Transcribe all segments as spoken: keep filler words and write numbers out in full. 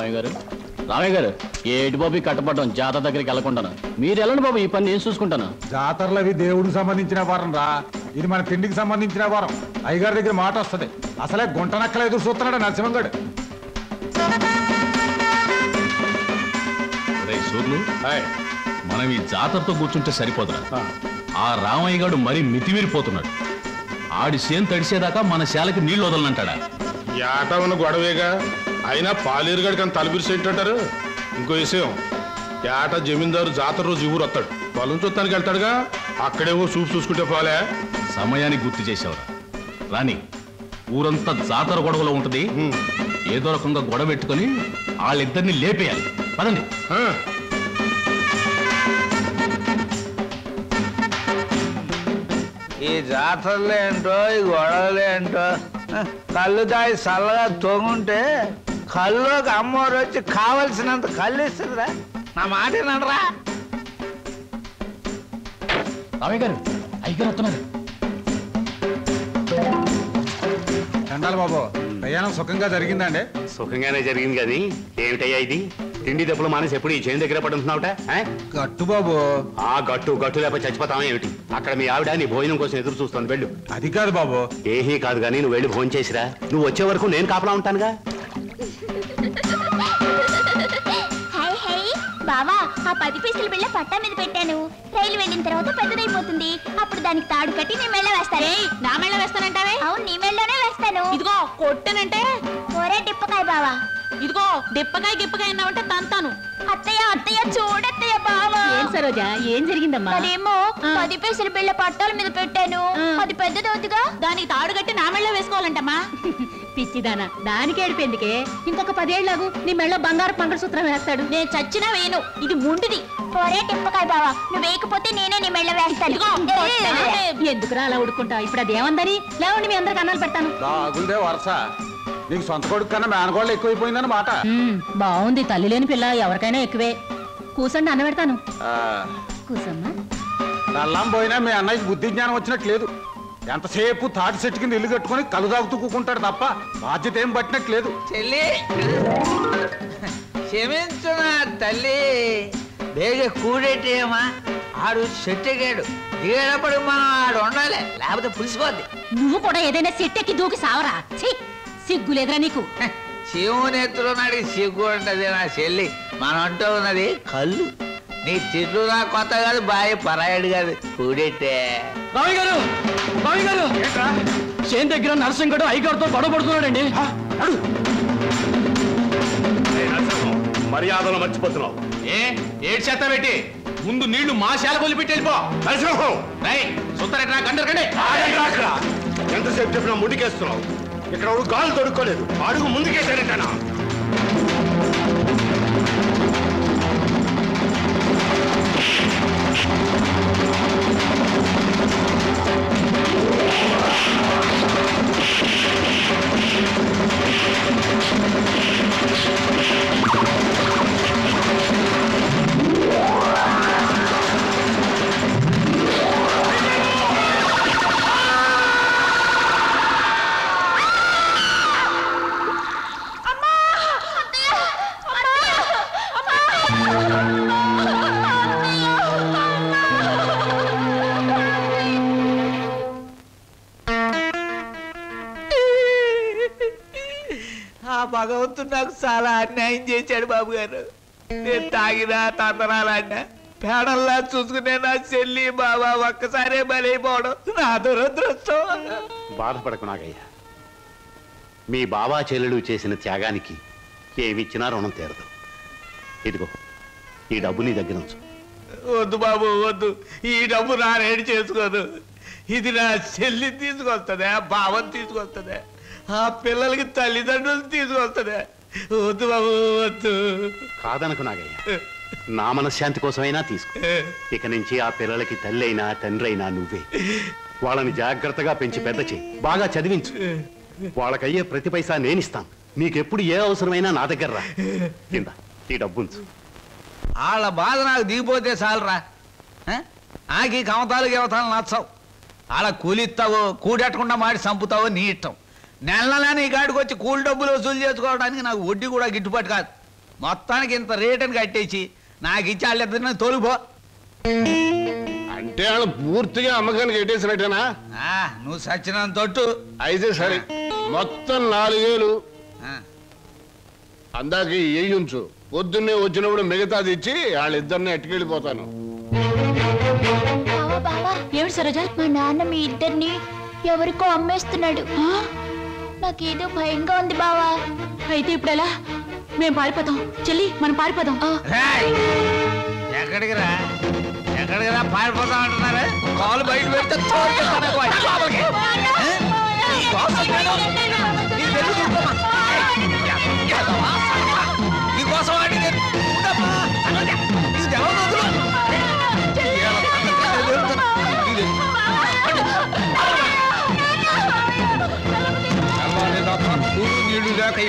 రామేగారు రామేగారు ఏటి బాబు కట్టపడడం జాతర దగ్గరికి వెళ్ళకుండాను మీరు ఎల్లండి బాబు ఈ పని నేను చూసుకుంటాను. జాతరలవి దేవుడికి సంబంధించిన వారం రా, ఇది మన తిండికి సంబంధించిన వారం. అయ్యగారి దగ్గర మాట వస్తుంది. అసలే గుంటనక్కల ఎదురు చూస్తున్నాడు నరసింహంగడు. మనం ఈ జాతరతో కూర్చుంటే సరిపోతున్నా, ఆ రామయ్య గారు మరీ మితిమీరిపోతున్నాడు. ఆడి సేను తడిసేదాకా మన శాలకి నీళ్లు వదలనంటాడా? ఏటా ఉన్న గొడవేగా, అయినా పాలేరుగాడికి అంత తలబిరిసేంటారు. ఇంకో విషయం, ఏటా జమీందారు జాతర రోజు ఊరు వస్తాడు, పొలం చూస్తానికి వెళ్తాడుగా, అక్కడేవో చూపు చూసుకుంటే పోలే. సమయానికి గుర్తు చేసేవరా రాని, ఊరంతా జాతర గొడవలో ఉంటుంది. ఏదో రకంగా గొడవ పెట్టుకొని వాళ్ళిద్దరిని లేపేయాలి. పదండి. ఈ జాతరలు ఏంటో ఈ గొడవలు ఏంటో, కళ్ళు దాయి చల్లగా తొంగుంటే కళ్ళుకి అమ్మవారు వచ్చి కావలసినంత కళ్ళు ఇస్తుందిరా. నా మాట ఏనరా? రామయ్య గారు అయ్యగారు వస్తున్నారు. చండాలి బాబు, ప్రయాణం సుఖంగా జరిగిందండి? సుఖంగానే జరిగింది కానీ ఏమిటయ్యా ఇది? తిండి దెబ్బలు మానేసి ఎప్పుడు ఈ చేను దగ్గర పడుతున్నావుట? గట్టు బాబు, ఆ గట్టు గట్టు లేకపోతే చచ్చిపోతావా ఏమిటి? అక్కడ మీ ఆవిడ నీ భోజనం కోసం ఎదురు చూస్తుంది, వెళ్ళు. అది కాదు బాబు. ఏహీ కాదు కానీ నువ్వు వెళ్ళి భోజనం చేసిరా. నువ్వు వచ్చే వరకు నేను కాపలా ఉంటానుగా. బావా, ఆ పది పైసలు బిళ్ళ పట్టా మీద పెట్టాను. రైలు వెళ్ళిన తర్వాత పెద్దదైపోతుంది, అప్పుడు దానికి తాడు కట్టి నీ మెళ్ళ వేస్తాను. నా మెళ్ళ వేస్తానంటావే? అవును, నీ మెళ్ళలోనే వేస్తాను. ఇదిగో కొట్టనంటే ఒరే డిప్పకాయ బావా, ఇదిగో డిప్పకాయ గిప్పకాయ అన్నావంటే తంతాను. అత్తయ్య అత్తయ్య చూడత్తయ్య బావా. ఏం సరోజా, ఏం జరిగిందమ్మా? అదేమో పది పైసలు బిళ్ళ పట్టాల మీద పెట్టాను, అది పెద్దదవుతుగా, దానికి తాడు కట్టి నా మెళ్ళ వేసుకోవాలంటమ్మా. పిచ్చిదానా, దానికి ఏడిపోయిందికే. ఇంకొక పదేళ్లకు నీ మెళ్ళ బంగారు పంగళసూత్రం వేస్తాడు. నేను చచ్చినా వేను, ఇది ముండిది. ఒరే టెంపకాయ బావా, నువ్వు వేయకపోతే నేనే నీ మెళ్ళ వేస్తాను. ఎందుకురా అలా ఉడుకుంటావు? ఇప్పుడు అదేమందని లేవండి, మీ అందరికి అన్నాలు పెడతాను. నీకు సొంత కొడుకు కన్నా మేనకోళ్ళు ఎక్కువైపోయిందని మాట. బాగుంది, తల్లి లేని పిల్ల ఎవరికైనా ఎక్కువే. కూసండి, అన్న పెడతాను. కూసమ్మా. నల్లం పోయినా మీ అన్నయ్యకి బుద్ధి జ్ఞానం వచ్చినట్లేదు. ఎంతసేపు తాటి చెట్టు కింద ఇల్లు కట్టుకుని కలు తాగుతూ కూకుంటాడు తప్ప బాధ్యత ఏం పట్టినట్లేదు. చెల్లి క్షమించునా తల్లి, బేగ కూడేటేమా. ఆడు చెట్టు ఎగాడు, దిగేటప్పుడు మనం ఆడు ఉండాలి, లేకపోతే పులిసిపోద్ది. నువ్వు కూడా ఏదైనా చెట్టు ఎక్కి దూకి సావరా. సిగ్గులేదురా నీకు? శివునెత్తులు నాడికి సిగ్గు ఉంటది నా చెల్లి. మనం అంటూ ఉన్నది కళ్ళు. నీ తిట్లు నా కొత్త కాదు, బాయ్ పరాయడు కాదు. కూడెట్టే రామయ్య గారు, రామయ్య గారు చేను దగ్గర నరసింహగడు ఐగారుతో గొడవ పడుతున్నాడండి. మర్యాదలు మర్చిపోతున్నావు. ఏ ఏడు చేత పెట్టి ముందు నీళ్లు మా శాల కొలిపెట్టి వెళ్ళిపో. నరసింహం సుత్తరెట్రా, గండరకండి. ఎంతసేపు చెప్పినా ముడికేస్తున్నావు. ఇక్కడ ఎవరు గాలు దొరుకోలేదు, అడుగు ముందుకేశారంటనా? భగవంతుడు నాకు చాలా అన్యాయం చేశాడు బాబు గారు. నేను తాగినా తంతనాలన్నా పేడల్లా చూసుకునే నా చెల్లి బాబా ఒక్కసారే బలైపోవడం నా దురదృష్టం. బాధపడకు నాగయ్యా, మీ బాబా చెల్లెలు చేసిన త్యాగానికి ఏమిచ్చినా రుణం తీరదు. ఇదిగో ఈ డబ్బు నీ దగ్గర ఉంచు. వద్దు బాబు వద్దు, ఈ డబ్బు నా రేడి చేసుకోదు. ఇది నా చెల్లి తీసుకొస్తుందే, బావని తీసుకొస్తుందే, ఆ పిల్లలకి తల్లిదండ్రులు తీసుకొస్తుంది. వద్దు బాబు వద్దు. కాదనకు నాగయ్య, నా మనశ్శాంతి కోసమైనా తీసుకో. ఇక నుంచి ఆ పిల్లలకి తల్లి అయినా తండ్రి అయినా నువ్వే. వాళ్ళని జాగ్రత్తగా పెంచి పెద్ద చేయి, బాగా చదివించు. వాళ్ళకయ్యే ప్రతి పైసా నేనిస్తాను. నీకెప్పుడు ఏ అవసరమైనా నా దగ్గర రా. కింద ఈ డబ్బుంచు. వాళ్ళ బాధ నాకు దిగిపోతే చాలరా. నాకు ఈ కమతాలు గవతాలు నచ్చవు. వాళ్ళ కూలిస్తావో కూడెట్టకుండా మాడి చంపుతావో నీ ఇష్టం. నెల నెలని ఈ కాడికి వచ్చి కూలి డబ్బులు వసూలు చేసుకోవడానికి నాకు వడ్డీ కూడా గిట్టుబాటు కాదు. మొత్తానికి ఇంత రేట్ అని కట్టేసి నాకు ఇచ్చి వాళ్ళిద్దరిని తోలిపో అంటే వాళ్ళు పూర్తిగా అమ్మకానికి కట్టేసినట్టేనా? నువ్వు సచ్చినంత తొట్టు అయితే సరే, మొత్తం నాలుగేళ్ళు అందాక వేయించు. పొద్దున్నే వచ్చినప్పుడు మిగతాది ఇచ్చి వాళ్ళిద్దరిని ఎట్టుకెళ్ళిపోతాను. ఏమిటి సరోజా, మా నాన్న మీ ఇద్దరిని ఎవరికో అమ్మేస్తున్నాడు. నాకేదో భయంగా ఉంది బావా. అయితే ఇప్పుడు ఎలా? మేము పారిపోతాం చెల్లి, మనం పారిపోదాం. ఎక్కడికి రా ఎక్కడికి రా పారిపోతాం అంటున్నారు. కాలు బయట పెడితే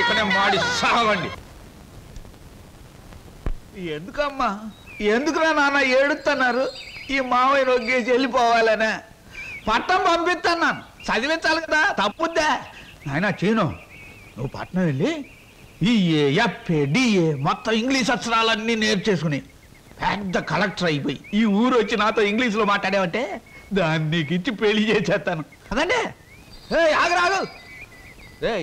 ఇక్కడే మాడి సావండి. ఎందుకమ్మా ఎందుకురా నాన్న ఏడుతున్నారు? ఈ మావయ్య నొగ్గేసి వెళ్ళిపోవాలనే పట్టణం పంపిస్తున్నాను, చదివించాలి కదా, తప్పుద్దా నాయన? చీను నువ్వు పట్టణం వెళ్ళి ఈఏ ఎఫ్ఏ డిఏ మొత్తం ఇంగ్లీష్ అక్షరాలన్నీ నేర్చేసుకుని పెద్ద కలెక్టర్ అయిపోయి ఈ ఊరు వచ్చి నాతో ఇంగ్లీష్లో మాట్లాడేవంటే దాన్ని నీకు ఇచ్చి పెళ్లి చేసేస్తాను అదండి. ఏ ఆగరాగు రే,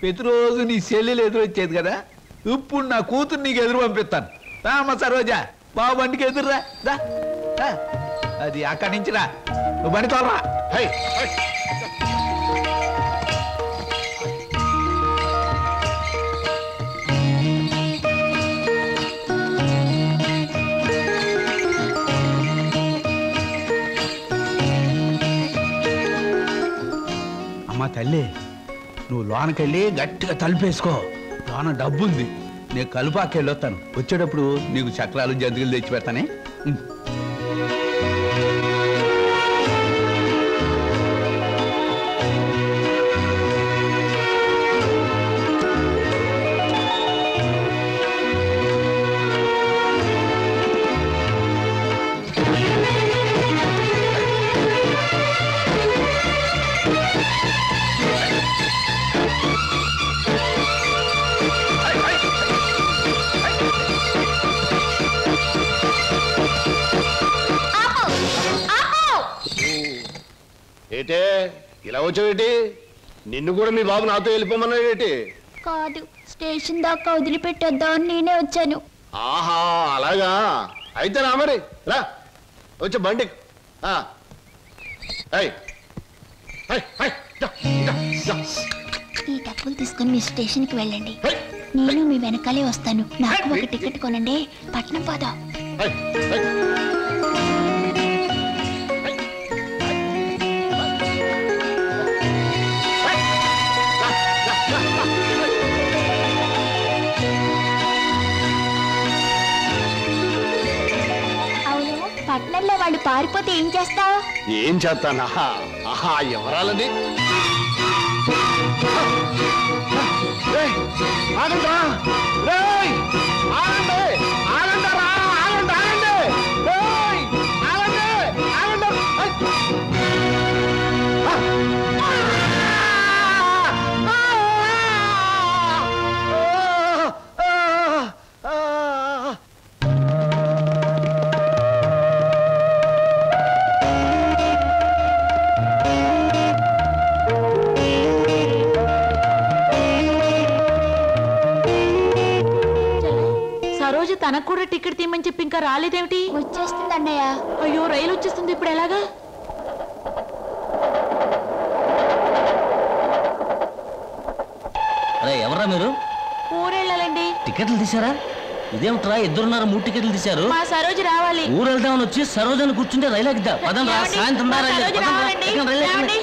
ప్రతిరోజు నీ చెల్లెలు ఎదురొచ్చేది కదా, ఇప్పుడు నా కూతురు నీకు ఎదురు పంపిస్తాను. రామ్మ సరోజా, బాబు బండికి ఎదురురా, అది అక్కడి నుంచి రా, నువ్వు బండి తోలరా. అమ్మా తల్లి, నువ్వు లోనకెళ్ళి గట్టిగా తలుపేసుకో, లోన డబ్బుంది. నేను కలుపాకెళ్ళొస్తాను, వచ్చేటప్పుడు నీకు చక్రాలు జంతికలు తెచ్చి పెడతానే. ఏటే ఇలా వచ్చావేటి? నిన్ను కూడా మీ బాబు నాతో వెళ్ళిపోమన్నాడేటి? కాదు, స్టేషన్ దాకా వదిలిపెట్టొద్దామని నేనే వచ్చాను. ఆహా అలాగా, అయితే రా మరి, రా వచ్చే బండి. ఈ డబ్బులు తీసుకుని మీ స్టేషన్కి వెళ్ళండి, నేను మీ వెనకాలే వస్తాను. నాకు ఒక టికెట్ కొనండి, పట్నం పోదాం. పట్నంలో వాళ్ళు పారిపోతే ఏం చేస్తావు? ఏం చేస్తానా? ఆహా ఎవరాలది? తనకు కూడా టికెట్ తీయమని చెప్పి ఇంకా రాలేదేమిటి? వచ్చేస్తుంది అన్నయ్య. అయ్యో రైలు వచ్చేస్తుంది, ఇప్పుడు ఎలాగా? ఎవరా మీరు? ఊరెళ్ళాలండి. టికెట్లు తీసారా? ఇదేమిట్రా ఇద్దరున్నారు మూడు టికెట్లు తీశారు? మా సరోజు రావాలి. ఊరు వెళ్దామని వచ్చి సరోజని కూర్చుంటే రైలు ఎక్కిద్దా? పదం రా, సాయంత్రం రావాలి.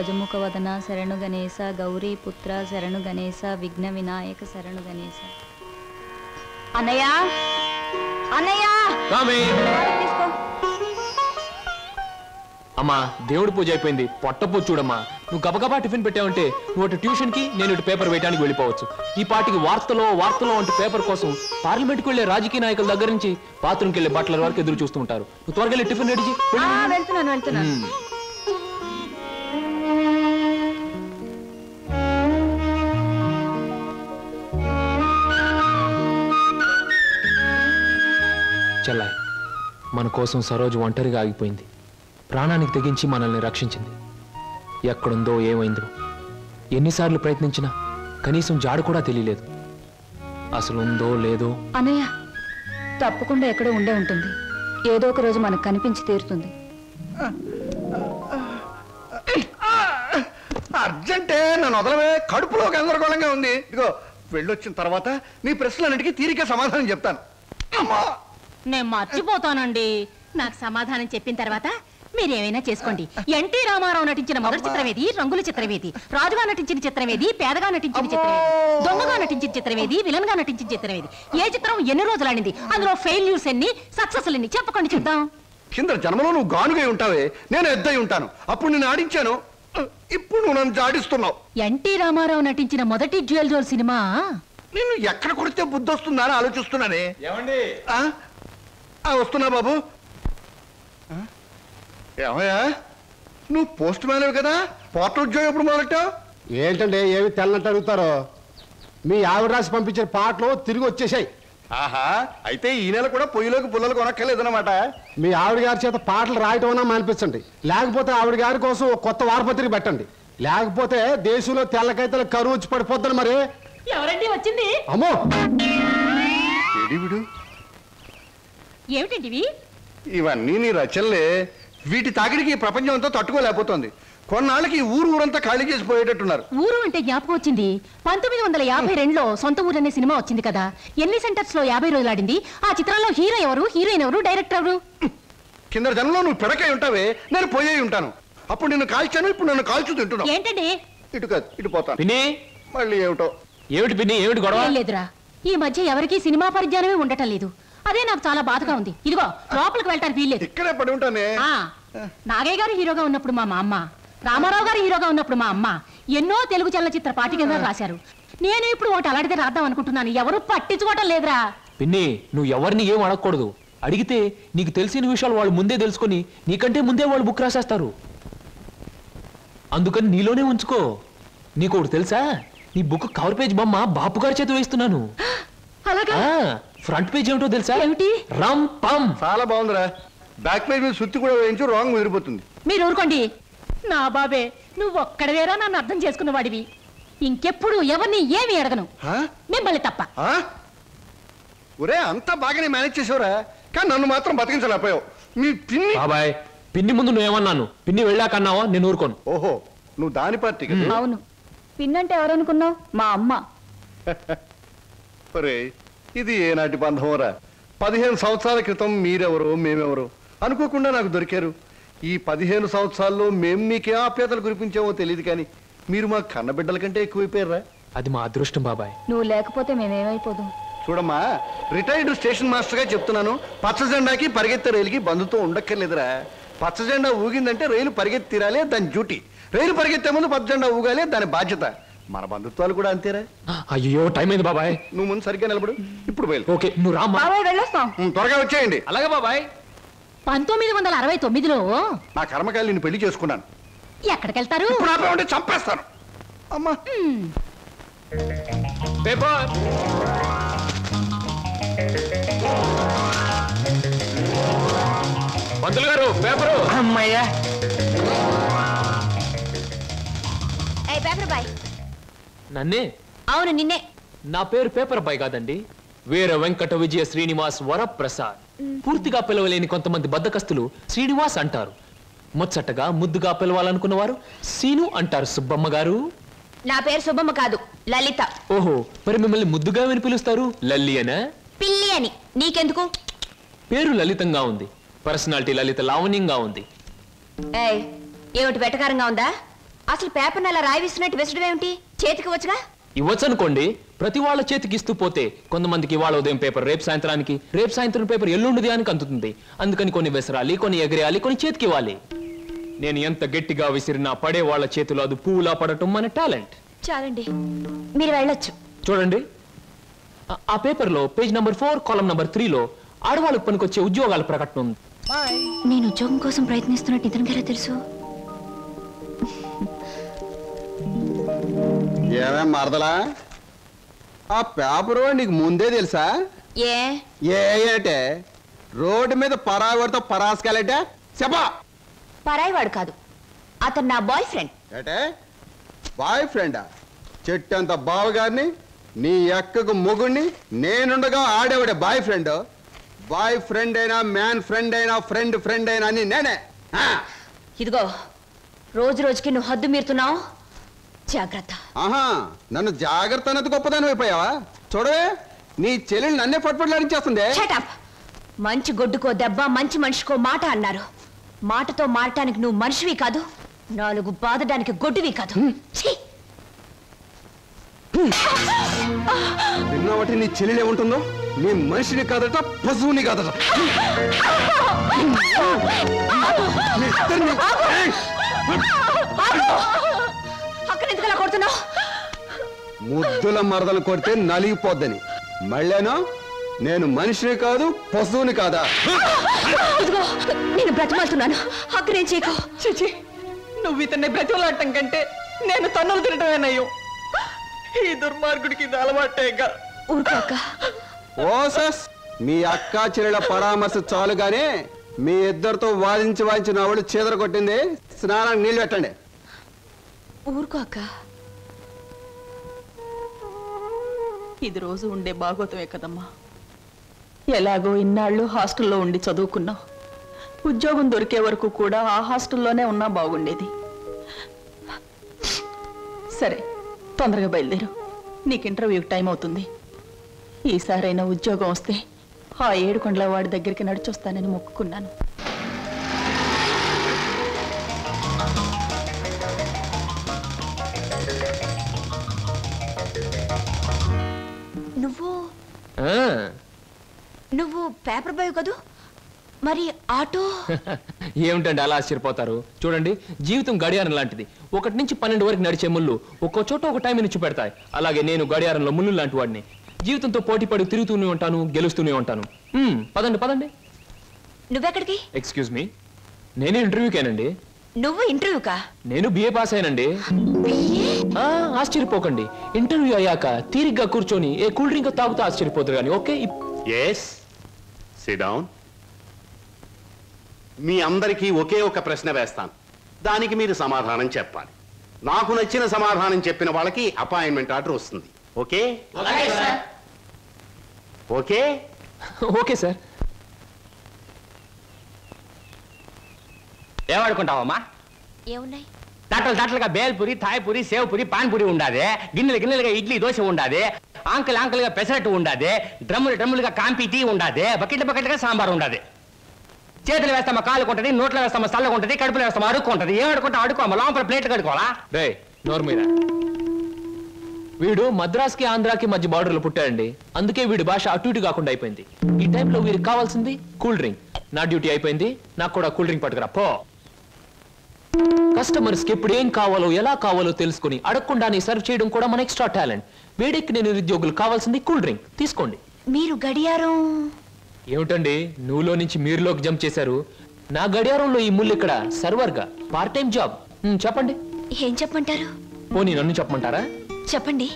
ಗಜಮುಖವದನ ಶರಣು ಗಣೇಶ ಗೌರಿ ಪುತ್ರ ಶರಣು ಗಣೇಶ ವಿಘ್ನ ವಿನಾಯಕ ಶರಣು ಗಣೇಶ. ಅನಯ್ಯ ಅನಯ್ಯ ಸ್ವಾಮಿ తీసుకో అమ్మా దేవుడి పూజ అయిపోయింది పొట్టపో చూడమ్మా నువ్వు గబగబా టిఫిన్ పెట్టావంటే నువ్వు అటు ట్యూషన్ కి నేను ఇటు పేపర్ వేయడానికి వెళ్ళిపోవచ్చు. ఈ పాటికి వార్తలో వార్తలో అంటే పేపర్ కోసం పార్లమెంట్ కు వెళ్ళే రాజకీయ నాయకుల దగ్గర నుంచి బాత్రూమ్కి వెళ్ళే బట్లర్ వరకు ఎదురు చూస్తూ ఉంటారు. నువ్వు త్వరగా వెళ్ళి టిఫిన్ రెడీ చేయి. ఆ వెళ్తున్నాను వెళ్తున్నాను. చెల్లాయి మన కోసం సరోజు ఒంటరిగా ఆగిపోయింది. ప్రాణానికి తెగించి మనల్ని రక్షించింది. ఎక్కడుందో ఏమైందో ఎన్నిసార్లు ప్రయత్నించినా కనీసం జాడు కూడా తెలియలేదు. అసలు ఉందో లేదో. అనయ్య తప్పకుండా ఎక్కడో ఉండే ఉంటుంది. ఏదో ఒక రోజు మనకు కనిపించి తీరుతుంది. అర్జెంటే నన్ను వదలవే, కడుపులో గందరగోళంగా ఉంది. ఇదిగో వెళ్ళొచ్చిన తర్వాత నీ ప్రశ్నలన్నిటికీ తీరిక సమాధానం చెప్తాను. నేను మర్చిపోతానండి. నాకు సమాధానం చెప్పిన తర్వాత మీరేమైనా చేసుకోండి. ఎన్టీ రామారావు నటించిన మొదటి చిత్రమేది, రంగుల చిత్రమేది, రాజుగా నటించిన చిత్రమేది, పేదగా నటించిన చిత్రమేది, దొంగగా నటించిన చిత్రమేది, విలన్ గా నటించిన చిత్రమేది, ఏ చిత్రం ఎన్ని రోజులు ఆడింది, అందులో ఫెయిల్యూర్స్ ఎన్ని, సక్సెస్లు ఎన్ని చెప్పకండి చూద్దాం. కింద జన్మలో నువ్వు గానుగై ఉంటావే, నేను ఎద్దై ఉంటాను. అప్పుడు నేను ఆడించాను, ఇప్పుడు నువ్వు నన్ను జాడిస్తున్నావు. ఎన్టీ రామారావు నటించిన మొదటి డ్యూయల్ రోల్ సినిమా. నేను ఎక్కడ కొడితే బుద్ధి వస్తుందా అని ఆలోచిస్తున్నానే. వస్తున్నా బాబు. ఏమయ్యా నువ్వు పోస్ట్ మ్యాన్వి కదా, పోర్ట్ ఉద్యోగం ఎప్పుడు మొదలెట్టావు? ఏంటంటే ఏమి తెల్లంటే అడుగుతారో. మీ ఆవిడ రాసి పంపించిన పాటలు తిరిగి వచ్చేసాయి. ఆహా, అయితే ఈ నెల కూడా పొయ్యిలోకి పుల్లలు కొనక్కర్లేదన్నమాట. మీ ఆవిడ గారి చేత పాటలు రాయటమన్నా మానిపించండి, లేకపోతే ఆవిడ గారి కోసం కొత్త వారపత్రిక పెట్టండి, లేకపోతే దేశంలో తెల్లకైతే కరువు వచ్చి పడిపోద్దని. మరి ఎవరండి వచ్చింది? అమ్మో ఏమిటండి ఇవన్నీ? నీ రచనలే. వీటి తాకిడికి ప్రపంచం అంతా తట్టుకోలేకపోతుంది. కొన్నాళ్ళకి ఊరు ఊరంతా ఖాళీ చేసిపోయేటట్టున్నారు. ఊరు అంటే జ్ఞాపకం వచ్చింది. పంతొమ్మిది వందల యాభై రెండులో సొంత ఊరు అనే సినిమా వచ్చింది కదా, ఎన్ని సెంటర్స్ లో యాభై రోజులు ఆడింది. ఆ చిత్రంలో హీరో ఎవరు, హీరోయిన్ ఎవరు, డైరెక్టర్ ఎవరు? కింద జనంలో నువ్వు పెడకై ఉంటావే, నేను పోయే ఉంటాను. అప్పుడు నిన్ను కాల్చాను, ఇప్పుడు నన్ను కాల్చు తింటున్నావు. ఏంటండి ఇటు కాదు ఇటు పోతాను. మళ్ళీ ఏమిటో ఏమిటి పిన్ని, ఏమిటి గొడవ? లేదురా, ఈ మధ్య ఎవరికి సినిమా పరిజ్ఞానమే ఉండటం లేదు. అదే నాకు చాలా బాధగా ఉంది. ఇదిగో లోపలికి వెళ్ళటానికి వీల్లేదు, ఇక్కడే పడి ఉంటానే. నాగయ్య గారు హీరోగా ఉన్నప్పుడు మా అమ్మ, రామారావు గారు హీరోగా ఉన్నప్పుడు మా అమ్మ ఎన్నో తెలుగు చలనచిత్ర పాఠ్యగ్రంథాలు రాశారు. నేను ఇప్పుడు ఒకటి అలాంటిదే రాద్దాం అనుకుంటున్నాను. ఎవరు పట్టించుకోవటం లేదురా. పిన్ని నువ్వు ఎవరిని ఏం అడగకూడదు. అడిగితే నీకు తెలిసిన విషయాలు వాళ్ళు ముందే తెలుసుకుని నీకంటే ముందే వాళ్ళు బుక్ రాసేస్తారు. అందుకని నీలోనే ఉంచుకో. నీకు ఒకటి తెలుసా, నీ బుక్ కవర్ పేజ్ బొమ్మ బాపు గారి చేత వేస్తున్నాను. ఫ్రంట్ పేజ్ ఏమిటో తెలుసా? రమ్ పమ్. చాలా బాగుందిరా. బ్యాక్ పేజ్ మీద సుత్తి కూడా వేయించు, రాంగ్ ముదిరిపోతుంది. మీరు ఊరుకోండి. నా బాబే నువ్వు ఒక్కడవేరా నన్ను అర్థం చేసుకున్న వాడివి. ఇంకెప్పుడు ఎవరిని ఏమి అడగను, మిమ్మల్ని తప్ప. ఒరే అంతా బాగానే మేనేజ్ చేసేవరా, కానీ నన్ను మాత్రం బతికించలేకపోయావు. మీ పిన్ని బాబాయ్ పిన్ని ముందు నువ్వేమన్నాను? పిన్ని వెళ్ళాకన్నావా? నేను ఊరుకోను. ఓహో నువ్వు దాని పార్టీ. అవును, పిన్ని అంటే ఎవరనుకున్నావు? మా అమ్మ. ఇది ఏనాటి బంధంరా. పదిహేను సంవత్సరాల క్రితం మీరెవరో మేమెవరో అనుకోకుండా నాకు దొరికారు. ఈ పదిహేను సంవత్సరాల్లో మేము మీకే ఆప్యాతలు కురిపించామో తెలియదు, కానీ మీరు మా కన్నబిడ్డల కంటే ఎక్కువైపోయారా. అది మా అదృష్టం బాబాయ్. నువ్వు లేకపోతే మేమేమైపోదు. చూడమ్మా, రిటైర్డ్ స్టేషన్ మాస్టర్గా చెప్తున్నాను, పచ్చజెండాకి పరిగెత్తే రైలుకి బంధుతో ఉండక్కర్లేదురా. పచ్చజెండా ఊగిందంటే రైలు పరిగెత్తి తీరాలి, దాని డ్యూటీ. రైలు పరిగెత్తే ముందు పచ్చజెండా ఊగాలి, దాని బాధ్యత. మన బంధుత్వాలు కూడా అంతేరా. అయ్యో టైం అయింది బాబాయ్, నువ్వు ముందు సరిగ్గా నిలబడు. ఇప్పుడు త్వరగా వచ్చేయండి. అలాగే బాబాయ్. పంతొమ్మిది వందల అరవై తొమ్మిదిలో నా కర్మకాలిని పెళ్లి చేసుకున్నాను. ఎక్కడికి వెళ్తారు? చంపేస్తాను. అమ్మా పేపర్ పంతులు గారు పేపరు. అమ్మయ్యా పేపర్ బాయ్. నన్నే? అవును నిన్నే. నా పేరు పేపర్ బాయ్ కాదండి, వీర వెంకట విజయ శ్రీనివాస్ వరప్రసాద్. పూర్తిగా పిలవలేని కొంతమంది బద్దకస్తులు శ్రీనివాస్ అంటారు, ముచ్చటగా ముద్దుగా పిలవాలనుకున్న వారు సీను అంటారు. సుబ్బమ్మ గారు. నా పేరు సుబ్బమ్మ కాదు, లలిత. ఓహో, మరి మిమ్మల్ని ముద్దుగా విని పిలుస్తారు లల్లి అనా? పిల్లి అని. నీకెందుకు? పేరు లలితంగా ఉంది, పర్సనాలిటీ లలిత లావణ్యంగా ఉంది. ఏమిటి వెటకారంగా ఉందా? అసలు పేపర్ నల్ల రాయిస్తున్నట్టు వెసడమేంటి చేతికి వచ్చగా ఇవ్వొచ్చు అనుకోండి ప్రతి వాళ్ళ చేతికి ఇస్తూ పోతే కొంతమందికి ఇవాళ ఉదయం పేపర్ రేపు సాయంత్రానికి రేపు సాయంత్రం పేపర్ ఎల్లుండిది అని కంటుతుంది అందుకని కొన్ని వెసరాలి కొన్ని ఎగరేయాలి కొన్ని చేతికి ఇవ్వాలి నేను ఎంత గట్టిగా విసిరినా పడే వాళ్ళ చేతిలో అది పూలా పడటం మన టాలెంట్ చాలండి మీరు వెళ్ళొచ్చు చూడండి ఆ పేపర్ లో page number four column number three లో ఆడవాళ్ళకి పనికొచ్చే ఉద్యోగాల ప్రకటన ఉంది నేను ఉద్యోగం కోసం ప్రయత్నిస్తున్నట్టు ఇతనికి ఎలా తెలుసు ఏమే మరదలా ఆ పేపర్ నీకు ముందే తెలుసా ఏ ఏ ఏటే రోడ్ మీద పరాయివాడితో పరాస్కాలేట చెప్పా పరాయివాడు కాదు అతను నా బాయ్ ఫ్రెండ్ ఏటే బాయ్ ఫ్రెండా చెట్టంత బావగారిని నీ అక్కకు మొగుడిని నేనుండగా ఆడేవాడే బాయ్ ఫ్రెండ్ బాయ్ ఫ్రెండ్ అయినా మ్యాన్ ఫ్రెండ్ అయినా ఫ్రెండ్ ఫ్రెండ్ అయినా అని నేనే ఇదిగో రోజు రోజుకి నువ్వు హద్దు మీరుతున్నావు జాగ్రత్త ఆహా నన్ను జాగ్రత్త అన్నది గొప్పదాని అయిపోయావా చూడవే నీ చెల్లెలు నన్నే పట్టుపట్లాడించేస్తుంది మంచి గొడ్డుకో దెబ్బ మంచి మనిషికో మాట అన్నారు మాటతో మారటానికి నువ్వు మనిషివి కాదు నాలుగు బాధడానికి గొడ్డువి కాదు నిన్నటి నీ చెల్లెలు ఏముంటుందో నీ మనిషిని కాదట పశువుని కాదట ముద్దుల మరదలు కొడితే నలిగిపోద్దని మళ్ళేనో నేను మనిషిని కాదు పశువుని కాదా నేను బ్రతిమాలుతున్నాను అక్కడే చేయకు చిచి నువ్వు ఇతన్ని బ్రతిమలాడటం కంటే నేను తన్నులు తినటమేనయ్యో ఈ దుర్మార్గుడికి ఇది అలవాటేగా ఊరుకోక ఓసస్ మీ అక్క చెల్లెల పరామర్శ చాలుగానే మీ ఇద్దరితో వాదించి వాదించి నా వాళ్ళు చేదర కొట్టింది స్నానానికి నీళ్ళు పెట్టండి ఊరుకోక ఇది రోజు ఉండే భాగోతమే కదమ్మా ఎలాగో ఇన్నాళ్ళు హాస్టల్లో ఉండి చదువుకున్నావు ఉద్యోగం దొరికే వరకు కూడా ఆ హాస్టల్లోనే ఉన్నా బాగుండేది సరే తొందరగా బయలుదేరు నీకు ఇంటర్వ్యూకి టైం అవుతుంది ఈసారైనా ఉద్యోగం వస్తే ఆ ఏడుకొండల వాడి దగ్గరికి నడిచొస్తానని మొక్కుకున్నాను నువ్వు నువ్వు పేపర్ బాయ్ కదూ మరి ఆటో ఏమిటండి అలా ఆశ్చర్యపోతారు చూడండి జీవితం గడియారం లాంటిది ఒకటి నుంచి పన్నెండు వరకు నడిచే ముళ్ళు ఒక్కో చోట ఒక టైం నుంచి పెడతాయి అలాగే నేను గడియారంలో ముళ్ళు లాంటి వాడిని జీవితంతో పోటీ పడి తిరుగుతూనే ఉంటాను గెలుస్తూనే ఉంటాను పదండి పదండి నువ్వెక్కడికి ఎక్స్క్యూజ్ మీ నేను ఇంటర్వ్యూకేనండి నువ్వు ఇంటర్వ్యూకా నేను బిఏ పాస్ అయినండి ఆశ్చర్యపోకండి ఇంటర్వ్యూ అయ్యాక తీరిగ్గా కూర్చొని ఏ కూల్ డ్రింక్ తాగుతూ ఆశ్చర్యపోతారు కానీ ఓకే ఎస్ సిట్ డౌన్ మీ అందరికీ ఒకే ఒక ప్రశ్న వేస్తాను దానికి మీరు సమాధానం చెప్పాలి నాకు నచ్చిన సమాధానం చెప్పిన వాళ్ళకి అపాయింట్మెంట్ ఆర్డర్ వస్తుంది ఓకే ఓకే ఓకే సార్ ఏమనుకుంటావమ్మా ఏమున్నాయి దాటలు దాటలుగా బేల్పూరి థాయ్పూరి సేవపూరి పాన్పూరి ఉండాది గిన్నెలు గిన్నెలుగా ఇడ్లీ దోశ ఉండాది ఆంకలు ఆంకలుగా పెసరట్టు ఉండాది డ్రమ్ములు డ్రమ్ములుగా కాంపీ టీ ఉండాది బకెట్ల బకెట్లుగా సాంబార్ ఉండాది చేతులు వేస్తామా కాలుకుంటది నోట్లో వేస్తామా చల్లకుంటది కడుపులో వేస్తామా అడుక్కుంటది ఏమడుకుంటా అడుకోమా లోపల ప్లేట్ కడుకోవాలా వీడు మద్రాస్ కి ఆంధ్రాకి మధ్య బార్డర్లు పుట్టాడండి అందుకే వీడి భాష అటు ఇటు కాకుండా అయిపోయింది ఈ టైంలో వీరికి కావాల్సింది కూల్ డ్రింక్ నా డ్యూటీ అయిపోయింది నాకు కూడా కూల్ డ్రింక్ పట్టుకురా పో కస్టమర్స్ కి ఇప్పుడు ఏం కావాలో ఎలా కావాలో తెలుసుకుని అడగకుండానే సర్వ్ చేయడం కూడా మన ఎక్స్ట్రా టాలెంట్ వీడికి నేను నిరుద్యోగులు కావాల్సింది కూల్ డ్రింక్ తీసుకోండి మీరు గడియారం ఏమిటండి నువ్వులో నుంచి మీరులోకి జంప్ చేశారు నా గడియారంలో ఈ ముళ్ళు ఇక్కడ సర్వర్ గా పార్ట్ టైం జాబ్ చెప్పండి ఏం చెప్పమంటారు పోనీ నన్ను చెప్పమంటారా చెప్పండి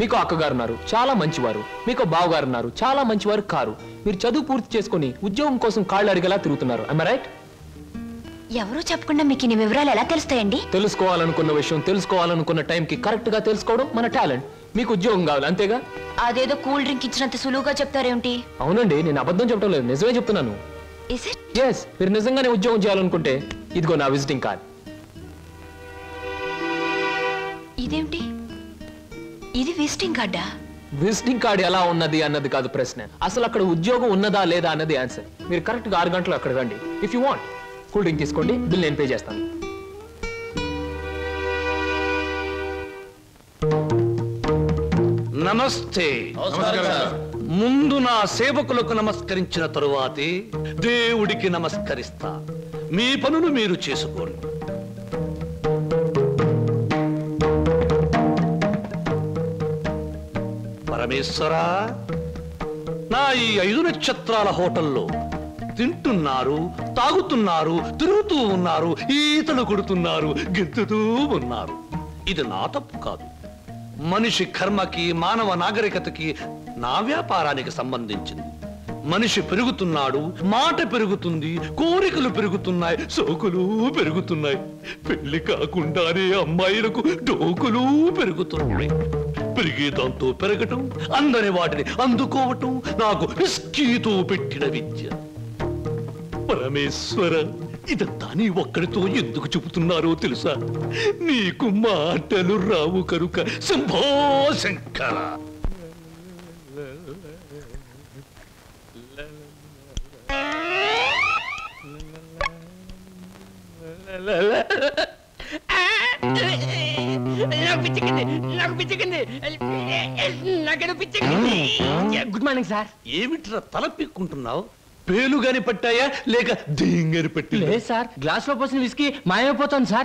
మీకు అక్కగారు ఉన్నారు చాలా మంచివారు మీకు బావగారు ఉన్నారు చాలా మంచివారు కారు మీరు చదువు పూర్తి చేసుకుని ఉద్యోగం కోసం కాళ్ళు అడిగేలా తిరుగుతున్నారు am I right ఎవరో చెప్పకుండా మీకు ఇన్ని వివరాలు ఎలా తెలుస్తాయండి తెలుసుకోవాలనుకున్న విషయం తెలుసుకోవాలనుకున్న టైంకి కరెక్ట్ గా తెలుసుకోవడం మన టాలెంట్ మీకు ఉద్యోగం కావాలి అంతేగా అదేదో కూల్ డ్రింక్ ఇచ్చినంత సులువుగా చెప్తారేంటి అవునండి నేను అబద్ధం చెప్పడం లేదు నిజమే చెప్తున్నాను మీరు నిజంగానే ఉద్యోగం చేయాలనుకుంటే ఇదిగో నా విజిటింగ్ కార్డ్ ఇదేంటి ఇది విజిటింగ్ కార్డా విజిటింగ్ కార్డ్ ఎలా ఉన్నది అన్నది కాదు ప్రశ్న అసలు అక్కడ ఉద్యోగం ఉన్నదా లేదా అన్నది ఆన్సర్ మీరు కరెక్ట్ గా ఆరు గంటలు అక్కడ రండి if you want cool drink తీసుకోండి బిల్ నేను పే చేస్తాను नमस्ते मुंदु ना सेवकुलकु नमस्करिंचिन तरुवाते देवुडिकी नमस्करिस्ता मी पनुनु मीरु चेसुकोंडि परमेश्वरा ना ई ऐदु नक्षत्राल होटल्लो తింటున్నారు తాగుతున్నారు తిరుగుతూ ఉన్నారు ఈతలు కొడుతున్నారు గెంతుతూ ఉన్నారు ఇది నా తప్పు కాదు మనిషి కర్మకి మానవ నాగరికతకి నా వ్యాపారానికి సంబంధించింది మనిషి పెరుగుతున్నాడు మాట పెరుగుతుంది కోరికలు పెరుగుతున్నాయి సోకులు పెరుగుతున్నాయి పెళ్లి కాకుండానే అమ్మాయిలకు డోకులు పెరుగుతున్నాయి పెరిగేదంతో పెరగటం అందరి వాటిని అందుకోవటం నాకు ఇస్కీతో పెట్టిన విద్య परमेश्वर इदंता नी ओक्कडितो एंदुकु चेबुतुन्नारो तेलुसा नीकु माटलु रावु करुक शंभो शंकर गुड मार्निंग सार एमिट्रा तल पिक्कुंटुन्नावु पेलू गानी पट्टाया लेका दिंगेर पट्टी ले सार ग्लास लो पोसिन विस्की मायमैपोतुंदी सार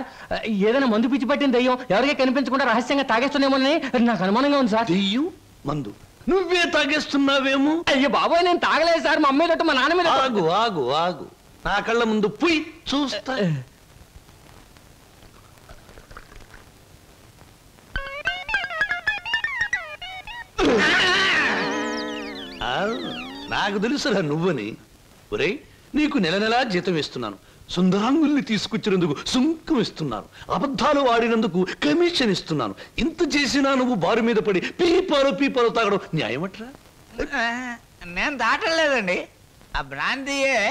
एदैना मंदु पिच्चि पट्टिन दय्यम एवरिकी कनिपिंचकुंडा रहस्यंगा तागेस्तुन्नेमोननि नाकु अनुमानंगा उंदी सार दय्यम मंदु नुव्वे तागेस्तुन्नावेमो अय्यो बाबाय్ नेनु तागलेदु सार मम्मी दोट्ट मा नान्न मीद आगु आगु आगु ना कल्ल मुंदु पुय్ चूस्ता नाकु तेलुसुरा नुव्वनि ఒరే నీకు నెల నెలా జీతం ఇస్తున్నాను సుందరాంగుల్ని తీసుకొచ్చినందుకు సుంకం ఇస్తున్నాను అబద్ధాలు ఆడినందుకు కమిషన్ ఇస్తున్నాను ఇంత చేసినా నువ్వు బారు మీద పడి పీపారో పీపారో తాగడం న్యాయమట్రా నేను దాటలేదండి ఆ బ్రాందీయే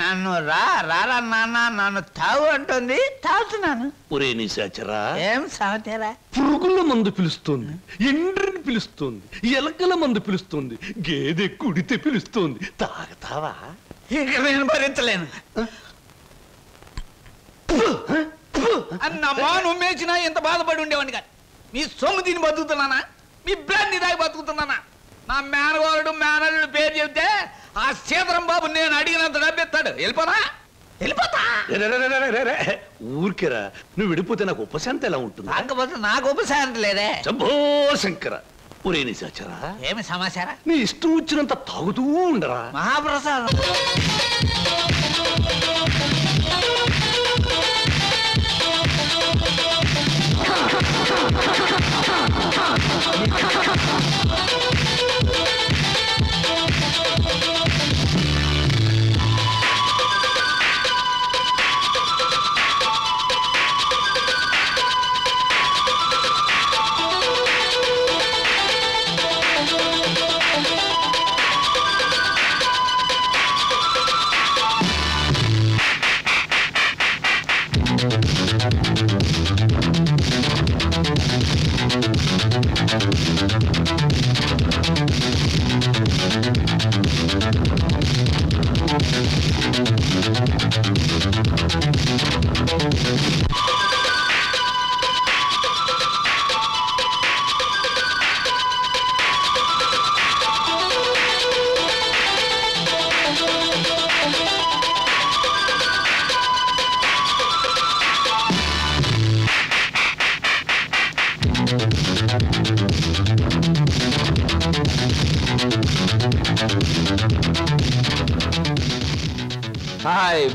నన్ను రా రారా నాన్న నన్ను తావు అంటుంది తాగుతున్నాను ఒరే నీ సాచరా ఏం సాచరా పురుగుల మందు పిలుస్తుంది ఎండ్రిని పిలుస్తుంది ఎలకల మందు పిలుస్తుంది గేదె కుడితే పిలుస్తుంది తాగుతావా ఇక నేను భరించలేను అన్న మాను మేచిన ఎంత బాధపడి ఉండేవాడిని కాదు మీ సొమ్ము దీని బతుకుతున్నానా మీ బ్రాండ్ దాగి బతుకుతున్నానా నా మేనవాళ్ళు మేనల్లుడు పేరు చెప్తే ఆ సీతరం బాబు నేను అడిగినంత డబ్బిస్తాడు వెళ్ళిపోనా వెళ్ళిపోతా ఊరికేరా నువ్వు విడిపోతే నాకు ఉపశాంతి ఎలా ఉంటుంది కాకపోతే నాకు ఉపశాంతి లేదే శంభో శంకర ఊరే నీ సమాచారా ఏమి సమాచారా నీ ఇష్టం వచ్చినంత తాగుతూ ఉండరా మహాప్రసాదం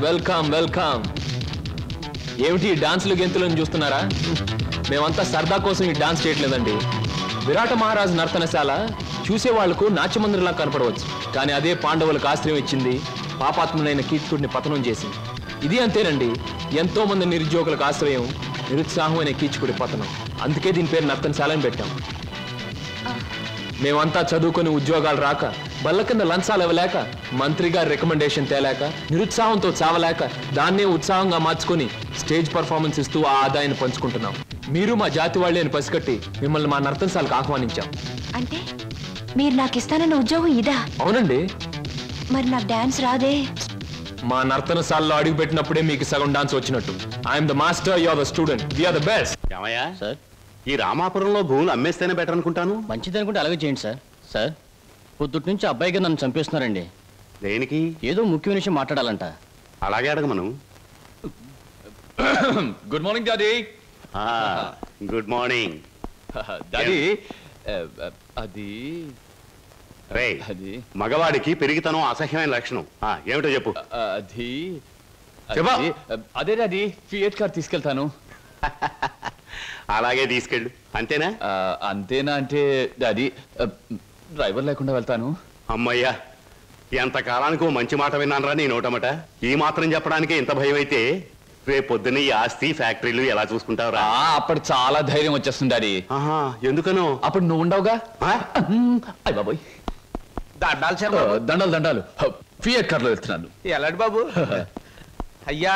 వెల్కమ్ వెల్కమ్ ఏమిటి ఈ డాన్సులు గెంతులను చూస్తున్నారా మేమంతా సరదా కోసం ఈ డాన్స్ చేయట్లేదండి విరాట మహారాజు నర్తనశాల చూసే వాళ్లకు నాట్యమందిరంలా కనపడవచ్చు కానీ అదే పాండవులకు ఆశ్రయం ఇచ్చింది పాపాత్ముడైన కీచకుడిని పతనం చేసింది ఇది అంతేనండి ఎంతో మంది నిరుద్యోగులకు ఆశ్రయం నిరుత్సాహం అనే కీచకుడి పతనం అందుకే దీని పేరు నర్తనశాలని పెట్టాం మేమంతా చదువుకొని ఉద్యోగాలు రాక బల్ల కింద లంచాలు ఇవ్వలేక మంత్రి గారి రికమెండేషన్ తేలేక నిరుత్సాహంతో చావలేక దాన్నే ఉత్సాహంగా మార్చుకొని స్టేజ్ పర్ఫార్మెన్స్ ఇస్తూ ఆ ఆదాయాన్ని పంచుకుంటున్నాం మీరు మా జాతి వాళ్ళే అని పసికట్టి మిమ్మల్ని మా నర్తనశాలకు ఆహ్వానించాం అంటే మీరు నాకు ఇస్తానన్న ఉద్యోగం ఇదా అవునండి మరి నాకు డాన్స్ రాదే మా నర్తనశాలలో అడుగు పెట్టినప్పుడే మీకు సగం డాన్స్ వచ్చినట్టు I'm the master you are the student we are the best ఏమయ్యా సార్ ఈ రామాపురంలో భూములు అమ్మేస్తేనే బెటర్ అనుకుంటాను. మంచిది అనుకుంటే అలాగే చేయండి సార్. సార్ పొద్దుటి నుంచి అబ్బాయిగా నన్ను చంపేస్తున్నారండి. దేనికి? ఏదో ముఖ్యమైన విషయం మాట్లాడాలంట. అలాగే అడగమను. Good morning daddy. Good morning daddy. అది రే అది మగవాడికి పెరిగితనం అసహ్యమైన లక్షణం. ఏమిటో చెప్పు. అది అదే డాడీ ఫియట్ కార్ తీసుకెళ్తాను. అలాగే తీసుకెళ్ళు. అంతేనా? అంతేనా అంటే డాడీ డ్రైవర్ లేకుండా వెళ్తాను. అమ్మయ్యా, ఎంతకాలానికి మంచి మాట విన్నానరా నీ నోటమట. ఈ మాత్రం చెప్పడానికి ఇంత భయం అయితే రేపు పొద్దున్న ఈ ఆస్తి ఫ్యాక్టరీలు ఎలా చూసుకుంటావురా? అప్పుడు చాలా ధైర్యం వచ్చేస్తుంది డాడీ. ఎందుకనో అప్పుడు నువ్వు ఉండవుగా. అయ్య బాబోయ్, దండాలు దండాలు. ఫియట్ కార్లో వెళ్తున్నాను. ఎలాంటి బాబు? అయ్యా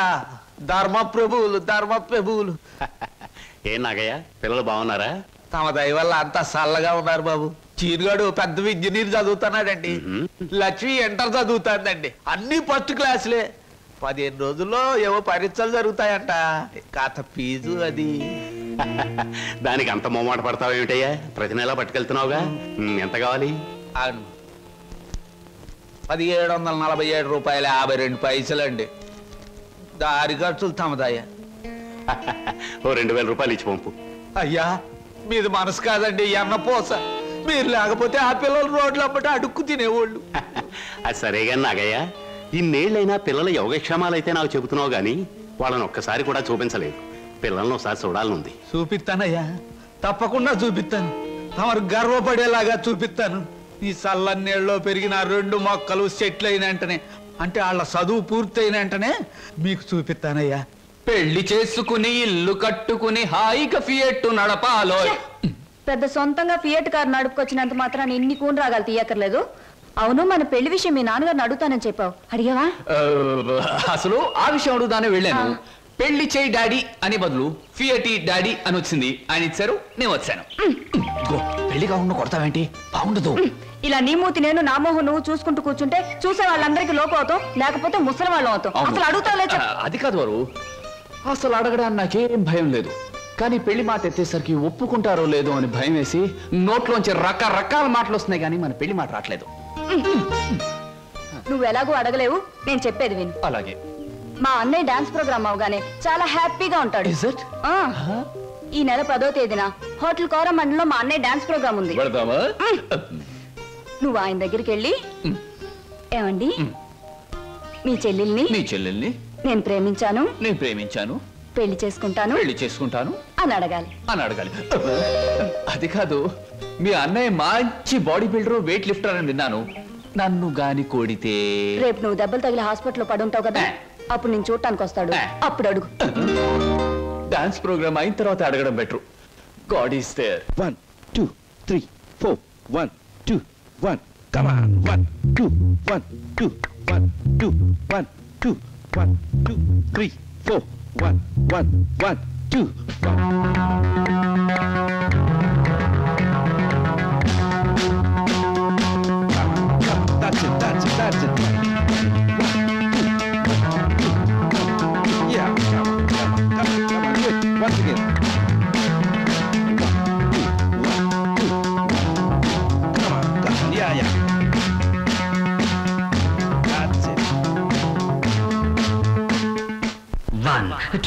ధర్మ ప్రభువులు, ధర్మ ప్రభువులు. ఏ నాగయ్య, పిల్లలు బాగున్నారా? తమ దయ వల్ల అంతా చల్లగా ఉన్నారు బాబు. చీరుగాడు పెద్ద ఇంజనీర్ చదువుతున్నాడండి. లక్ష్మి ఎంటర్ చదువుతానండి. అన్ని ఫస్ట్ క్లాసులే. పదిహేను రోజుల్లో ఏవో పరీక్షలు జరుగుతాయంట. కాత ఫీజు అది. దానికి అంత మొమ్మాట పడతావు ఏమిటయ్యా? ప్రతి నెలా పట్టుకెళ్తున్నావుగా. ఎంత కావాలి? పదిహేడు వందల నలభై ఏడు రూపాయలు యాభై రెండు పైసలండి. దారి ఖర్చులు తమదయ్యా. ఓ రెండు వేల రూపాయలు ఇచ్చి పంపు. అయ్యా మీది మనసు కాదండి, ఎన్న పోస. మీరు లేకపోతే ఆ పిల్లలు రోడ్లు అప్పటి అడుక్కు తినేవాళ్ళు. అది సరేగా నాగయ్య, ఇన్నేళ్ళైనా పిల్లల యోగక్షేమాలైతే నాకు చెబుతున్నావు గానీ వాళ్ళని ఒక్కసారి కూడా చూపించలేదు. పిల్లలను ఒకసారి చూడాలనుంది. చూపిస్తానయ్యా, తప్పకుండా చూపిస్తాను. తమరు గర్వపడేలాగా చూపిస్తాను. ఈ చల్లన్నేళ్ళలో పెరిగిన రెండు మొక్కలు సెటిల్ అయిన వెంటనే, అంటే వాళ్ళ చదువు పూర్తయిన వెంటనే మీకు చూపిస్తానయ్యా. పెళ్లి చేసుకుని ఇల్లు కట్టుకుని హాయిగా ఫియట్ నడపాలో. పెద్ద సొంతంగా ఫియట్ కారు నడుపుకొచ్చినంత మాత్రాన్ని ఇన్ని కూని రాగాలు తీయక్కర్లేదు. అవును, మన పెళ్లి విషయం మీ నాన్నగారు అడుగుతానని చెప్పావు, అడిగావా? అసలు ఆ విషయం అడుగుదానే వెళ్ళాను. పెళ్లి చేయి డాడీ అని బదులు ఫియట్ డాడీ అని వచ్చింది. ఆయన ఇచ్చారు, నేను వచ్చాను. పెళ్లి కాకుండా కొడతావేంటి? బాగుండదు. ఇలా నీ మూతి నేను నా మోహం నువ్వు చూసుకుంటూ కూర్చుంటే చూసే వాళ్ళందరికీ లోకం అవుతాం, లేకపోతే ముసలి వాళ్ళం అవుతాం. అసలు అడుగుతావు? అది కాదు వారు, అసలు అడగడానికి నాకేం భయం లేదు. కానీ పెళ్లి మాట ఎత్తేసరికి ఒప్పుకుంటారో లేదో అని భయం వేసి నోట్లోంచి రకరకాల మాటలు వస్తున్నాయి. కానీ మన పెళ్లి మాట రావట్లేదు. నువ్వు ఎలాగో అడగలేవు, నేను చెప్పేది విను. అలాగే. మా అన్నయ్య డాన్స్ ప్రోగ్రామ్ అవగానే చాలా హ్యాపీగా ఉంటాడు. ఈ నెల పదో తేదీన హోటల్ కోరమండలో మా అన్నయ్య డాన్స్ ప్రోగ్రామ్ ఉంది. నువ్వు ఆయన దగ్గరికి వెళ్ళి, ఏమండి మీ చెల్లెల్ని మీ చెల్లెల్ని నేను ప్రేమించాను, నేను ప్రేమించాను, పెళ్లి చేసుకుంటాను, పెళ్లి చేసుకుంటాను అని అడగాలి అని అడగాలి అది కాదు, మీ అన్నయ్య మంచి బాడీ బిల్డర్, వెయిట్ లిఫ్టర్ అని విన్నాను. నన్ను గాని కొడితే రేపు నువ్వు దెబ్బలు తగిలి హాస్పిటల్లో పడుంటావు కదా, అప్పుడు నేను చూడటానికి వస్తాడు. అప్పుడు అడుగు. డాన్స్ ప్రోగ్రామ్ అయిన తర్వాత అడగడం better. God is there. One two three four one two one. Come on. One two one two one two one two One, two, three, four. One, one, one, two, one. That's it. That's it. That's it. Yeah. Come, come, come, come on. Wait. Once again.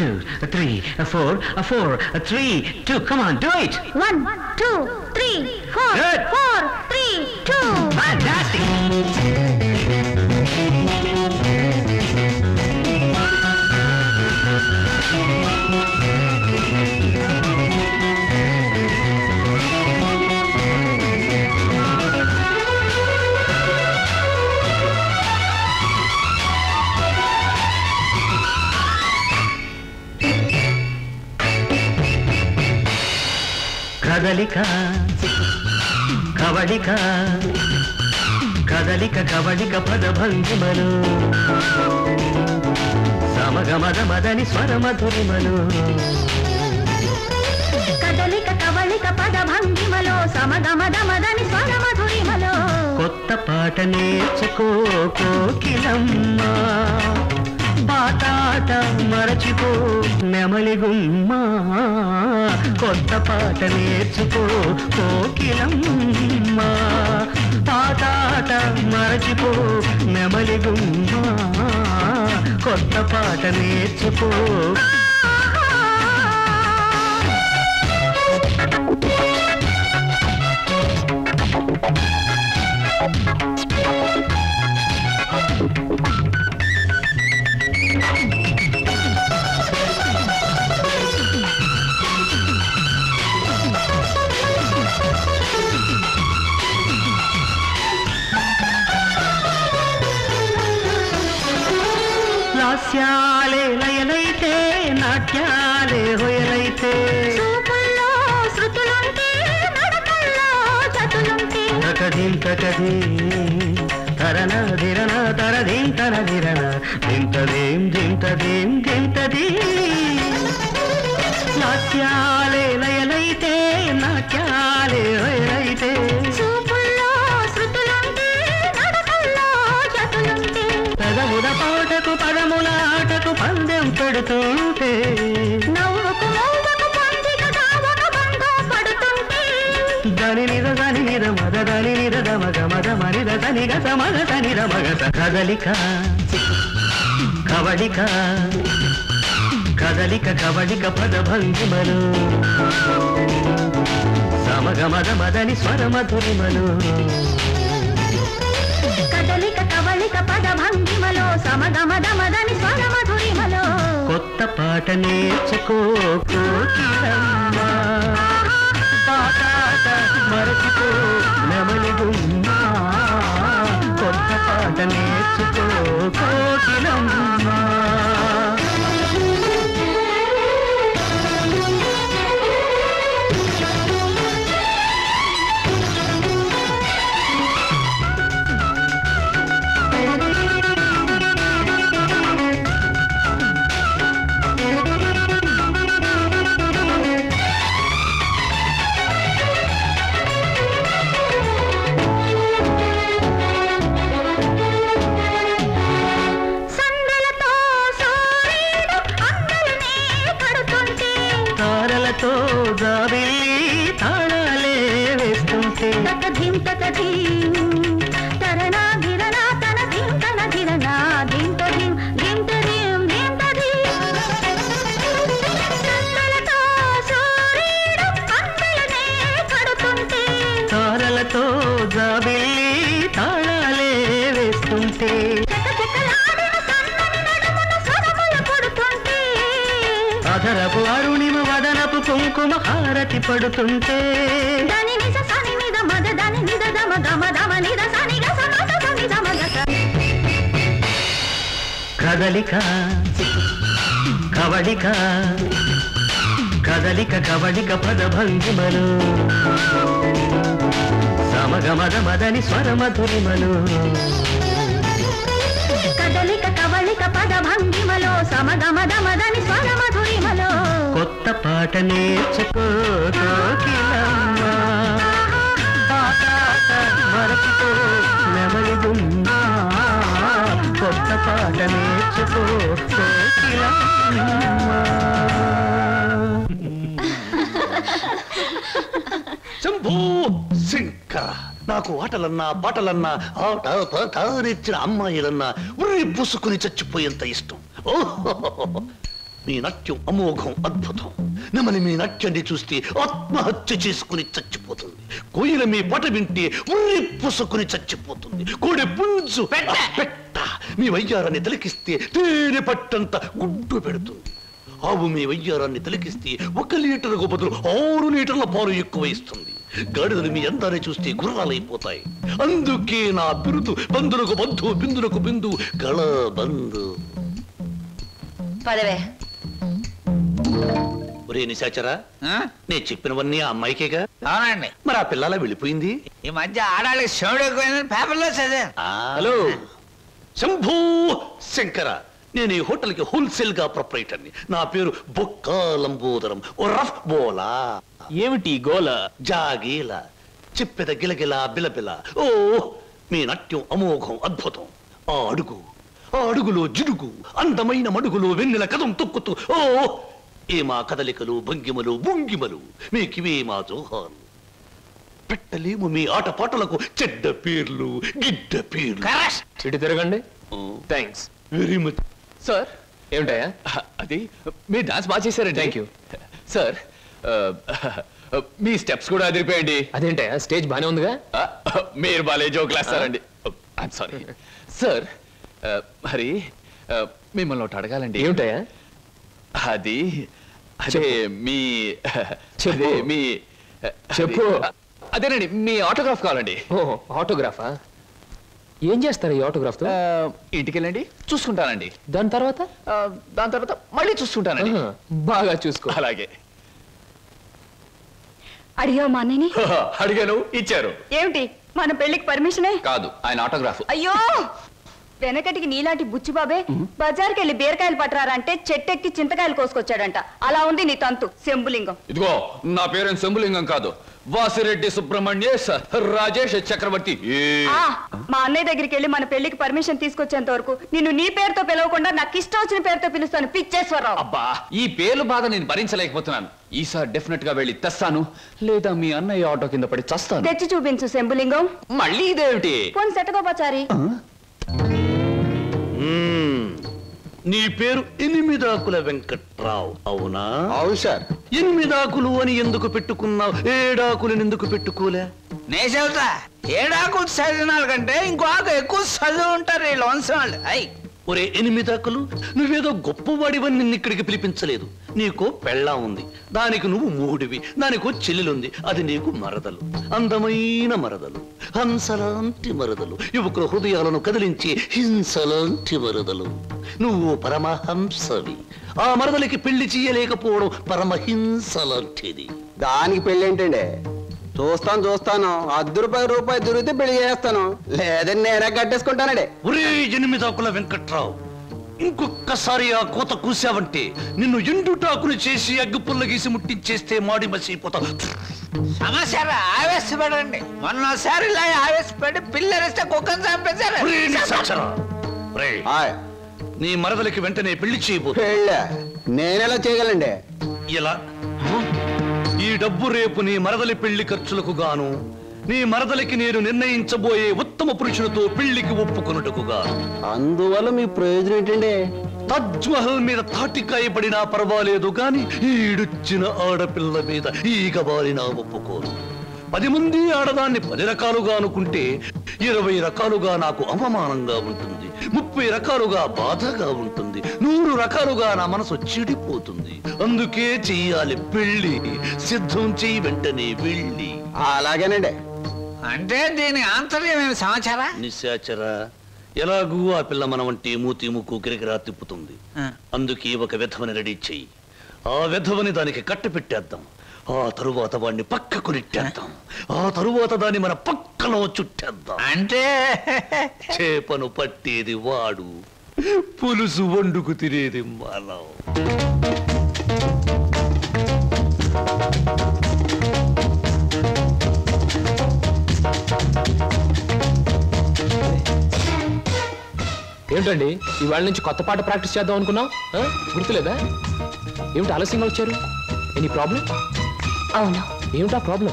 Two, three, four, four, three, two. Come on, do it. One, two, three, four, Good. four, three, two. Fantastic. కదలిక కవళిక కదలిక కవళిక పద భంగిమలు సమగమద మదని స్వర మధురిమలు కదలిక కవళిక పద భంగిమలు సమగమద మదని స్వర మధురిమలు కొత్త పాట నేర్చుకో కోకిలమ్మ పాట మరచిపో నెమలిగుమ్మ కొత్త పాట నేర్చుకో కోకిలమ్మ పాట మరచిపో నెమలిగుమ్మ కొత్త పాట నేర్చుకో హాస్యాలే లయలైతే నాట్యాలే హొయలైతే చూపుల్లో శృతులంటే నడకల్లో జతులంటే కకదింకకది తరన దిరన తరదిం తన దిరన దింతదేం దింతదేం దింతది హాస్యాలే లయలైతే నాట్యాలే హొయలైతే చూపుల్లో శృతులంటే నడకల్లో జతులంటే తగవుద పాటకు పదముల పందెం పెడుతుంటే నవ్వుకు నవ్వుకు పందిక దావక బంగా పడుతుంటే దని నిద దని నిద మద దని నిద మగ మద మరిద దని గ మగ దని మగ కదలిక కవళిక కదలిక కవళిక పద భంగిమలు సమగ మద మదని స్వర మధురిమలు కదలిక కవళిక పద భంగిమలో సమగ మద మదని స్వర మధురిమలో కొత్త పాట నేర్చుకో కోకిలమ్మ పాట మరచిపో నెమలిగుమ్మ కొత్త పాట నేర్చుకో కోకిలమ్మ తో జాబిల్లి తాళాలే వేస్తుంటే తకధిం తకధిం తరనా గిరనా తన ధిం తన గిరనా ధిం తధిం ధిం తధిం ధిం తధిం సందలతో సూర్యుడు అంతలనే పడుతుంటే తారలతో జాబిల్లి తాళాలే వేస్తుంటే అధరపు అరుణిమ వదనపు కుంకుమ హారతి పడుతుంటే దాని నిజ సాని నిద మద దాని నిద దమ దమ దమ నిద సాని గ సమస సని దమ గ కదలిక కవళిక కదలిక కవళిక పద భంగిమలు సమగ మద మదని స్వర మధురిమలు కదలిక కవళిక పద భంగిమలో సమగ మద మదని స్వర మధురిమలో కొత్త పాట నేర్చుకో కోకిలమ్మ పాట మరచిపో నెమలిగుమ్మ కొత్త పాట నేర్చుకో కోకిలమ్మ శంభూ శంక నాకు ఆటలన్నా పాటలన్నా ఆట పాటనిచ్చిన అమ్మాయిలన్నా ఉరి పుసుకుని చచ్చిపోయేంత ఇష్టం. ఓహో మీ నాట్యం అమోఘం అద్భుతం. నెమలి మీ నాట్యాన్ని చూస్తే ఆత్మహత్య చేసుకుని చచ్చిపోతుంది. కోయిల మీ పాట వింటే ఉరి పుసుకుని చచ్చిపోతుంది. కోడి పుంజు పెట్ట మీ వయ్యారాన్ని తలికిస్తే తేనె పట్టంత గుడ్డు పెడుతుంది. ఆవు మీ వయ్యారాన్ని తలికిస్తే ఒక లీటర్కు బదులు ఆరు లీటర్ల పాలు ఎక్కువ ఇస్తుంది. గాడిదలు మీ అందాన్ని చూస్తే గుర్రాలైపోతాయి. అందుకే నా బిరుదు బంధులకు బంధు బిందులకు బిందు గళ బంధు. పదవే ఒరే నిశాచరా, నేను చెప్పినవన్నీ ఆ అమ్మాయికేగా? అవునండి. మరి ఆ పిల్లలా వెళ్ళిపోయింది? ఈ మధ్య ఆడాళ్ళకి శివుడైపోయిందని పేపర్లో చదివాను. హలో శంభూ శంకర, నేను ఈ హోటల్కి హోల్సేల్ గా ప్రొపరైటర్ని. నా పేరు బొక్క లంబోదరం రఫ్ బోలా. ఏమిటి గోల? జాగీల చెప్పెద గిలగిల బిలబిల. ఓ మీ నాట్యం అమోఘం అద్భుతం. ఆ అడుగు, ఆ అడుగులో జిడుగు అందమైన మడుగులో వెన్నెల కదం తొక్కుతూ ఓ ఏమా కదలికలు భంగిమలు భంగిమలు మీకివే మా జోహాలు పెట్టలేము మీ ఆటపాటలకు చెడ్డ పేర్లు గిడ్డ పేర్లు చిడి తిరగండి థాంక్స్ వెరీ మచ్ సార్ ఏమంటాయా అది మీ డాన్స్ బాగా చేశారండి థ్యాంక్ యూ సార్ మీ స్టెప్స్ కూడా అదిరిపోయండి అదేంటయ్యా స్టేజ్ బానే ఉందిగా మీరు బాలే జోక్ లేస్తారండి ఐమ్ సారీ సార్ మరి మిమ్మల్ని ఒకటి అడగాలండి ఏమిటయ్యా అది అదే మీ అదే మీ చెప్పు అదేనండి మీ ఆటోగ్రాఫ్ కావాలండి ఆటోగ్రాఫా ఏం చేస్తారు ఈ ఆటోగ్రాఫ్తో ఇంటికెళ్ళండి చూసుకుంటానండి దాని తర్వాత దాని తర్వాత మళ్ళీ చూసుకుంటానండి బాగా చూసుకో అలాగే అడిగా మా అన్నయ్యని అడిగాను ఇచ్చారు ఏమిటి మన పెళ్లికి పర్మిషనే కాదు ఆయన ఆటోగ్రాఫ్ అయ్యో వెనకటికి నీలాంటి బుచ్చిబాబే బజార్కి వెళ్ళి బీరకాయలు పట్టరారంటే చెట్టెక్కి చింతకాయలు కోసుకొచ్చాడంట అలా ఉంది నీ తంతు శంభులింగం ఇదిగో నా పేరు శంభులింగం కాదు వాసిరెడ్డి సుబ్రహ్మణ్యేశ్ రాజేష్ చక్రవర్తి మా అన్నయ్య దగ్గరికి వెళ్ళి మన పెళ్లికి పర్మిషన్ తీసుకొచ్చేంత వరకు నిన్ను నీ పేరుతో పిలవకుండా నాకు ఇష్టం వచ్చిన పేరుతో పిలుస్తాను పిచ్చేశ్వరరావు అబ్బా ఈ పేరు బాధ నేను భరించలేకపోతున్నాను ఈసారి డెఫినెట్ గా వెళ్ళి తెస్తాను లేదా మీ అన్నయ్య ఆటో కింద పడి చస్తాను తెచ్చి చూపించు శంభులింగం మళ్ళీ ఇదేమిటి పోనీ సెటకోపచారి నీ పేరు ఎనిమిదాకుల వెంకట్రావు అవునా అవును సార్ ఎనిమిదాకులు అని ఎందుకు పెట్టుకున్నావు ఏడాకులను ఎందుకు పెట్టుకోలే నే చెబుతా ఏడాకులు చదివినాలు కంటే ఇంకో ఆకు ఎక్కువ చదువు ఉంటారు ఈ లోన్సాళ్ళు అయి ఒరే ఎనిమిదాకులు నువ్వేదో గొప్పవాడివని నిన్ను ఇక్కడికి పిలిపించలేదు నీకు పెళ్ళా ఉంది దానికి నువ్వు మూడివి దానికో చెల్లెలుంది అది నీకు మరదలు అందమైన మరదలు హంసలాంటి మరదలు యువకుల హృదయాలను కదిలించి హింసలాంటి మరదలు నువ్వు పరమహంసవి ఆ మరదలికి పెళ్లి చేయలేకపోవడం పరమహింసలాంటిది దానికి పెళ్ళి ఏంటండి చూస్తాను చూస్తాను అద్దు రూపాయి రూపాయి దొరికితే పెళ్లి చేస్తాను లేదని నేనే కట్టేసుకుంటానండి ఒరే ఎనిమిదాకుల వెంకట్రావు ఇంకొక్కసారి ఆ కోత కూసావంటే నిన్ను ఎండుటాకులు చేసి అగ్గిపుల్ల గీసి ముట్టించేస్తే మాడి మసిపోతా సమస్య ఆవేశపడండి మొన్నసారి ఇలా ఆవేశపడి పిల్లరిస్తే కుక్కను చంపేశారు నీ మరదలకి వెంటనే పెళ్లి చేయబోతు నేనెలా చేయగలండి ఇలా ఈ డబ్బు రేపు నీ మరదలి పెళ్లి ఖర్చులకు గాను నీ మరదలికి నేను నిర్ణయించబోయే ఉత్తమ పురుషులతో పెళ్లికి ఒప్పుకొనుటకుగా అందువల్ల మీ ప్రయోజనం ఏంటండి తాజ్మహల్ మీద తాటికాయ పడినా పర్వాలేదు కానీ ఈడుచ్చిన ఆడపిల్ల మీద ఈగ బారినా ఒప్పుకోను పది మంది ఆడదాన్ని పది రకాలుగా అనుకుంటే ఇరవై రకాలుగా నాకు అవమానంగా ఉంటుంది ముప్పై రకాలుగా బాధగా ఉంటుంది నూరు రకాలుగా నా మనసు చెడిపోతుంది అందుకే చెయ్యాలి పెళ్లి సిద్ధం చెయ్యి వెంటనే వెళ్ళి అలాగేనండి అంటే దీని ఆంతర్యం సమాచారా నిశాచరా ఎలాగూ ఆ పిల్ల మన వంటి మూతి ముక్కు కిరికిరా తిప్పుతుంది అందుకే ఒక విధవని రెడీ చెయ్యి ఆ విధవని దానికి కట్టపెట్టేద్దాం ఆ తరువాత వాడిని పక్కకు నెట్టేద్దాం ఆ తరువాత దాన్ని మన పక్కలో చుట్టేద్దాం అంటే చేపను పట్టేది వాడు పులుసు వండుకు తినేది మనం ఏమిటండి ఇవాళ నుంచి కొత్త పాట ప్రాక్టీస్ చేద్దాం అనుకున్నాం గుర్తులేదా ఏమిటి ఆలస్యంగా వచ్చారు ఎనీ ప్రాబ్లం అవునా ఏమిటా ప్రాబ్లం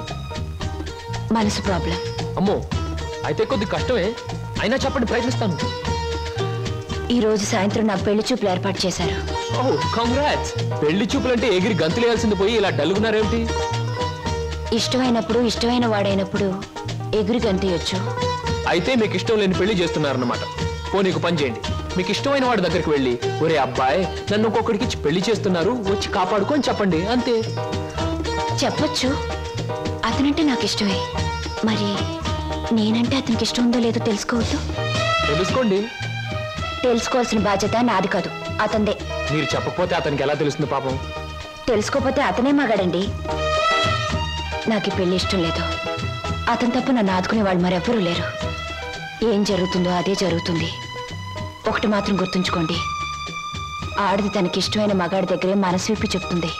మనసు ప్రాబ్లం అమ్మో అయితే కొద్ది కష్టమే అయినా చెప్పండి ప్రయత్నిస్తాను ఈ రోజు సాయంత్రం నాకు పెళ్లి చూపులు ఏర్పాటు చేశారు కంగ్రాట్స్ పెళ్లి చూపులంటే ఎగిరి గంతులేయాల్సింది పోయి ఇలా డల్గున్నారేమిటి ఇష్టమైనప్పుడు ఇష్టమైన వాడైనప్పుడు ఎగిరి గంతేయచ్చు అయితే మీకు ఇష్టం లేని పెళ్లి చేస్తున్నారన్నమాట ఓ నీకు పని చేయండి మీకు ఇష్టమైన వాడి దగ్గరికి వెళ్ళి ఒరే అబ్బాయి నన్ను ఒక్కొక్కడికి పెళ్లి చేస్తున్నారు వచ్చి కాపాడుకొని చెప్పండి అంతే చెప్పచ్చు అతనంటే నాకు ఇష్టమే మరి నేనంటే అతనికి ఇష్టం ఉందో లేదో తెలుసుకోవద్దు తెలుసుకోండి తెలుసుకోవాల్సిన బాధ్యత నాది కాదు అతనిదే మీరు చెప్పకపోతే అతనికి ఎలా తెలుస్తుంది పాపం తెలుసుకోకపోతే అతనే మగాడండి నాకు పెళ్లి ఇష్టం లేదు అతను తప్ప నన్ను ఆదుకునే వాళ్ళు మరెవ్వరూ లేరు ఏం జరుగుతుందో అదే జరుగుతుంది ఒకటి మాత్రం గుర్తుంచుకోండి ఆడది తనకి ఇష్టమైన మగాడి దగ్గరే మనసు విప్పి చెప్తుంది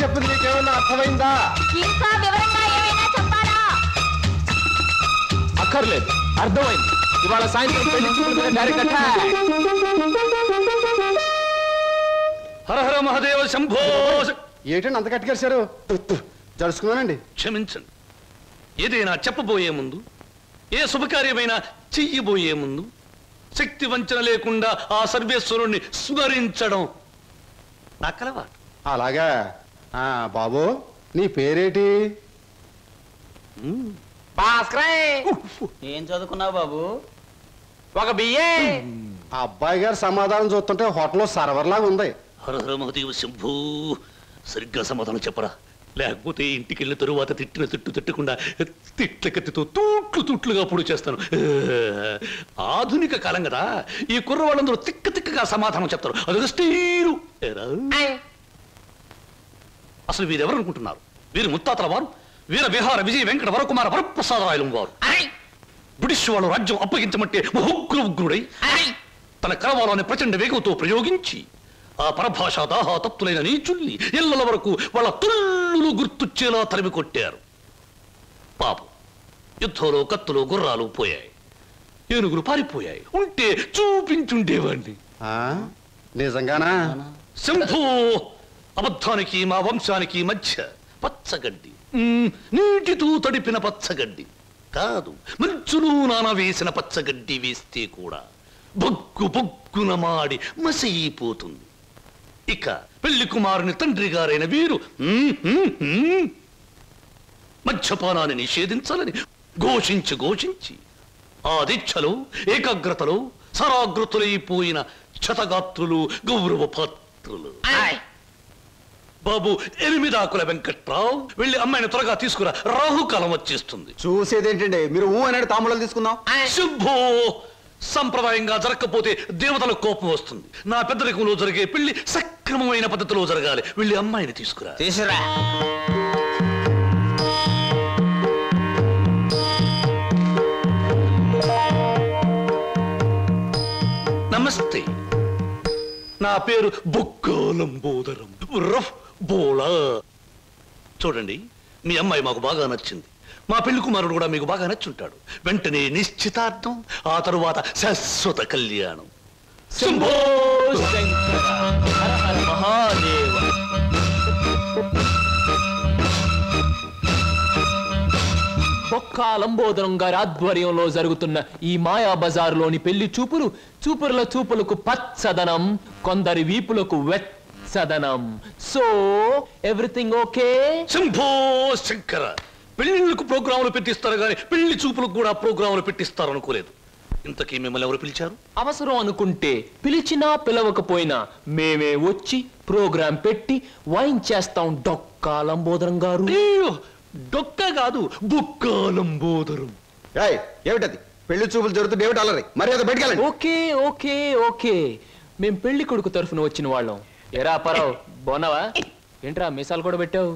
చెప్పింది నీకేమన్నా అర్థమైందా? ఇంకా వివరంగా ఏమైనా చెప్పాలా? అక్కర్లేదు, అర్థమైంది. ఇవాళ సాయంత్రం పెళ్లి చూపులకు డైరెక్ట్ అటాక్. హర హర మహాదేవ శంభో. ఏటండి అంత కట్టుకేశారు? జరుచుకున్నానండి. క్షమించండి. ఏదైనా చెప్పబోయే ముందు, ఏ శుభకార్యమైనా చెయ్యబోయే ముందు శక్తి వంచన లేకుండా ఆ సర్వేశ్వరుణ్ణి స్మరించడం నాకలవాటు. అలాగా బాబు, నీ పేరేటి? ఏం చదువుకున్నావు బాబు? ఒక బిఏ. అబ్బాయి గారు సమాధానం చూస్తుంటే హోటల్లో సర్వర్ లాగా ఉంది. హరహర మహదేవ శంభూ. సరిగ్గా సమాధానం చెప్పరా, లేకపోతే ఇంటికి వెళ్ళిన తరువాత తిట్టిన తిట్టు తిట్టకుండా తిట్ల కత్తితో తూట్లు తూట్లుగా పొడి చేస్తాను. ఆధునిక కాలం కదా, ఈ కుర్ర వాళ్ళందరూ తిక్క తిక్కగా సమాధానం చెప్తారు. అదొక స్టీరు. అసలు వీరెవరు అనుకుంటున్నారు? వీరు ముత్తాతల వారు, వీర విహార విజయ వెంకట వరకుమార వరప్రసాద రాయలు వారు. బ్రిటిష్ వాళ్ళు రాజ్యం అప్పగించమంటే ఉగ్ర ఉగ్రుడై తన కరవాలని ప్రచండ వేగంతో ప్రయోగించి ఆ పరభాషా దాహా తప్తులైన నీచుల్ని ఇళ్ళల వరకు వాళ్ళ తుళ్ళు గుర్తుచ్చేలా తరిమి కొట్టారు. పాపం, యుద్ధంలో కత్తులు గుర్రాలు పోయాయి, ఏనుగులు పారిపోయాయి. ఉంటే చూపించుండేవాడిని. నిజంగానా? శంభూ, అబద్ధానికి మా వంశానికి మధ్య పచ్చగడ్డి, నీటితో తడిపిన పచ్చగడ్డి కాదు, మంచులు నాన వేసిన పచ్చగడ్డి వేస్తే కూడా బొగ్గు బొగ్గున మాడి మసైపోతుంది. ఇక పెళ్లి కుమారుని తండ్రి గారైన వీరు మద్యపానాన్ని నిషేధించాలని ఘోషించి ఘోషించి ఆ దీక్షలో ఏకాగ్రతలో సరాగ్రతులైపోయిన క్షతగాత్రులు గౌరవ పాత్రులు. బాబు, ఎనిమిదాకుల వెంకట్రావు, వెళ్ళి అమ్మాయిని త్వరగా తీసుకురా, రాహుకాలం వచ్చేస్తుంది. చూసేదేంటండి మీరు ఊ అనేది తాములు తీసుకుందాం. శుభో, సంప్రదాయంగా జరగకపోతే దేవతల కోపం వస్తుంది. నా పెద్దరికంలో జరిగే పెళ్లి సక్రమమైన పద్ధతిలో జరగాలి. వెళ్ళి అమ్మాయిని తీసుకురా. తీసురా. నమస్తే, నా పేరు బొక్కాలంబోదరం రఫ్ బోలా. చూడండి, మీ అమ్మాయి మాకు బాగా నచ్చింది. మా పెళ్లి కుమారుడు కూడా మీకు బాగా నచ్చుంటాడు. వెంటనే నిశ్చితార్థం, ఆ తరువాత శాశ్వత కళ్యాణం. శంభో శంకర హర హర మహాదేవ. బొక్కా లంబోదరం గారి ఆధ్వర్యంలో జరుగుతున్న ఈ మాయా బజారులోని పెళ్లి చూపులు చూపుల చూపులకు పచ్చదనం, కొందరి వీపులకు వెచ్చదనం. So everything okay. Shambho Shankara. పెళ్లిళ్ళకు ప్రోగ్రాములు పెట్టిస్తారు కానీ పెళ్లి చూపులకు కూడా ప్రోగ్రాములు పెట్టిస్తారు అనుకోలేదు. ఇంతకీ మిమ్మల్ని ఎవరు పిలిచారు? అవసరం అనుకుంటే పిలిచినా పిలవకపోయినా మేమే వచ్చి ప్రోగ్రాం పెట్టి వాయించేస్తాం. డొక్కా లంబోదరం గారు. డొక్కా కాదు, బొక్కా లంబోదరం. ఏమిటది? పెళ్లి చూపులు జరుగుతుంది ఏమిటి? అలరి మర్యాద బయటకెళ్ళండి. Okay okay okay. మేము పెళ్లి కొడుకు తరఫున వచ్చిన వాళ్ళం. ఎరా పరావు, బోనవా? ఏంట్రా మీసాలు కూడా పెట్టావు?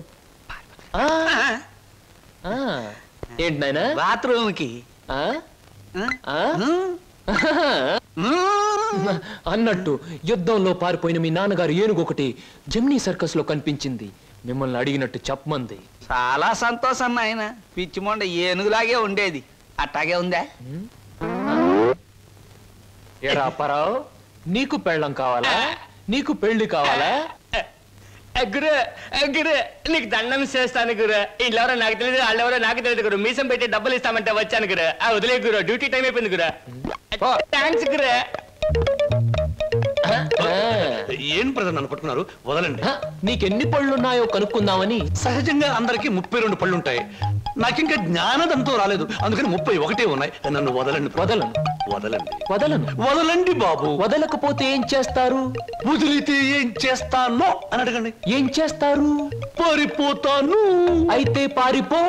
ఏంటి నాయనా? బాత్రూమ్ కి అన్నట్టు యుద్ధంలో పారిపోయిన మీ నాన్నగారు ఏనుగు ఒకటి జెమినీ సర్కస్ లో కనిపించింది. మిమ్మల్ని అడిగినట్టు చెప్పమంది. చాలా సంతోషం నాయనా. పిచ్చి మొండ ఏనుగులాగే ఉండేది, అట్టాగే ఉందా? ఏరా పరావు, నీకు పెళ్ళం కావాలా? నీకు పెళ్లి కావాలా? గురు గురు, నీకు దండం చేస్తాను గురు. ఇళ్ళెవరో నాకు తెలియదు, వాళ్ళెవరో నాకు తెలియదు గురు. మీసం పెట్టి డబ్బులు ఇస్తామంటే వచ్చాను గురు. ఆ వదిలే గురు, డ్యూటీ టైం అయిపోయింది గురు. థ్యాంక్స్ గురు. ఏం ప్రజలు అనుకుంటున్నారు? వదలండి. నీకెన్ని పళ్ళున్నాయో కనుక్కుందామని. సహజంగా అందరికి ముప్పై రెండు పళ్ళుంటాయి. నాకింకా జ్ఞానదంతో రాలేదు, అందుకని ముప్పై ఒకటే ఉన్నాయి. నన్ను వదలండి. వదలను వదలండి వదలను వదలండి బాబు. వదలకపోతే ఏం చేస్తారు? వదిలితే ఏం చేస్తాను అని అడగండి. ఏం చేస్తారు? పారిపోతాను. అయితే పారిపో.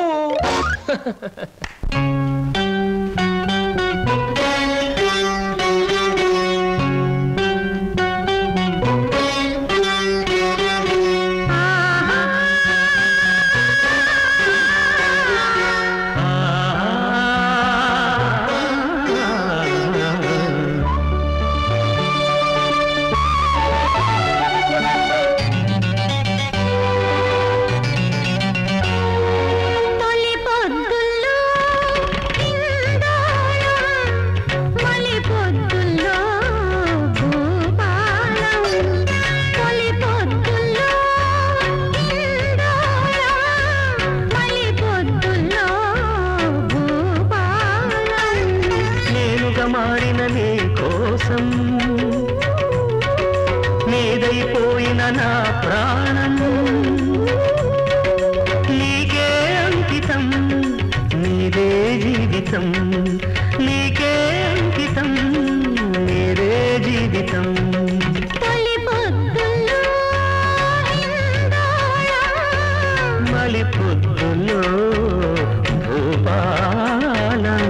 చెదిరిపోయిన నా ప్రాణం నీకే అంకితం నీదే జీవితం నీకే అంకితం నీదే జీవితం మలిపొద్దులో భూపాలం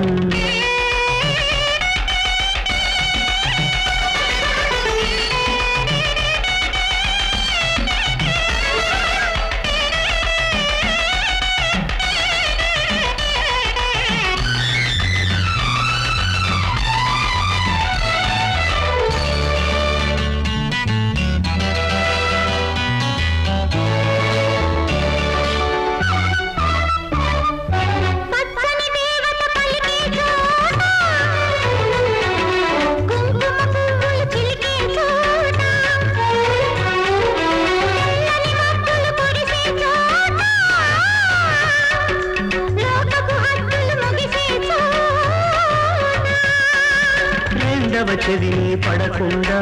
చెదిరి పడకుండా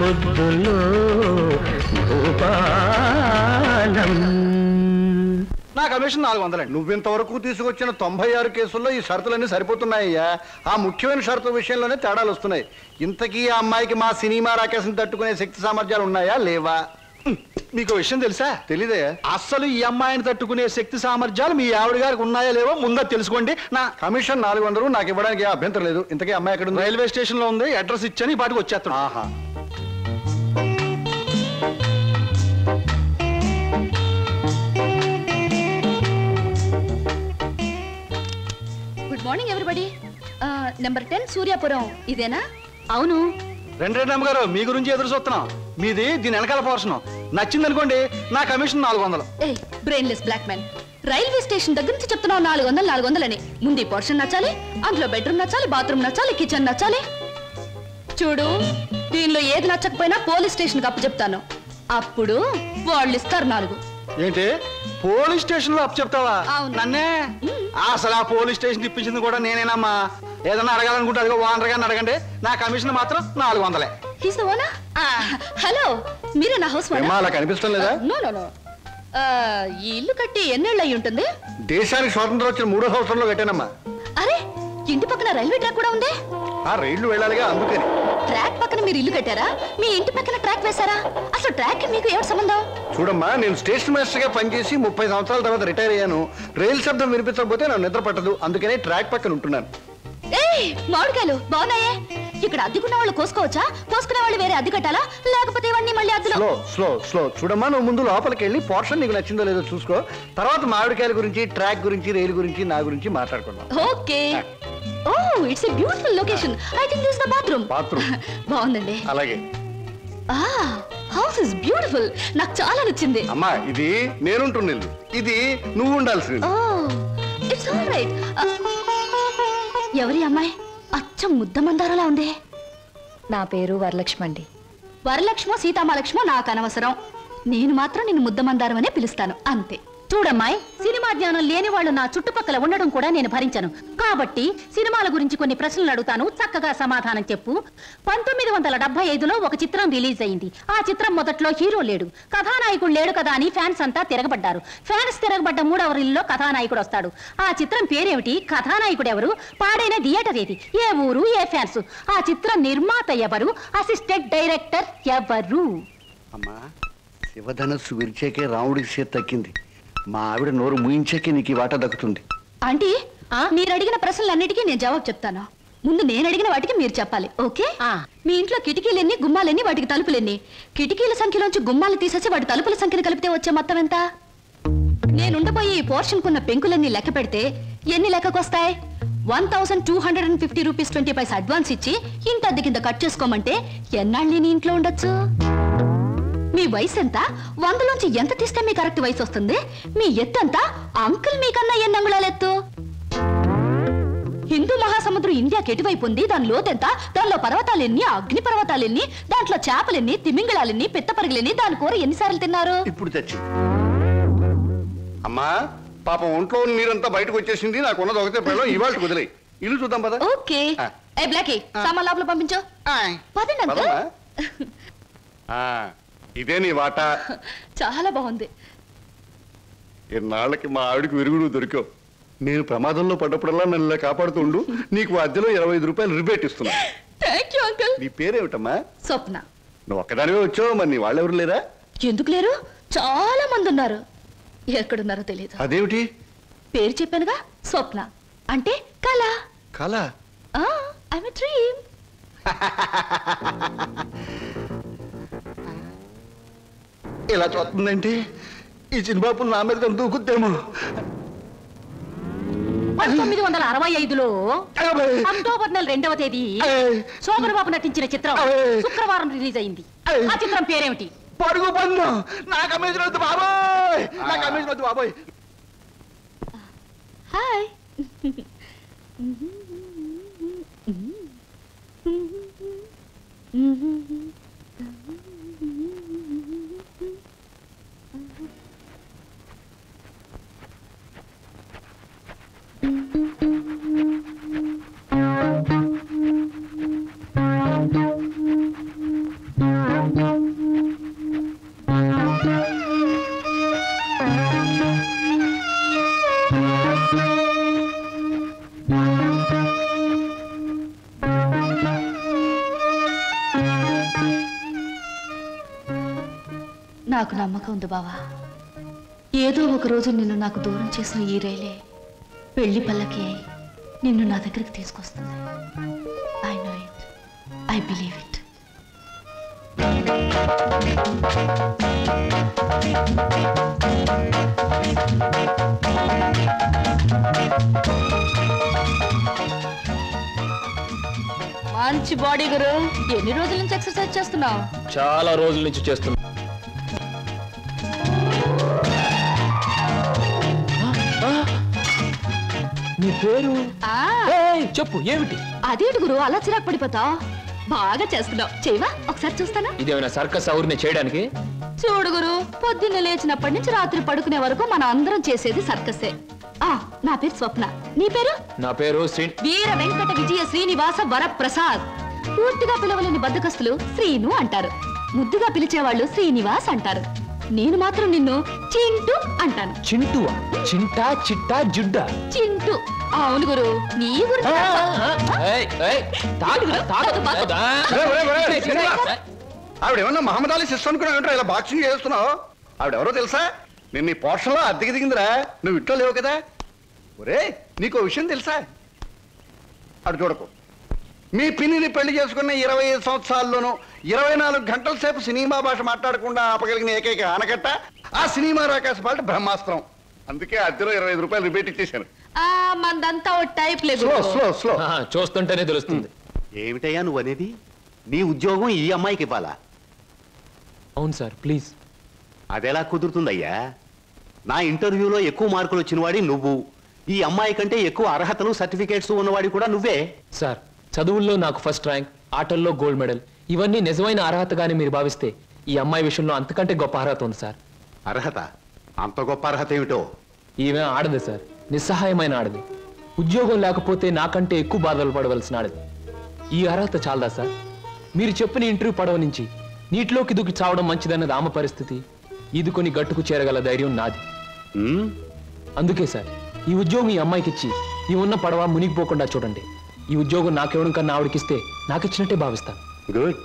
పొద్దులో భూపాలం నా కమిషన్ నాలుగు వందలండి. నువ్వింతవరకు తీసుకొచ్చిన తొంభై ఆరు కేసుల్లో ఈ షరతులన్నీ సరిపోతున్నాయ్యా. ఆ ముఖ్యమైన షరతు విషయంలోనే తేడాలు వస్తున్నాయి. ఇంతకీ ఆ అమ్మాయికి మా సినిమా రాకేష్ని తట్టుకునే శక్తి సామర్థ్యాలు ఉన్నాయా లేవా? మీకు విషయం తెలుసా? తెలీదే. అస్సలు ఈ అమ్మాయిని తట్టుకునే శక్తి సామర్థ్యాలు మీ ఆవిడ గారికి ఉన్నాయా లేవో ముందా తెలుసుకోండి. నా కమిషన్ నాలుగు వందలు నాకు ఇవ్వడానికి అభ్యంతరం లేదు. ఇంతకీ అమ్మాయి అక్కడ రైల్వే స్టేషన్ లో ఉంది. అడ్రస్ ఇచ్చాను, ఈ పాటికి వచ్చేస్తాను. ఆహా, మార్నింగ్ ఎవరిబడి. నెంబర్ టెన్ సూర్యాపురం ఇదేనా? అవును. రెండు రెండు అమ్మగారు మీ గురించి ఎదురు చూస్తున్నాం. మీది దీని వెనకాల పోర్షన్. నచ్చింది అనుకోండి, నా కమిషన్ నాలుగు వందలు. A brainless black man, railway station దగ్గర నుంచి చెప్తున్నావు నాలుగు వందలు నాలుగు వందలు అని. ముందు ఈ పోర్షన్ నచ్చాలి, అందులో బెడ్రూమ్ నచ్చాలి, బాత్రూమ్ నచ్చాలి, కిచెన్ నచ్చాలి. చూడు, దీనిలో ఏది నచ్చకపోయినా పోలీస్ స్టేషన్ కి అప్పు చెప్తాను, అప్పుడు వాళ్ళు ఇస్తారు నాలుగు. ఏంటి, పోలీస్ స్టేషన్ లో అప్పు చెప్తావా నన్నే? అసలు ఆ పోలీస్ స్టేషన్ ఇప్పించింది కూడా నేనేనమ్మా. ఏదన్నా అడగాలనుకుంటే అదిగో ఓనర్ గారిని అడగండి. నా కమిషన్ మాత్రం నాలుగు వందలే. హలో, మీరే నా హౌస్ ఓనర్? అలా కనిపిస్తాం లేదా? ఈ ఇల్లు కట్టి ఎన్నేళ్ళు అయి ఉంటుంది? దేశానికి స్వాతంత్రం వచ్చిన మూడో సంవత్సరంలో కట్టానమ్మా. అరే, ఇంటి పక్కన రైల్వే ట్రాక్ కూడా ఉంది. ఆ రైళ్లు వెళ్ళాలిగా, అందుకని. ట్రాక్ పక్కన మీరు ఇల్లు కట్టారా? మీ ఇంటి పక్కన ట్రాక్ వేశారా? అసలు ట్రాక్ మీకు ఏమిటి సంబంధం? చూడమ్మా, నేను స్టేషన్ మాస్టర్ గా పనిచేసి ముప్పై సంవత్సరాల తర్వాత రిటైర్ అయ్యాను. రైలు శబ్దం వినిపించకపోతే నా నిద్ర పట్టదు, అందుకనే ట్రాక్ పక్కన ఉంటున్నాను. మామిడికాయలు బాగున్నాయే ఇక్కడ అద్దుకున్న వాళ్ళు కోసుకోవచ్చా కోసుకునే వాళ్ళు వేరే అద్దు కట్టాలా లేకపోతే ఇవన్నీ మళ్ళీ అద్దులో స్లో స్లో స్లో చూడమ్మా నువ్వు ముందు లోపలికి వెళ్ళి పోర్షన్ నీకు నచ్చిందో లేదో చూసుకో తర్వాత మామిడికాయల గురించి ట్రాక్ గురించి రైలు గురించి నా గురించి మాట్లాడుకుందాం okay oh it's a beautiful location I think this the bathroom bathroom బాగుందండి అలాగే ఆ హౌస్ ఇస్ బ్యూటిఫుల్ నాకు చాలా నచ్చింది అమ్మా ఇది నేను ఉంటున్న ఇల్లు ఇది నువ్వు ఉండాల్సింది ఓ ఇట్స్ ఆల్ రైట్ ఎవరి అమ్మాయి అచ్చం ముద్దమందారలా ఉంది నా పేరు వరలక్ష్మి అండి వరలక్ష్మో సీతామాలక్ష్మో నాకు అనవసరం నేను మాత్రం నిన్ను ముద్దమందారం అనే పిలుస్తాను అంతే చూడమ్మాయి సినిమా జ్ఞానం లేని వాళ్ళు నా చుట్టుపక్కల ఉండడం కూడా నేను భరించాను కాబట్టి సినిమాల గురించి కొన్ని ప్రశ్నలు అడుగుతాను చక్కగా సమాధానం చెప్పు పంతొమ్మిది వందల డెబ్బై ఐదులో ఒక చిత్రం రిలీజ్ అయింది ఆ చిత్రం మొదట్లో హీరో లేడు కథానాయకుడు లేడు కదా అని ఫ్యాన్స్ అంతా తిరగబడ్డారు ఫ్యాన్స్ తిరగబడ్డ మూడవ రీల్లో కథానాయకుడు వస్తాడు ఆ చిత్రం పేరేమిటి కథానాయకుడు ఎవరు పాడైన థియేటర్ ఏది ఏ ఊరు ఏ ఫ్యాన్స్ ఆ చిత్రం నిర్మాత ఎవరు అసిస్టెంట్ డైరెక్టర్ ఎవరు అమ్మా శివధనస్సు విరిచేకే రాముడికి చేత తక్కింది మా ఆవిడ నోరు ముయించకే నీకు వాట దక్కుతుంది ఆంటీ మీరు అడిగిన ప్రశ్నలన్నిటికీ నేను జవాబు చెప్తాను ముందు నేను అడిగిన వాటికి మీరు చెప్పాలి ఓకే మీ ఇంట్లో కిటికీలెన్ని గుమ్మాలెన్ని వాటికి తలుపులెన్ని కిటికీల సంఖ్యలోంచి గుమ్మాలు తీసేసి వాటి తలుపుల సంఖ్యను కలిపితే వచ్చే మొత్తం ఎంత నేనుండబోయే ఈ పోర్షన్కున్న పెంకులన్నీ లెక్క పెడితే ఎన్ని లెక్కకొస్తాయి one thousand two hundred and fifty rupees twenty paisa advance ఇచ్చి ఇంత అద్దె కింద కట్ చేసుకోమంటే ఎన్నాళ్ళు నీ ఇంట్లో ఉండొచ్చు మీ వయసు ఎంత వందలోంచి ఎంత తీస్తే మీ కరెక్ట్ వయసు వస్తుంది మీ ఎత్తు ఎంత అంకుల్ మీకన్నా ఎన్ని అంగుళాల ఎత్తు హిందూ మహాసముద్రం ఇండియాకి ఎటువైపు ఉంది దాని లోతెంత దానిలో పర్వతాలెన్ని అగ్ని పర్వతాలెన్ని దాంట్లో చేపలెన్ని తిమింగళాలెన్ని పిత్తపరుగులెన్ని దాని కూర ఎన్నిసార్లు తిన్నారు ఇప్పుడు తెచ్చి అమ్మా పాపం ఒంట్లో నీరంతా బయటకు వచ్చేసింది నాకున్నది ఒకటే పిల్లలు ఇవాళ కుదిలే ఇల్లు చూద్దాం పద ఓకే ఏ బ్లాకీ సామాన్ లోపల పంపించు పదండి అంకుల్ ఇదే నీ వాట చాలా బాగుంది ఇన్నాళ్ళకి మా ఆవిడకి విరుగుడు దొరికావు నేను ప్రమాదంలో పడ్డప్పుడల్లా నన్ను ఇలా కాపాడుతుండు నీకు అద్దెలో ఇరవై ఐదు రూపాయలు రిబేట్ ఇస్తున్నా థ్యాంక్ యూ అంకుల్ నీ పేరేమిటమ్మా స్వప్న నువ్వు ఒక్కదానివే వచ్చావు మరి నీ వాళ్ళెవరు లేరా ఎందుకు లేరు చాలా మంది ఉన్నారు ఎక్కడున్నారో తెలియదు అదేమిటి పేరు చెప్పానుగా స్వప్న అంటే కళ కళ ఐమ్ ఎ డ్రీమ్ ఇలా చూస్తుందంటే ఈ చిన్నబాబు నా మీద దూకుద్దేమో పంతొమ్మిది వందల అరవై ఐదులో అక్టోబర్ నెల రెండవ తేదీ శోభన్ బాబు నటించిన చిత్రం శుక్రవారం రిలీజ్ అయింది ఆ చిత్రం పేరేమిటి పరుగు పందెం నా కమిషన్ వద్దు బాబోయ్ నా కమిషన్ వద్దు బాబోయ్ హాయ్ నాకు నమ్మకం ఉంది బావా ఏదో ఒక రోజు నిన్ను నాకు దూరం చేసిన ఈ రైలే పెళ్లి పల్లకి నిన్ను నా దగ్గరికి తీసుకొస్తుంది I know it I believe it మంచి బాడీ గురు ఎన్ని రోజుల నుంచి ఎక్సర్సైజ్ చేస్తున్నావు చాలా రోజుల నుంచి చేస్తున్నా చెప్పు ఏమిటి అదేంటి గురు అలా చిరాకు పడిపోతావు బాగా చేస్తున్నావు చేయవా ఒకసారి చూస్తానా ఇదేమైనా సర్కస్ ఔర్ని చేయడానికి చూడు గురు పొద్దున్న లేచినప్పటి నుంచి రాత్రి పడుకునే వరకు మనం అందరం చేసేది సర్కసే ఆ నా పేరు స్వప్న నీ పేరు నా పేరు వీర వెంకట విజయ శ్రీనివాస వరప్రసాద్ పూర్తిగా పిలవలేని బద్దకస్తులు శ్రీను అంటారు ముద్దుగా పిలిచేవాళ్ళు శ్రీనివాస్ అంటారు నేను మాత్రం నిన్ను చింటూ అంటాను చింటూ చింటా చిట్టా జుడ్డా చింటూ అవును గురు నీ గురించి ఆవిడేమన్నా మహమ్మద్ అలీ సిస్టర్ అనుకున్నావు ఇలా బాక్సింగ్ చేస్తున్నావు ఆవిడెవరో తెలుసా నేను నీ పోర్షన్లో అద్దెకి దిగిందిరా నువ్వు ఇట్లా లేవు కదా ఒరే నీకు విషయం తెలుసా అడు చూడకు మీ పిన్నిని పెళ్లి చేసుకున్న ఇరవై ఐదు సంవత్సరాల్లోనూ ఇరవై నాలుగు గంటల సేపు సినిమా భాష మాట్లాడకుండా ఆపగలిగిన ఏకైక ఆనకట్ట ఆ సినిమా రాకాశ పాల్ట బ్రహ్మాస్త్రం అందుకే అద్దెలో ఇరవై ఐదు రూపాయలు రిబేట్ ఇచ్చేశాను ఆ మందంతా ఓ టైప్ లేదు స్లో స్లో స్లో ఆ చూస్తుంటేనే తెలుస్తుంది ఏమిటయ్యా నువ్వు అనేది నీ ఉద్యోగం ఈ అమ్మాయికి ఇవ్వాలా అవును సార్ ప్లీజ్ అదేలా కుదురుతుందయ్యా నా ఇంటర్వ్యూలో ఎక్కువ మార్కులు వచ్చినవాడి నువ్వు ఈ అమ్మాయి కంటే ఎక్కువ అర్హతలు సర్టిఫికేట్స్ ఉన్నవాడి కూడా నువ్వే సార్ చదువుల్లో నాకు ఫస్ట్ ర్యాంక్ ఆటల్లో గోల్డ్ మెడల్ ఇవన్నీ నిజమైన అర్హతగానే మీరు భావిస్తే ఈ అమ్మాయి విషయంలో అంతకంటే గొప్ప అర్హత ఉంది సార్ అర్హత అంత గొప్ప అర్హత ఏమిటో ఈమె ఆడదు సార్ నిస్సహాయమైన ఆడది ఉద్యోగం లేకపోతే నాకంటే ఎక్కువ బాధలు పడవలసిన ఆడది ఈ అర్హత చాలదా సార్ మీరు చెప్పిన ఇంటర్వ్యూ పడవ నుంచి నీటిలోకి దూకి చావడం మంచిదన్నది ఆమె పరిస్థితి ఈదుకొని గట్టుకు చేరగల ధైర్యం నాది అందుకే సార్ ఈ ఉద్యోగం ఈ అమ్మాయికి ఇచ్చి ఈ ఉన్న పడవ మునిగిపోకుండా చూడండి ఈ ఉద్యోగం నాకెవడం కన్నా ఆవిడకిస్తే నాకిచ్చినట్టే భావిస్తాను గుడ్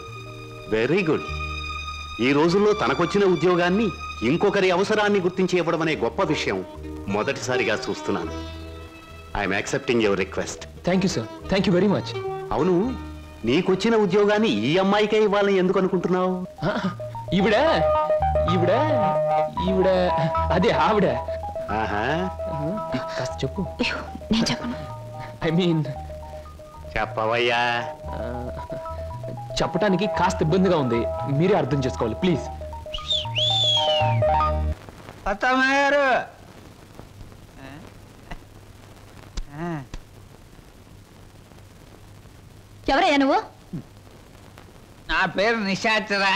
వెరీ గుడ్ ఈ రోజుల్లో తనకొచ్చిన ఉద్యోగాన్ని ఇంకొకరి అవసరాన్ని గుర్తించి ఇవ్వడం అనే గొప్ప విషయం మొదటిసారిగా చూస్తున్నాను I'm accepting your request thank you sir thank you very much అవును నీకొచ్చిన ఉద్యోగాన్ని ఈ అమ్మాయికే ఇవ్వాలని ఎందుకు అనుకుంటున్నావు ఈవిడ ఈవిడ ఈవిడ అదే ఆవిడ కాస్త చెప్పు నేను చెప్పను ఐ మీన్ చెప్పవయ్యా చెప్పడానికి కాస్త ఇబ్బందిగా ఉంది మీరే అర్థం చేసుకోవాలి ప్లీజ్ ఎవరయ్యా నువ్వు నా పేరు నిశాచరా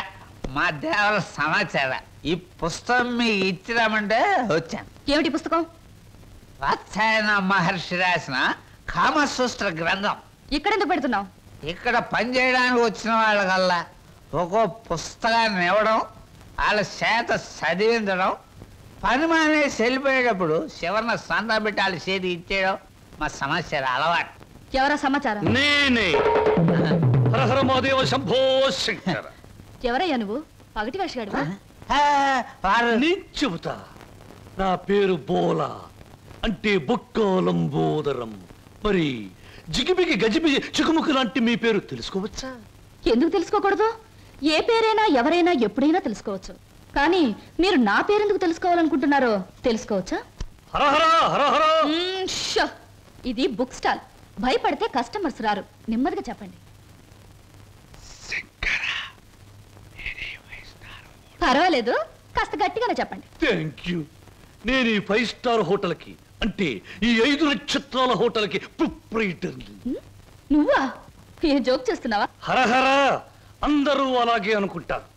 మా దేవర సమాచార ఈ పుస్తకం మీకు ఇచ్చిరామంటే వచ్చాను ఏమిటి పుస్తకం వాత్సాయన మహర్షి రాసిన కామసూత్ర గ్రంథం ఇక్కడెందుకు పెడుతున్నావు ఇక్కడ పనిచేయడానికి వచ్చిన వాళ్ళకల్లా ఒక్కో పుస్తకాన్ని ఇవ్వడం వాళ్ళ చేత చదివించడం పని మానేసి వెళ్ళిపోయేటప్పుడు చివరిన సందా పెట్టి వాళ్ళ చేతి ఇచ్చేయడం మా సమాచార అలవాటు ఎవరా సమాచారం నేనే ఎవరయ్యా నువ్వు పగటి వేషగాడు నేను చెబుతా నా పేరు బోలా అంటే బొక్క లంబోదరం మరి జిగిబిగి గజిబిగి చికుముకు లాంటి మీ పేరు తెలుసుకోవచ్చా ఎందుకు తెలుసుకోకూడదు ఏ పేరైనా ఎవరైనా ఎప్పుడైనా తెలుసుకోవచ్చు కానీ మీరు నా పేరెందుకు తెలుసుకోవాలనుకుంటున్నారో తెలుసుకోవచ్చా ఇది బుక్ స్టాల్ భయపడితే కస్టమర్స్ రారు నెమ్మదిగా చెప్పండి పర్వాలేదు కాస్త గట్టిగానే చెప్పండి థ్యాంక్ యూ నేను ఈ ఫైవ్ స్టార్ హోటల్ కి అంటే ఈ ఐదు నక్షత్రాల హోటల్ కి నువ్వా ఏ జోక్ చేస్తున్నావా హరహరా అందరూ అలాగే అనుకుంటారు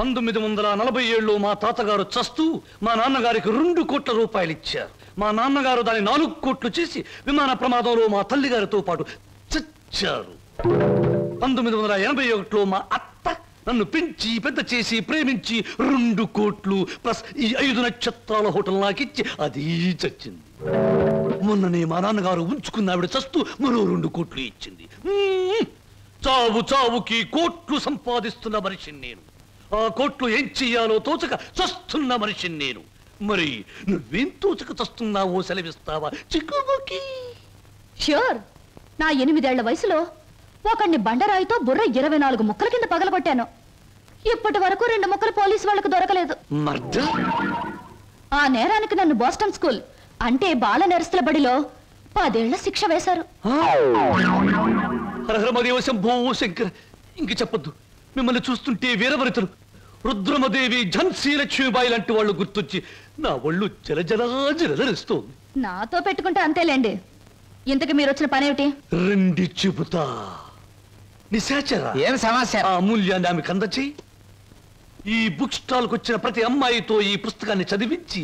పంతొమ్మిది వందల నలభై ఏళ్ళు మా తాతగారు చస్తూ మా నాన్నగారికి రెండు కోట్ల రూపాయలు ఇచ్చారు మా నాన్నగారు దాని నాలుగు కోట్లు చేసి విమాన ప్రమాదంలో మా తల్లిగారితో పాటు చచ్చారు పంతొమ్మిది వందల ఎనభై ఒకటిలో మా అత్త నన్ను పెంచి పెద్ద చేసి ప్రేమించి రెండు కోట్లు ప్లస్ ఈ ఐదు నక్షత్రాల హోటల్ నాకిచ్చి అది చచ్చింది మొన్ననే మా నాన్నగారు ఉంచుకున్న ఆవిడ చస్తూ మరో రెండు కోట్లు ఇచ్చింది చావు చావుకి కోట్లు సంపాదిస్తున్న మనిషిని నేను ఆ కోట్లు ఏం చెయ్యాలో తోచక చస్తున్న మనిషిని నేను మరి నువ్వేం తోచక చస్తున్నావో సెలవిస్తావా చిక్కుబుకి ష్యూర్ నా ఎనిమిదేళ్ల వయసులో ఒకడిని బండరాయితో బుర్ర ఇరవై నాలుగు ముక్కల కింద పగలగొట్టాను ఇప్పటి వరకు రెండు ముక్కలు పోలీసు వాళ్ళకు దొరకలేదు ఆ నేరానికి నన్ను బోస్టన్ స్కూల్ అంటే బాల నేరస్తుల బడిలో పదేళ్ల శిక్ష వేశారు ఇంక చెప్పద్దు మిమ్మల్ని చూస్తుంటే వీరవరితులు రుద్రమదేవి ఝాన్సీ లక్ష్మీబాయి లాంటి వాళ్ళు గుర్తొచ్చి నా ఒళ్ళు జలజలా జలజలిస్తోంది నాతో పెట్టుకుంటే అంతేలేండి ఇంతకు మీరు వచ్చిన పనేమిటి రెండు చెబుతా ఏం సమాచారం అమూల్యాన్ని ఆమెకు అందచేయి ఈ బుక్ స్టాల్కి వచ్చిన ప్రతి అమ్మాయితో ఈ పుస్తకాన్ని చదివించి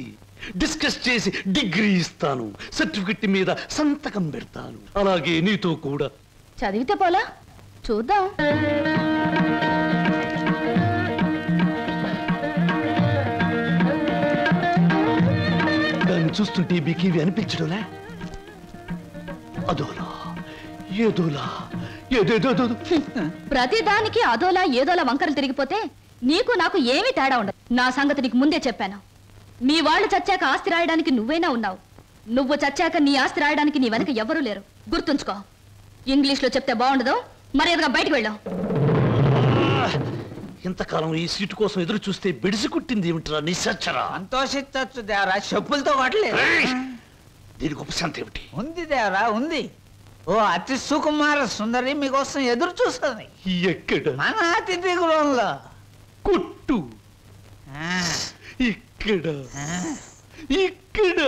డిస్కస్ చేసి డిగ్రీ ఇస్తాను సర్టిఫికెట్ మీద సంతకం పెడతాను అలాగే నీతో కూడా చదివితే పోలా చూద్దాం దాన్ని చూస్తుంటే మీకు ఇవి అనిపించడంలా అదోలా ఏదోలా ప్రతిదానికి అదోలా ఏదోలా వంకరలు తిరిగిపోతే నీకు నాకు ఏమీ తేడా ఉండదు నా సంగతి నీకు ముందే చెప్పాను మీ వాళ్ళు చచ్చాక ఆస్తి రాయడానికి నువ్వైనా ఉన్నావు నువ్వు చచ్చాక నీ ఆస్తి రాయడానికి నీ వెనక ఎవరూ లేరు గుర్తుంచుకో ఇంగ్లీష్లో చెప్తే బాగుండదు మర్యాదగా బయటికి వెళ్ళాం. ఇంతకాలం ఈ సీటు కోసం ఎదురు చూస్తే బిడిసి కుట్టింది ఏమిట్రా నిశ్చరా? సంతోషించచ్చు దేవరా, చెప్పులతో వాడలేదు. దీనికి ఉపశాంతి ఏమిటి? ఉంది దేవరా ఉంది. ఓ అతి సుకుమార సుందరి మీకోసం ఎదురు చూస్తుంది. ఎక్కడ? మన అతిథి గృహంలో. కుట్టు ఇక్కడ ఇక్కడ.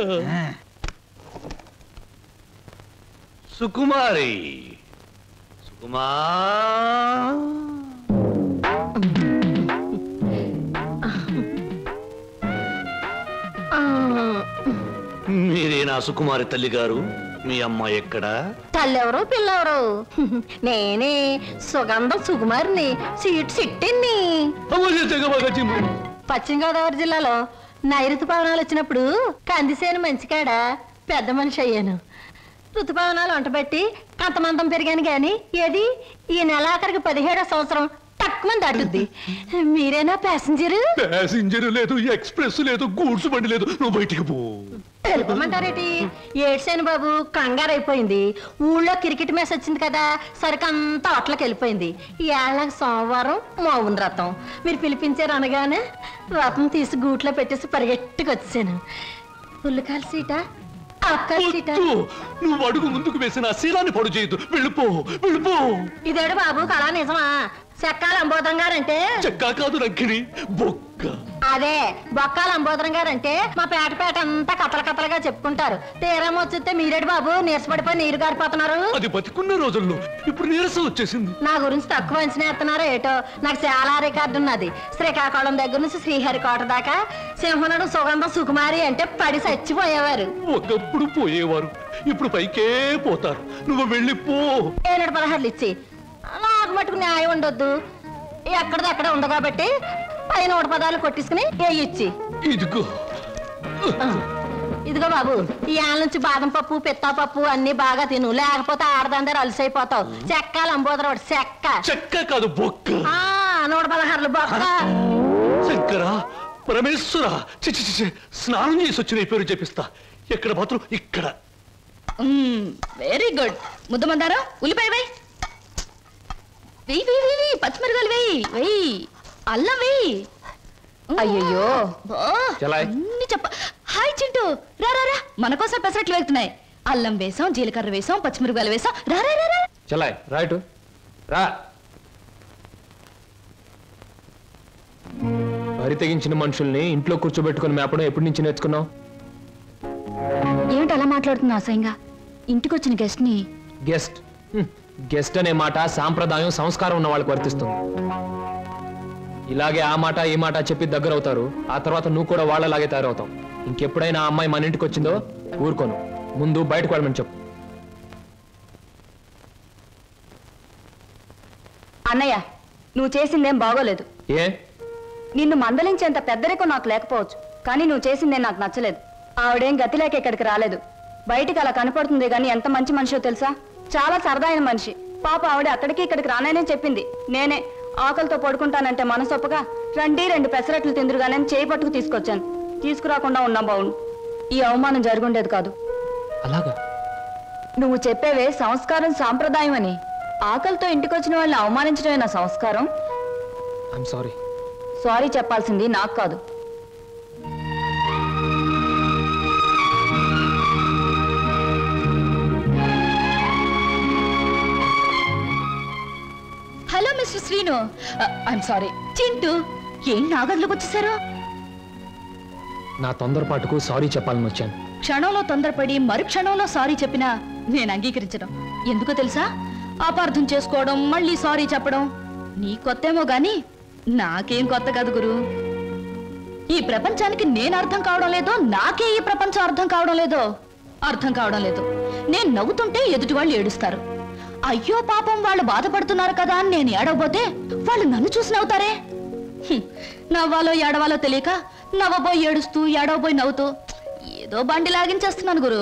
సుకుమారి సుకుమా మీరే నా సుకుమారి తల్లి గారు. మీ అమ్మాయి ఎక్కడ? తల్లెవరు పిల్లెవరు? నేనే సుగంధ సుకుమారిని. సీట్ సిట్టింది. పశ్చిమ గోదావరి జిల్లాలో నైరుతి పవనాలు వచ్చినప్పుడు కందిసేను మంచికాడ పెద్ద మనిషి అయ్యాను. ఋతుపవనాలు వంటబెట్టి కంతమంతం పెరిగాను గాని ఏది ఈ నెలాఖరికి పదిహేడో సంవత్సరం తక్కువ దాటుద్ది. మీరేనా ప్యాసింజరు? ప్యాసింజరు లేదు, ఎక్స్ప్రెస్ లేదు, గూడ్స్ బండి లేదు. నువ్వు బయటికి పో. తెలుపమంటారేటి? ఏడ్సేను బాబు కంగారైపోయింది. ఊళ్ళో క్రికెట్ మ్యాచ్ వచ్చింది కదా సరికంతా అట్లకి వెళ్ళిపోయింది. ఏళ్ళ సోమవారం మౌన రథం మీరు పిలిపించారు అనగానే రథం తీసి గూట్లో పెట్టేసి పరిగెట్టుకు వచ్చాను. పుల్లకాల సీటా? నువ్వు అడుగు ముందుకు వేసిన శీలాన్ని పడు చేయదు. వెళ్ళిపో వెళ్ళిపో. ఇదేడు బాబు కళా నిజమా? చెక్కాల అంబోధరం గారంటే చెక్కా కాదు రక్కిణి బొక్క. అదే బొక్కాల అంబోధరం గారంటే మా పేట పేట అంతా కథల కథలుగా చెప్పుకుంటారు. తీరం వచ్చితే మీరేడు బాబు నీరసపడిపోయి నీరు గారిపోతున్నారు. అది బతికున్న రోజుల్లో ఇప్పుడు నీరసం వచ్చేసింది. నా గురించి తక్కువ అంచనా ఎత్తున్నారో ఏటో. నాకు చాలా రికార్డు ఉన్నది. శ్రీకాకుళం దగ్గర నుంచి శ్రీహరికోట దాకా సింహనుడు సుగంధ సుకుమారి అంటే పడి చచ్చిపోయేవారు. ఒకప్పుడు పోయేవారు, ఇప్పుడు పైకే పోతారు. నువ్వు వెళ్ళిపో. ఏనాడు పదహారులు ఇచ్చి నాకు మటుకు న్యాయం ఉండొద్దు. ఎక్కడది అక్కడ ఉండ కాబట్టి పైన నూట పదాలు కొట్టించుకుని వేయిచ్చి. ఇదిగో ఇదిగో బాబు, ఈ ఆళ్ళ నుంచి బాదం పప్పు పిత్తా పప్పు అన్ని బాగా తిను, లేకపోతే ఆడదందరూ అలసైపోతావు. చెక్క లంబోదరవాడు చెక్క చెక్క కాదు బొక్క. నూట పదహారులు బొక్క. శంకరా పరమేశ్వర, చిచి స్నానం చేసి వచ్చిన పేరు చెప్పిస్తా. ఎక్కడ మాత్రం ఇక్కడ. Very good. ముద్ద మందారం ఉల్లిపాయ వై వెయ్యి వెయ్యి వెయ్యి పచ్చిమిరకాయలు వెయ్యి వెయ్యి అల్లం వెయ్యి. అయ్యో చెప్ప. హాయ్ చింటూ, రా రా మన కోసం పెసరట్లు వెళ్తున్నాయి. అల్లం వేసాం, జీలకర్ర వేసాం, పచ్చిమిరకాయలు వేసాం. రా రా చలాయ్ రైట్ రా. వరి తెగించిన మనుషుల్ని ఇంట్లో కూర్చోబెట్టుకుని మేపడం ఎప్పటి నుంచి నేర్చుకున్నావు? ఏమిటి అలా మాట్లాడుతున్నా అసహ్యంగా? ఇంటికి వచ్చిన గెస్ట్ ని గెస్ట్ గెస్ట్ అనే మాట సాంప్రదాయం సంస్కారం ఉన్న వాళ్ళకి వర్తిస్తుంది. ఇలాగే ఆ మాట ఈ మాట చెప్పి దగ్గర అవుతారు. ఆ తర్వాత నువ్వు కూడా వాళ్ళలాగే తయారవుతావు. ఇంకెప్పుడైనా ఆ అమ్మాయి మన ఇంటికి వచ్చిందో ఊరుకోను. ముందు బయటకు వెళ్ళమని చెప్పు. అన్నయ్య నువ్వు చేసిందేం బాగోలేదు. ఏ? నిన్ను మందలించేంత పెద్దరికం నాకు లేకపోవచ్చు, కానీ నువ్వు చేసిందే నాకు నచ్చలేదు. ఆవిడేం గతి లేక ఇక్కడికి రాలేదు. బయటికి అలా కనపడుతుంది కానీ ఎంత మంచి మనిషో తెలుసా? చాలా సరదా అయిన మనిషి. పాప ఆవిడ అక్కడికి ఇక్కడికి రాననే చెప్పింది. నేనే ఆకలితో పడుకుంటానంటే మనసొప్పగా రండి రెండు పెసరట్లు తిందురుగానే చేయి పట్టుకు తీసుకొచ్చాను. తీసుకురాకుండా ఉన్నాం బావును. ఈ అవమానం జరుగుండేది కాదు. అలాగా? నువ్వు చెప్పేవే సంస్కారం సాంప్రదాయం అని. ఆకలితో ఇంటికి వచ్చిన వాళ్ళని అవమానించడమే నా సంస్కారం? I'm sorry. సారీ చెప్పాల్సింది నాకు కాదు. Hello mister Srinu. I'm sorry. Chintu ఏం నాగర్లోకి వచ్చేసారు? నా తొందరపాటుకు సారీ చెప్పాలని వచ్చాను. క్షణంలో తొందరపడి మరు క్షణంలో సారీ చెప్పినా నేను అంగీకరించడం. ఎందుకో తెలుసా? అపార్థం చేసుకోవడం, మళ్ళీ సారీ చెప్పడం. నీ కొత్తేమో గాని నాకేం కొత్త కాదు గురు. ఈ ప్రపంచానికి నేను అర్థం కావడం లేదో, నాకే ఈ ప్రపంచం అర్థం కావడం లేదో. అర్థం కావడం లేదు. నేను నవ్వుతుంటే ఎదుటి వాళ్ళు ఏడుస్తారు. అయ్యో పాపం వాళ్ళు బాధపడుతున్నారు కదా అని నేను ఏడవబోతే వాళ్ళు నన్ను చూసి నవ్వుతారే. నవ్వాలో ఏడవాలో తెలియక నవ్వబోయి ఏడుస్తూ ఏడవబోయి నవ్వుతూ ఏదో బండి లాగించేస్తున్నాను గురు.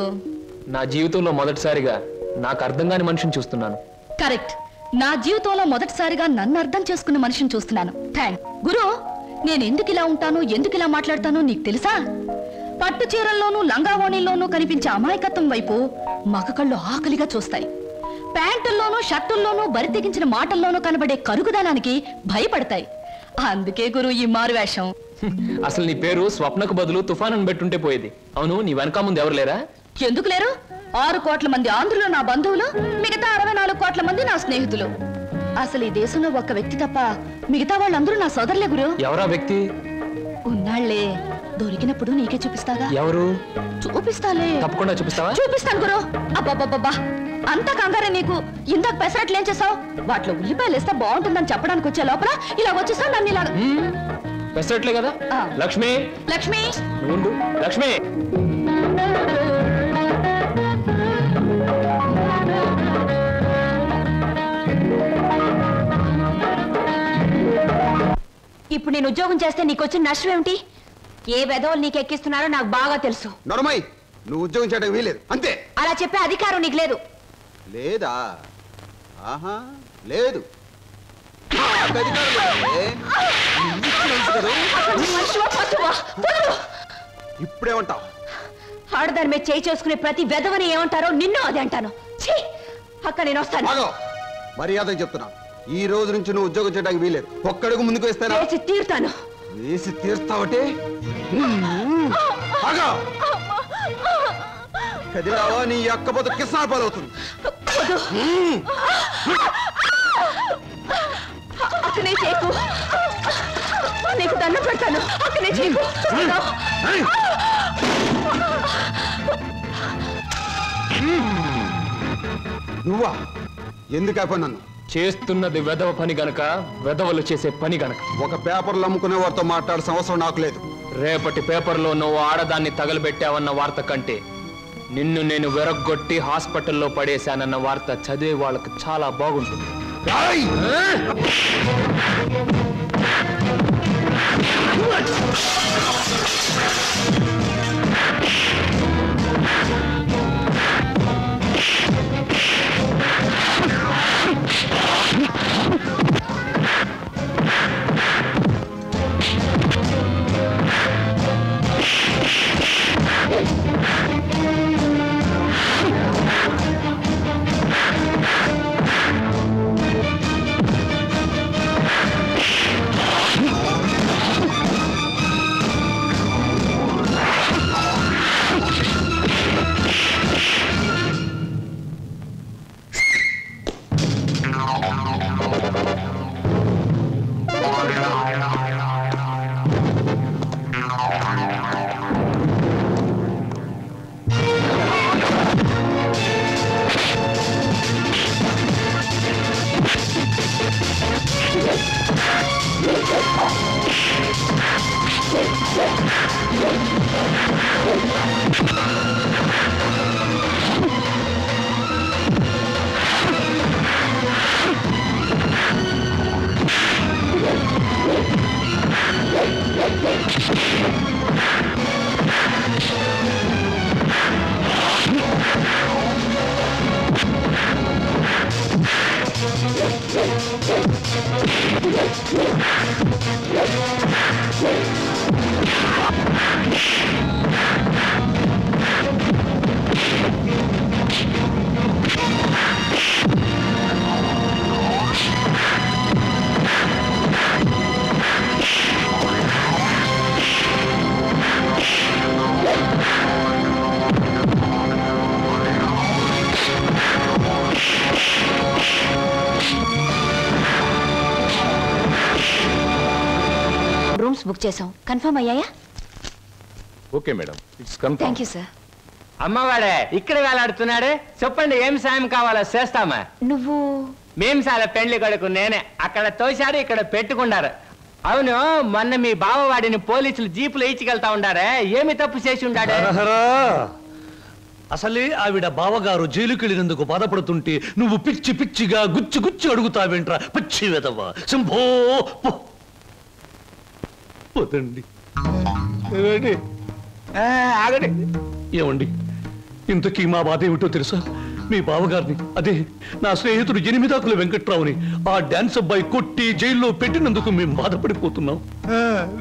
నా జీవితంలో మొదటిసారిగా నాకు అర్థం కాని మనిషిని చూస్తున్నాను. కరెక్ట్. నా జీవితంలో మొదటిసారిగా నన్ను అర్థం చేసుకున్న మనిషిని చూస్తున్నాను. థ్యాంక్ గురు. నేను ఎందుకు ఇలా ఉంటాను, ఎందుకు ఇలా మాట్లాడతానో నీకు తెలుసా? పట్టు చీరల్లోనూ లంగావోణీల్లోనూ కనిపించే అమాయకత్వం వైపు మగ కళ్ళు ఆకలిగా చూస్తాయి. ప్యాంటుల్లోనూ షర్టుల్లోనూ బరి తెగించిన మాటల్లోనూ కనబడే కరుగుదనానికి భయపడతాయి. అందుకే గురు ఈ మారువేషం. అసలు నీ పేరు స్వప్నకు బదులు తుఫాన్ అని పెట్టుంటే పోయేది. అవును నీ వెనక ముందు ఎవరు లేరా? ఎందుకు లేరు? ఆరు కోట్ల మంది ఆంధ్రులు నా బంధువులు, మిగతా అరవై నాలుగు కోట్ల మంది నా స్నేహితులు. అసలు ఈ దేశంలో ఒక్క వ్యక్తి తప్ప మిగతా వాళ్ళందరూ నా సోదరులే గురు. ఎవరా వ్యక్తి? ఉన్నాళ్లే, దొరికినప్పుడు నీకే చూపిస్తాగా. ఎవరు? చూపిస్తాలే, తప్పకుండా చూపిస్తావా? చూపిస్తాను గురు. అబ్బా అంత కంగారే నీకు. ఇందాక పెసరట్లు ఏం చేసావు? వాటిలో ఉల్లిపాయలు వేస్తే బాగుంటుందని చెప్పడానికి వచ్చే లోపల ఇలా వచ్చేసా నన్ను ఇలా పెసరట్లే కదా. లక్ష్మి లక్ష్మి లక్ష్మి ఇప్పుడు నేను ఉద్యోగం చేస్తే నీకు వచ్చిన నష్టం ఏమిటి? ఏ వెధవలు నీకు ఎక్కిస్తున్నారో నాకు బాగా తెలుసు. నడుమై, నువ్వు ఉద్యోగం చేయడం వీలేదు అంతే. అలా చెప్పే అధికారం నీకు లేదు. లేదా? ఆహా, లేదు. ఇప్పుడేమంటావు? ఆడదాని మీద చేయి చేసుకునే ప్రతి వెధవని ఏమంటారో నిన్ను అదే అంటాను. అక్క నేను వస్తాను. మర్యాద చెప్తున్నాను, ఈ రోజు నుంచి నువ్వు ఉద్యోగం చేయడానికి వీలేదు. ఒక్కడుగు ముందుకు వేస్తాను. వేసి తీరుతాను. వేసి తీరుతావటే కదిలావా నీ అక్క పోత కిసాన పాలవుతుంది. అక్కనే చేకు, నీకు దండం పెడతాను. అక్కనే చేకు. నువ్వా? ఎందుకు అయిపోయి నన్ను చేస్తున్నది వెధవ పని గనక, వెధవలు చేసే పని గనక. ఒక పేపర్లు అమ్ముకునే వారితో మాట్లాడాల్సిన అవసరం నాకు లేదు. రేపటి పేపర్లో నువ్వు ఆడదాన్ని తగలబెట్టావన్న వార్త కంటే, నిన్ను నేను వెరగొట్టి హాస్పిటల్లో పడేశానన్న వార్త చదివే వాళ్ళకు చాలా బాగుంటుంది. అమ్మవాడే ఇక్కడ వేలాడుతున్నాడు. చెప్పండి ఏం సాయం కావాలో చేస్తామా? నువ్వు మేం సార్ పెండ్లి కొడుకు నేనే. అక్కడ తోశారు, ఇక్కడ పెట్టుకున్నారు. అవును, మొన్న మీ బావవాడిని పోలీసులు జీపులు ఇచ్చికెళ్తా ఉండారే, ఏమి తప్పు చేసి ఉండాడు? అసలే ఆవిడ బావగారు జైలుకెళ్ళినందుకు బాధపడుతుంటే నువ్వు పిచ్చి పిచ్చిగా గుచ్చి గుచ్చి అడుగుతావేంట్రా పిచ్చి వెదవా. శంభో పోతండి. ఆగండి. ఏమండి ఇంతకీ మా బాధ ఏమిటో తెలుసా? बावगारिनि अदे ना स्नेहितुडु जेनिमिदाकुल वेंकट्रावुनि आ डान्स अब्बायि कोट्टि जैल्लो पेट्टिनंदुकु मेमु बाधपडिपोतुन्नाम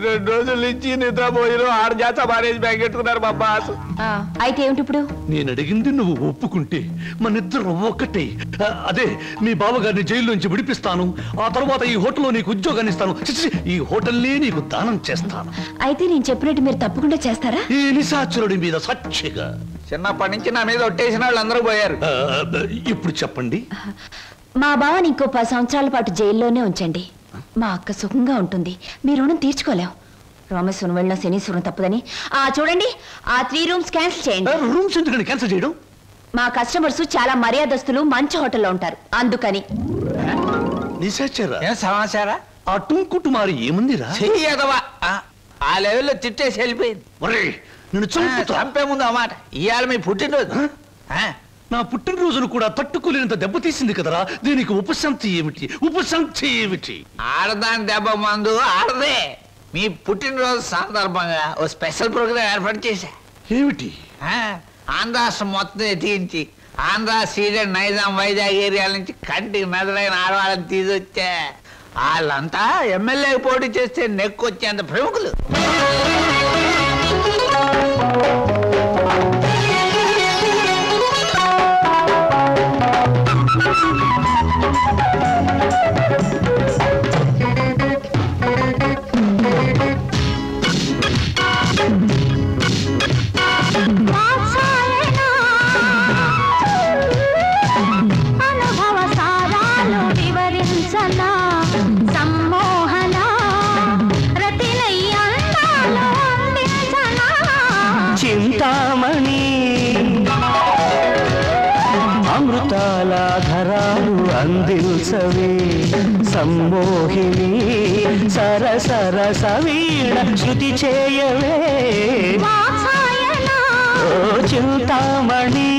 रेंडु रोजुल नुंचि निद्रपोयिरो आरु जाता बारेज बैगेट्टुन्नारु बाबास आ अयिते एंटि इप्पुडु नेनु अडिगिंदि नुव्वु ओप्पुकुंटे मनिद्रम ओकटे अदे मी बावगारिनि जैल्लो नुंचि विडिपिस्तानु आ तरुवात ई होटल्लो नीकु उद्योगान्नि इस्तानु ई होटल्ने नीकु दानं चेस्तानु अयिते नेनु चेप्पिनट्टु मीरु तप्पकुंडा चेस्तारा ई निशाचरुडि मीद सच्चिगा इंको पद संवसाल जैल्लोने उंचंडी सुखंगा उंटुंदी ऋणं तीर्चुकोलेम रामेश्वरं वेल्लिन शनीश्वरं तप्पदनी चूडंडी आ थ्री रूम्स कैंसिल चेयंडी रूम्स एंदुकनि कैंसिल चेयडं मा कस्टमर्स चाला मर्यादस्तुलु मंचि होटल्लो उंटारु अंदुकनि निशाचरा ए समाचारा आ टुंकुटुमारी एमुंदिरा चेयदवा आ लेवल लो चिट्टेसि हेल्लिपोयिंदि मरि चंपे मुझे इला पुटन रोज ना पुटन रोजन तुटने दबती कदरा दी उपशांति उपशांति आड़दा दब मंदू आड़दे पुटन रोज सदर्भंग स्पेषल प्रोग्रम एर्पड़ी आंध्र मत आंध्र सीडे नईजाम वैजाग एरिया कंटी नदरना आड़वाड़ी तीसोचे वाला एमएलए पोटी चे नैक्चे प्रमुख अंदिल्सवे सम्मोहिनी सरसरसवीण श्रुति चेयवे चिंतामणि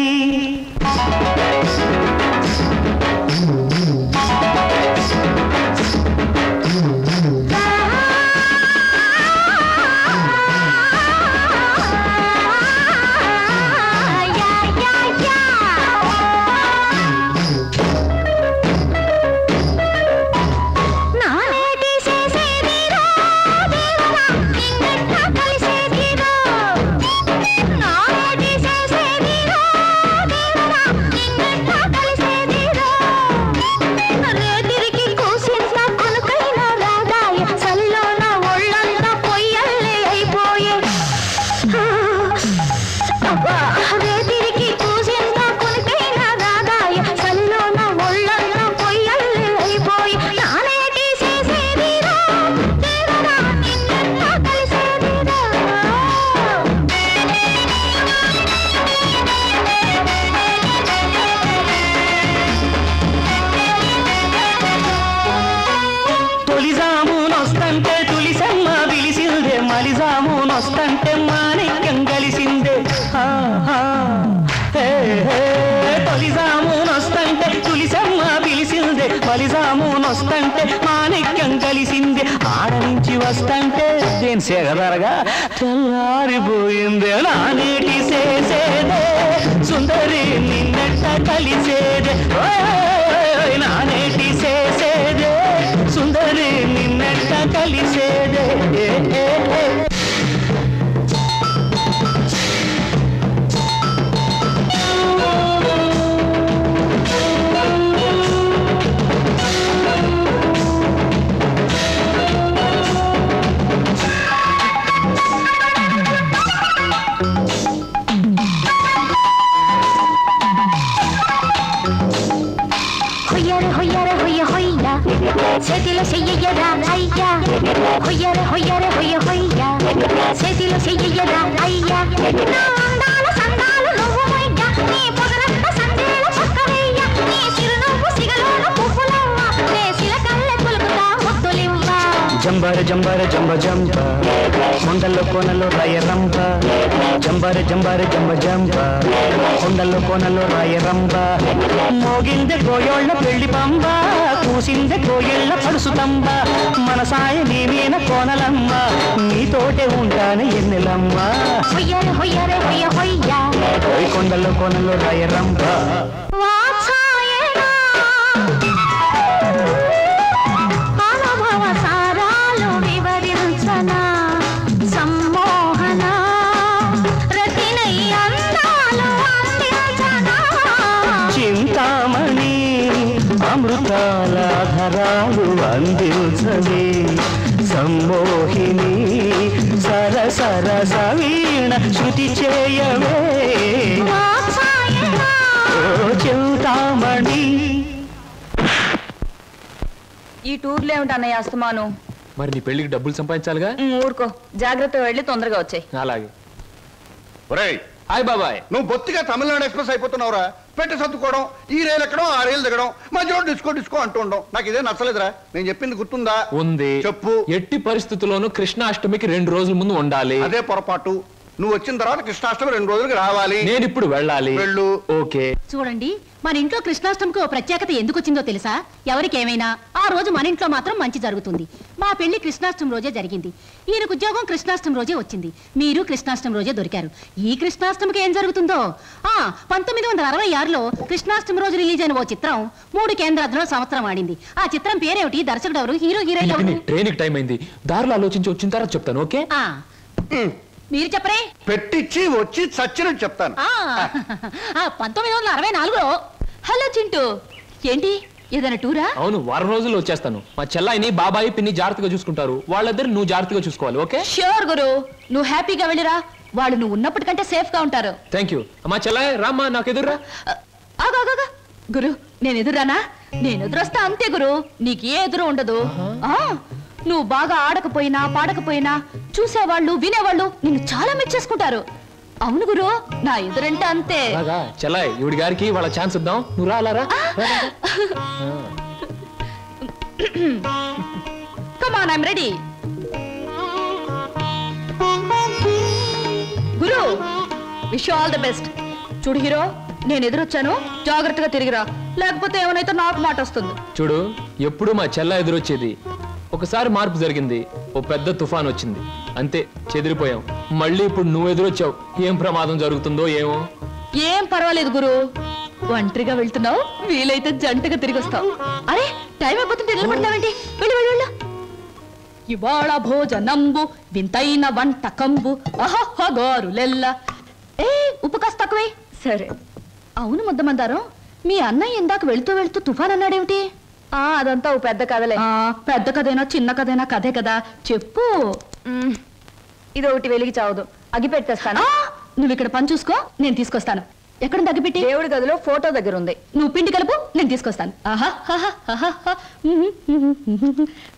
सुंदरी कलिसेदे नानेटी सेसेदे सुंदरी निन्नेट्ट कलिसेदे जंबर जंबर जंब जंब కొండల్లో కోనల్లో రాయరంబ జంబర జంబర జంబ జంబ కొండల్లో కోనల్లో రాయరంబ మోగిందె గోయోళ్ళ పెళ్లి పంబ కూసిందె గోయెళ్ళ పడుసు తంబ మనసాయ నీవేన కోనలమ్మ నీతోటే ఉంటాను ఎన్నెలమ్మ హొయ్యరే హొయ్యరే హొయ్య హొయ్య కొండల్లో కోనల్లో రాయరంబ वे सम्मोहिनी सरसर सवीण श्रुति चेयवे चिंतामणि ఈ టూర్ లేవుంట అన్నయ్య అస్తమాను మరి నీ పెళ్ళికి డబ్బులు సంపాదించాలిగా ఊర్కో జాగృతగా వెళ్ళి తొందరగా వచ్చేయ్ అలాగే ఒరేయ్ హాయ్ బాబాయ్ నువ్వు బొత్తిగా తమిళనాడు ఎక్స్‌ప్రెస్ అయిపోతున్నావురా పెట్టి సత్తుకోవడం ఈ రైలు ఎక్కడం ఆ రైలు దిగడం మధ్యలో డిస్కో డిస్కో అంటుండం నాకు ఇదే నచ్చలేదురా నేను చెప్పింది గుర్తుందా ఉంది చెప్పు ఎట్టి పరిస్థితుల్లోనూ కృష్ణాష్టమికి రెండు రోజుల ముందు ఉండాలి అదే పొరపాటు నువ్వు వచ్చిన తర్వాత కృష్ణాష్టమి రెండు రోజులకి రావాలి నేను ఇప్పుడు వెళ్ళాలి వెళ్ళు ఓకే చూడండి మన ఇంట్లో కృష్ణాష్టమికి ఒక ప్రత్యేకత ఎందుకు వచ్చిందో తెలుసా ఎవరికి ఏమైనా ఆ రోజు మన ఇంట్లో మాత్రం మంచి జరుగుతుంది మా పెళ్లి కృష్ణాష్టమి రోజే జరిగింది ఈయనకు ఉద్యోగం కృష్ణాష్టమి రోజే వచ్చింది మీరు కృష్ణాష్టమి రోజే దొరికారు ఈ కృష్ణాష్టమికి ఏం జరుగుతుందో ఆ పంతొమ్మిది వందల అరవై ఆరులో కృష్ణాష్టమి రోజు రిలీజ్ అయిన ఓ చిత్రం మూడు కేంద్రాల్లో సంవత్సరం ఆడింది ఆ చిత్రం పేరేమిటి దర్శకుడు ఎవరు హీరో హీరోయిన్ ఎవరు ట్రైన్ కి టైం అయింది దారిలో ఆలోచించి వచ్చిన తర్వాత చెప్తాను ఓకే ఆ మీరు చెప్పరే పెట్టించి వచ్చి సచ్చినట్టు చెప్తాను పంతొమ్మిది వందల అరవై నాలుగులో హలో చింటూ ఏంటి ఏదైనా టూరా అవును వారం రోజులు వచ్చేస్తాను మా చెల్లాయిని బాబాయి పిన్ని జాగ్రత్తగా చూసుకుంటారు వాళ్ళిద్దరు నువ్వు జాగ్రత్తగా చూసుకోవాలి ఓకే ష్యూర్ గురు నువ్వు హ్యాపీగా వెళ్ళిరా వాళ్ళు నువ్వు ఉన్నప్పటికంటే సేఫ్ గా ఉంటారు థ్యాంక్ యూ మా చెల్లాయి రామ్మా నాకు ఎదురురా గురు నేను ఎదురానా నేను ఎదురొస్తా అంతే గురు నీకు ఏ ఎదురు ఉండదు నువ్వు బాగా ఆడకపోయినా పాడకపోయినా చూసేవాళ్ళు వినేవాళ్ళు నిన్ను చాలా మెచ్చేసుకుంటారు అవును గురు నా ఎదురంటే అంతే చలాయ్ ఈవిడి గారికి వాళ్ళ ఛాన్స్ ఇద్దాం నువ్వు రాలారా come on I am ready Guru wish you all the best చూడు హీరో నేను ఎదురొచ్చాను జాగ్రత్తగా తిరిగిరా లేకపోతే ఏమైనా నాకు మాట వస్తుంది చూడు ఎప్పుడు మా చెల్ల ఎదురొచ్చేది ఒకసారి మార్పు జరిగింది ఓ పెద్ద తుఫాన్ వచ్చింది అంతే చెదిరిపోయాం మళ్ళీ ఇప్పుడు నువ్వు ఎదురొచ్చావు ఏం ప్రమాదం జరుగుతుందో ఏమో ఏం పర్వాలేదు గురు ఒంటరిగా వెళ్తున్నావు వీలైతే జంటగా తిరిగి వస్తావు అరే టైం అయిపోతుంటే నిలబడతావేంటి వెళ్ళి వెళ్ళి వెళ్ళు ఇవాళ భోజనంబు వింతైన వంటకంబు అహహ గోరులెల్ల ఏ ఉపకాస్ తక్కువే సరే అవును ముద్దమందారం మీ అన్నయ్య ఇందాక వెళుతూ వెళుతూ తుఫాన్ అన్నాడేమిటి అదంతా పెద్ద కథలే పెద్ద కథైనా చిన్న కథైనా కథే కదా చెప్పు ఇది ఒకటి వెలిగి చావదు అగిపెట్టేస్తాను నువ్వు ఇక్కడ పని చూసుకో నేను తీసుకొస్తాను ఎక్కడ అగిపెట్టి దేవుడి గదిలో ఫోటో దగ్గర ఉంది నువ్వు పిండి కలుపు నేను తీసుకొస్తాను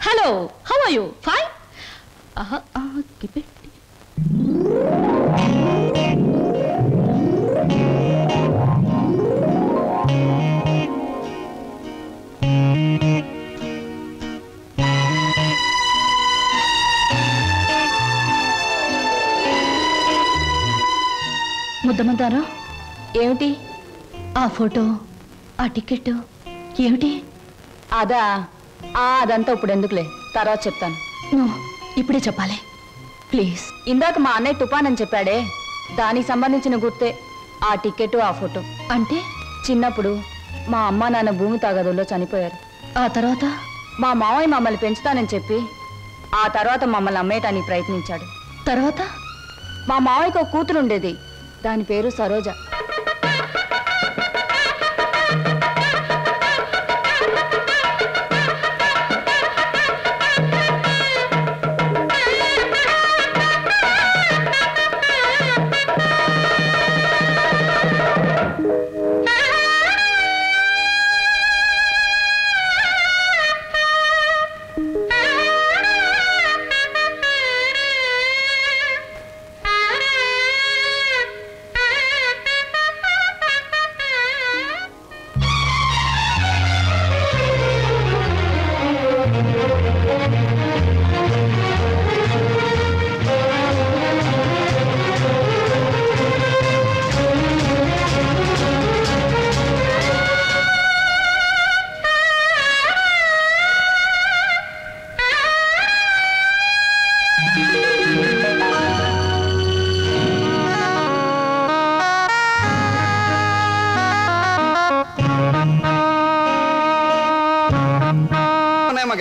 hello how are you fine ముద్దమందారా ఏమిటి ఆ ఫోటో ఆ టికెట్ ఏమిటి అదా అదంతా ఇప్పుడు ఎందుకులే తర్వాత చెప్తాను ఇప్పుడే చెప్పాలి ప్లీజ్ ఇందాక మా అన్నయ్య తుఫాన్ అని చెప్పాడే దానికి సంబంధించిన గుర్తే ఆ టికెట్ ఆ ఫోటో అంటే చిన్నప్పుడు మా అమ్మ నాన్న భూమి తాగదుల్లో చనిపోయారు ఆ తర్వాత మా మామయ్య మమ్మల్ని పెంచుతానని చెప్పి ఆ తర్వాత మమ్మల్ని అమ్మేయటానికి ప్రయత్నించాడు తర్వాత మా మామయ్యకు ఒక కూతురు ఉండేది దాని పేరు సరోజ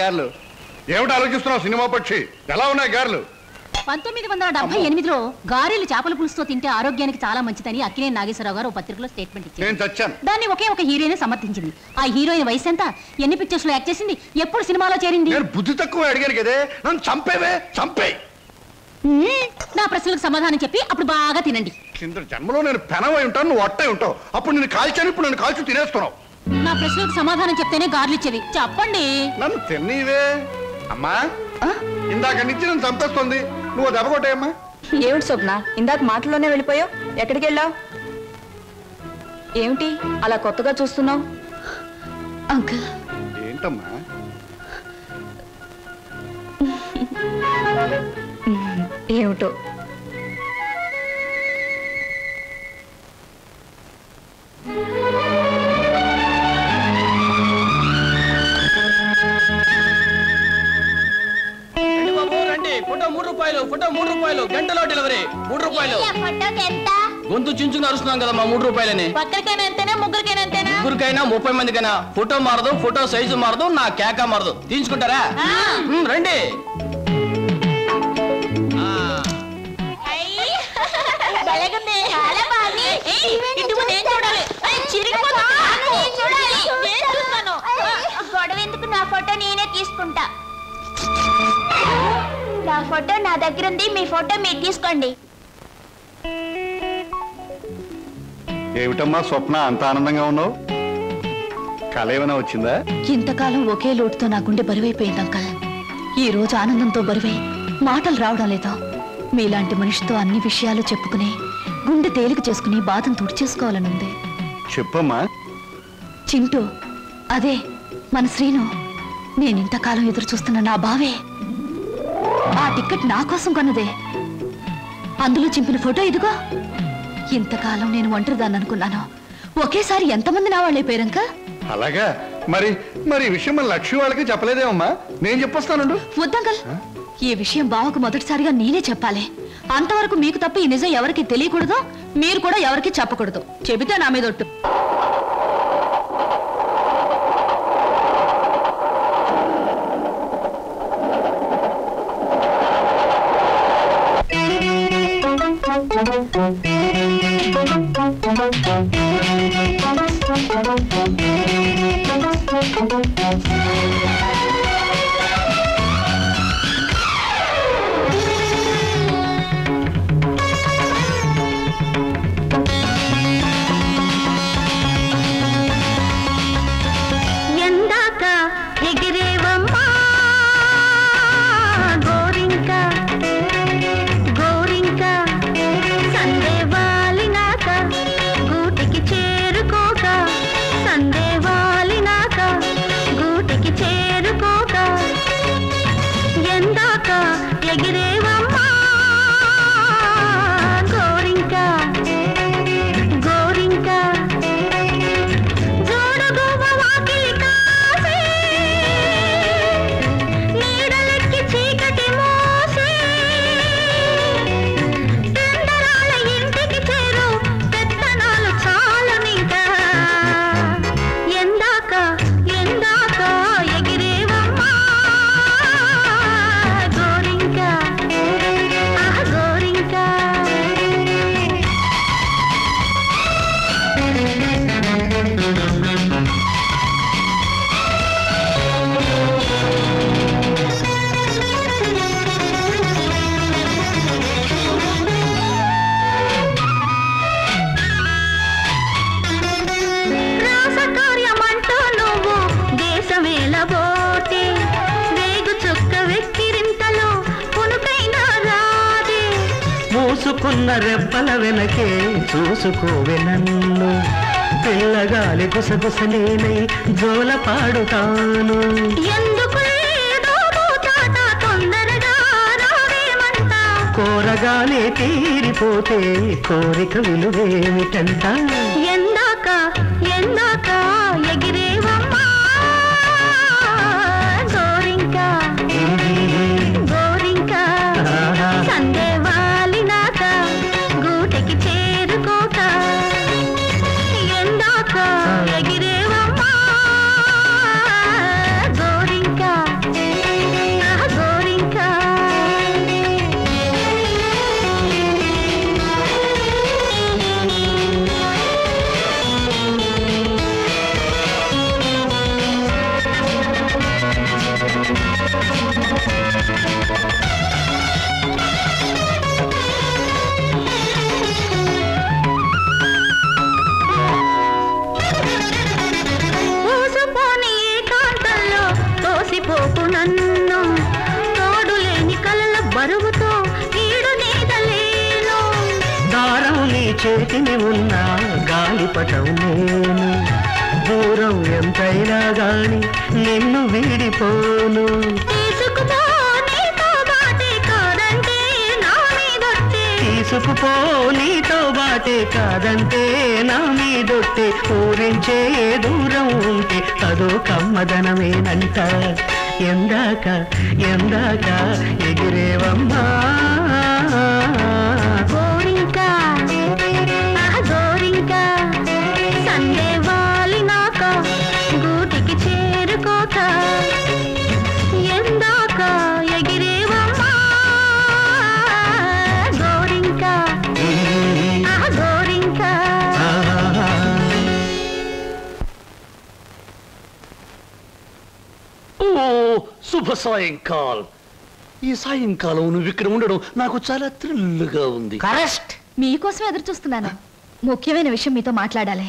గార్లు ఏమిటి ఆలోచిస్తున్నావు సినిమా పక్షి ఎలా ఉన్నాయి గార్లు పంతొమ్మిది వందల డెబ్బై ఎనిమిది లో గారెలు చేపల పులుసుతో తింటే ఆరోగ్యానికి చాలా మంచిదని అక్కినే నాగేశ్వరరావు గారు పత్రికలో స్టేట్మెంట్ ఇచ్చారు. నేను చచ్చాను. దాన్ని ఒకే ఒక హీరోయిన్ సమర్థించింది. ఆ హీరోయిన్ వయసు ఎంత? ఎన్ని పిక్చర్స్ లో యాక్ట్ చేసింది? ఎప్పుడు సినిమాలో చేరింది? నేను బుద్ధి తక్కువ అడిగాను కదే. నన్ను చంపేవే చంపే. నా ప్రశ్నలకు సమాధానం చెప్పి అప్పుడు బాగా తినండి. కింద జన్మలో నేను పెనవై ఉంటాను, నువ్వు అట్టై ఉంటావు. అప్పుడు నేను కాల్చాను, ఇప్పుడు నేను కాల్చు తినేస్తున్నావు. నా ప్రశ్నలకు సమాధానం చెప్తేనే గారెలు ఇచ్చేవి. చెప్పండి. నన్ను తిన్నీవే. అమ్మా ఇందాక నుంచి నన్ను చంపేస్తుంది, నువ్వు దెబ్బ కొట్టేయమ్మా. ఏమిటి స్వప్న, ఇందాక మాటలోనే వెళ్ళిపోయావు, ఎక్కడికి వెళ్ళావు? ఏమిటి అలా కొత్తగా చూస్తున్నావు? అంకుల్ ఏంటమ్మా? ఏమిటో ఫోటో మూడు రూపాయలు గంటలో డెలివరీ మూడు రూపాయలు గొంతు చించుకుని అరుస్తున్నాం కదమ్మా. మూడు రూపాయలని ముగ్గురికైనా ముప్పై మందికైనా ఫోటో మారదు, ఫోటో సైజు మారదు, నా కేక మారదు. తీసుకుంటారా? రండి. గొడవ ఎందుకు, నా ఫోటో నేనే తీసుకుంటా. నా ఫోటో నా దగ్గర ఉంది, మీ ఫోటో మీరు తీసుకోండి. ఏమిటమ్మా స్వప్న అంత ఆనందంగా ఉన్నావు? కళ ఏమైనా వచ్చిందా? ఇంతకాలం ఒకే లోటుతో నా గుండె బరువైపోయింది అంకల్. ఈ రోజు ఆనందంతో బరువై మాటలు రావడం లేదు. మీలాంటి మనిషితో అన్ని విషయాలు చెప్పుకుని గుండె తేలిక చేసుకుని బాధను తుడిచేసుకోవాలని ఉంది. చెప్పమ్మా. చింటూ, అదే మన శ్రీను, నేనింతకాలం ఎదురు చూస్తున్న నా బావే. ఆ టికెట్ నా కోసం కొన్నదే, అందులో చింపిన ఫోటో ఇదిగో. ఇంతకాలం నేను ఒంటరిదాన్ని అనుకున్నాను, ఒకేసారి ఎంతమంది నా వాళ్ళే పేరంక. అలాగా, మరి మరి విషయం మన లక్ష్మి వాళ్ళకి చెప్పలేదేమమ్మా? నేను చెప్పొస్తాను. వద్దంకల్, ఈ విషయం బావకు మొదటిసారిగా నేనే చెప్పాలి. అంతవరకు మీకు తప్ప ఈ నిజం ఎవరికి తెలియకూడదు, మీరు కూడా ఎవరికి చెప్పకూడదు. చెబితే నా మీద ఒట్టు. కోరగానే తీరిపోతే కోరిక విలువేమిటంట. ఎందాక ఎందాక ఎగిరేవమ్మా గోరింక గోరింక సందేవాలినాక గూటికి చేరుకోక ఎందాక ఎగిరేవమ్మా గోరింక. చేతిని ఉన్న గాలిపటం నేను దూరం ఎంతైనా గాని నిన్ను వీడిపోను తీసుకుపో నీతో బాటే కాదంటే నా మీదొట్టే తీసుకుపో నీతో బాటే కాదంటే నా మీదొట్టే ఊరించే దూరం ఉంటే అదో కమ్మదనమేనంట ఎందాక ఎందాక ఎగిరేవమ్మా శుభ సాయంకాలం. ఈ సాయంకాలం నువ్వు ఇక్కడ ఉండడం నాకు చాలా థ్రిల్గా ఉంది. కరెక్ట్, మీకోసం ఎదురు చూస్తున్నాను. ముఖ్యమైన విషయం మీతో మాట్లాడాలి.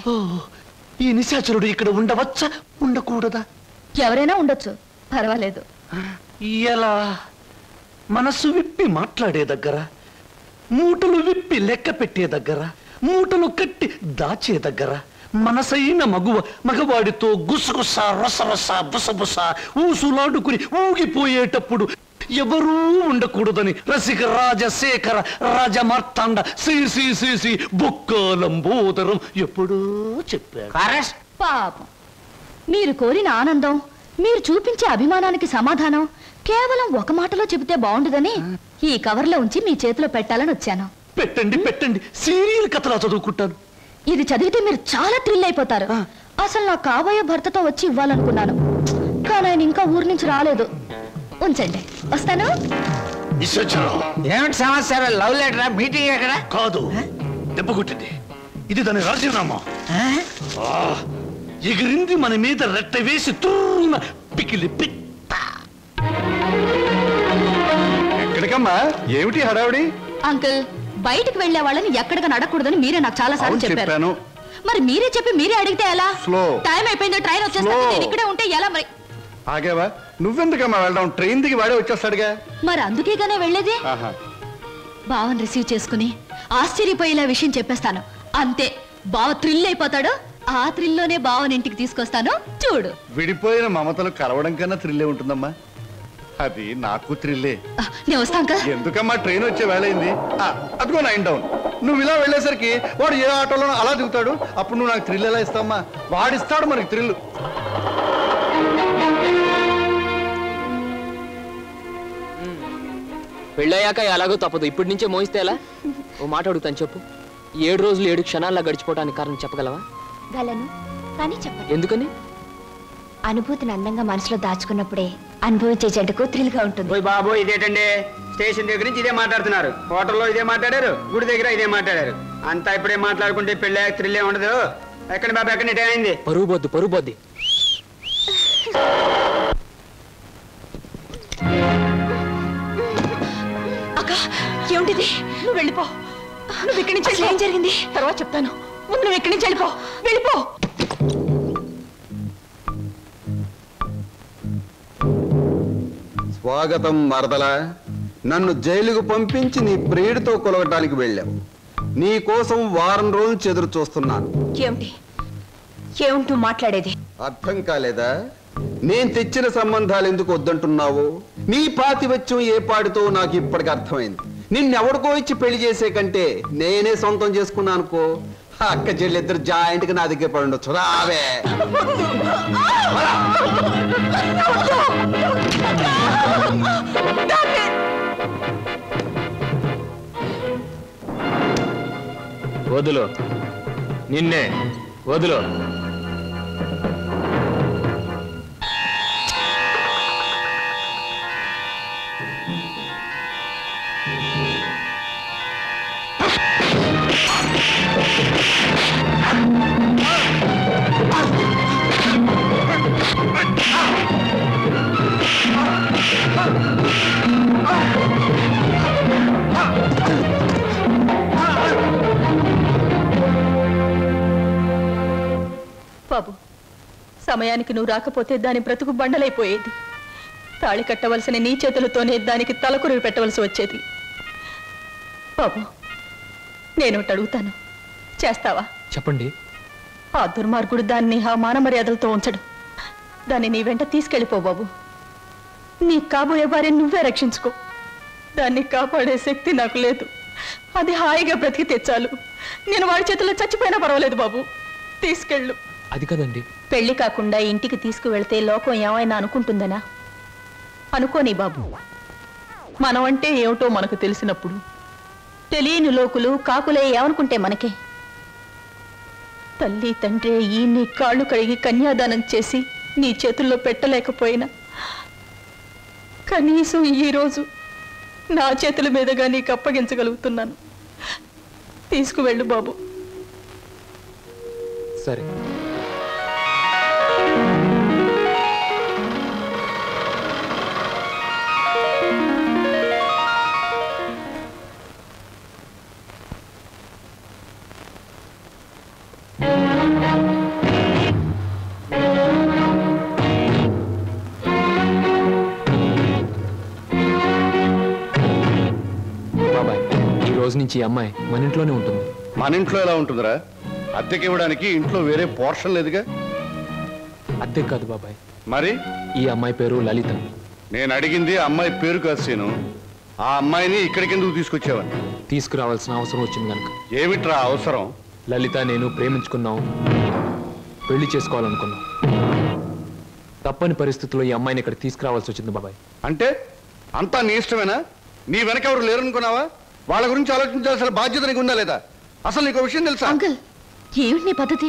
ఈ నిశాచరుడు ఇక్కడ ఉండవచ్చా ఉండకూడదా? ఎవరైనా ఉండొచ్చు, పర్వాలేదు. ఎలా మనసు విప్పి మాట్లాడే దగ్గర, మూటలు విప్పి లెక్క పెట్టే దగ్గర, మూటలు కట్టి దాచే దగ్గర, మనసైన మగువ మగవాడితో గుసగుస రసరస బుసబుస ఊసులాడుకుని ఊగిపోయేటప్పుడు ఎవరూ ఉండకూడదని రసిక రాజశేఖర రాజమార్తాండ శ్రీ శ్రీ శ్రీ శ్రీ బొక్కలంబోదరం ఎప్పుడూ చెప్పారు. పాపం, మీరు కోరిన ఆనందం, మీరు చూపించే అభిమానానికి సమాధానం కేవలం ఒక మాటలో చెబితే బాగుండదని ఈ కవర్లో ఉంచి మీ చేతిలో పెట్టాలని వచ్చాను. పెట్టండి పెట్టండి, సీరియల్ కథలా చదువుకుంటాను. ఇది చదివితే మీరు చాలా థ్రిల్ అయిపోతారు. అసలు నా కాబోయే భర్తతో వచ్చి ఇవ్వాలనుకున్నాను, కానీ ఆయన ఇంకా ఊరి నుంచి రాలేదు. ఉంచండి, వస్తాను. ఏమిటి సమాచారం? లవ్ లెటరా? మీటింగ్ ఎక్కడ? కాదు, దెబ్బ కొట్టింది ఇది, దాని రాజీనామా. ఎగిరింది మన మీద రెట్ట వేసి తూన పికిలి పిట్ట. ఎక్కడికమ్మా? ఏమిటి హడావిడి? అంకుల్, బయటకు వెళ్లే వాళ్ళని ఎక్కడికైనా అడగకూడదని మీరే నాకు చాలా సార్లు చెప్పారు. మరి మీరే చెప్పి మీరే అడిగితే ఎలా? టైం అయిపోయింది, ట్రైన్ వచ్చేస్తుంది, ఇక్కడే ఉంటే ఎలా? మరి ఆగేవా నువ్వెందుకమ్మా? వెళ్దాం, ట్రైన్ దిగి వాడే వచ్చేస్తాడుగా. మరి అందుకేగానే వెళ్ళేది. బావని రిసీవ్ చేసుకుని ఆశ్చర్యపోయేలా విషయం చెప్పేస్తాను, అంతే. బావ థ్రిల్ అయిపోతాడు, ఆ థ్రిల్లోనే బావని ఇంటికి తీసుకొస్తాను చూడు. విడిపోయిన మమతలు కలవడం కన్నా థ్రిల్లే ఉంటుందమ్మా. అది నాకు థ్రిల్లే. నేను వస్తాను కదా. ఎందుకమ్మా, ట్రైన్ వచ్చే వేళయింది. అదిగో నైన్ డౌన్. నువ్వు ఇలా వెళ్ళేసరికి వాడు ఏ ఆటోలోనో అలా దిగుతాడు. అప్పుడు నువ్వు నాకు థ్రిల్ ఎలా ఇస్తావమ్మా? వాడిస్తాడు మనకి థ్రిల్. పెళ్ళయ్యాక ఎలాగో తప్పదు, ఇప్పటి నుంచే మోయిస్తే ఎలా? ఓ మాట అడుగుతాను, చెప్పు. ఏడు రోజులు ఏడు క్షణాల్లో గడిచిపోవడానికి కారణం చెప్పగలవా? గలను, కానీ చెప్పను. ఎందుకని? అనుభూతిని అందంగా మనసులో దాచుకున్నప్పుడే అనుభవించే జంటకు థ్రిల్గా ఉంటుంది. బాబు ఇదేటండి, స్టేషన్ దగ్గర నుంచి ఇదే మాట్లాడుతున్నారు, హోటల్లో ఇదే మాట్లాడారు, గుడి దగ్గర ఇదే మాట్లాడారు. అంతా ఇప్పుడే మాట్లాడుకుంటే పెళ్ళ థ్రిల్లే ఉండదు. ఎక్కడ బాబు ఎక్కడ అయింది? పరువు బొద్దు, పరువు బొద్ది. అక్క ఏమిటిది? నువ్వు వెళ్ళిపో. నువ్వు ఇక్కడి నుంచి ఏం జరిగింది తర్వాత చెప్తాను, ముందు నువ్వు ఇక్కడి నుంచి వెళ్ళిపో. వెళ్ళిపో. స్వాగతం మరదలా. నన్ను జైలుకు పంపించి నీ ప్రియుడితో కొలవటానికి వెళ్ళావు. నీ కోసం వారం రోజులు చెదురు చూస్తున్నాను. ఏమిటి మాట్లాడేది? అర్థం కాలేదా? నేను తెచ్చిన సంబంధాలు ఎందుకు వద్దంటున్నావు? నీ పాతివత్యం ఏ పాడితో నాకు ఇప్పటికి అర్థమైంది. నిన్నెవడికో ఇచ్చి పెళ్లి చేసే కంటే నేనే సొంతం చేసుకున్నాను అనుకో. అక్క చెల్లిద్దరు జాయింట్ గా నా దగ్గర పడి ఉండొచ్చు. రావే. వదులు, నిన్నే వదులు. బాబు, సమయానికి నువ్వు రాకపోతే దాని బ్రతుకు బండలైపోయేది. తాళి కట్టవలసిన నీ చేతులతోనే దానికి తలకొరువు పెట్టవలసి వచ్చేది. బాబు, నేను అడుగుతాను, చేస్తావా? చెప్పండి. ఆ దుర్మార్గుడు దాన్ని ఆ మాన మర్యాదలతో ఉంచడు. దాన్ని నీ వెంట తీసుకెళ్ళిపో బాబు. నీ కాబోయే వారిని నువ్వే రక్షించుకో. దాన్ని కాపాడే శక్తి నాకు లేదు. అది హాయిగా బ్రతికితే చాలు. నేను వాడి చేతుల్లో చచ్చిపోయినా పర్వాలేదు బాబు, తీసుకెళ్ళు. అది కదండి, పెళ్లి కాకుండా ఇంటికి తీసుకువెళ్తే లోకం ఏమైనా అనుకుంటుందనా? అనుకోని బాబు. మనం అంటే ఏమిటో మనకు తెలిసినప్పుడు తెలియని లోకులు కాకులే ఏమనుకుంటే మనకే. తల్లి తండ్రి ఈ నీ కాళ్ళు కడిగి కన్యాదానం చేసి నీ చేతుల్లో పెట్టలేకపోయినా కనీసం ఈరోజు నా చేతుల మీదుగా నీకు అప్పగించగలుగుతున్నాను. తీసుకువెళ్ళు బాబు. సరే. నుంచి అమ్మాయి మన ఇంట్లోనే ఉంటుంది. మన ఇంట్లో ఎలా ఉంటుందిరా? అద్దెకి ఇవ్వడానికి ఇంట్లో వేరే పోర్షన్ లేదుగా. అద్దె కాదు బాబాయ్. మరి ఈ అమ్మాయి పేరు లలిత. నేను అడిగింది అమ్మాయి పేరు కాదు సీను. ఆ అమ్మాయిని ఇక్కడికి ఎందుకు తీసుకొచ్చావని? తీసుకురావాల్సిన అవసరం వచ్చింది కనుక. ఏమిట్రా అవసరం? లలిత నేను ప్రేమించుకున్నాం, పెళ్లి చేసుకోవాలనుకున్నాం. తప్పని పరిస్థితుల్లో ఈ అమ్మాయిని ఇక్కడ తీసుకురావాల్సి వచ్చింది బాబాయ్. అంటే అంతా నీ ఇష్టమేనా? నీ వెనక ఎవరు లేరనుకున్నావా? వాళ్ళ గురించి ఆలోచించాల్సిన బాధ్యత నీకు ఉందా లేదా? అసలు నీకు విషయం తెలుసా? అంకుల్ ఏమిటి నీ పద్ధతి?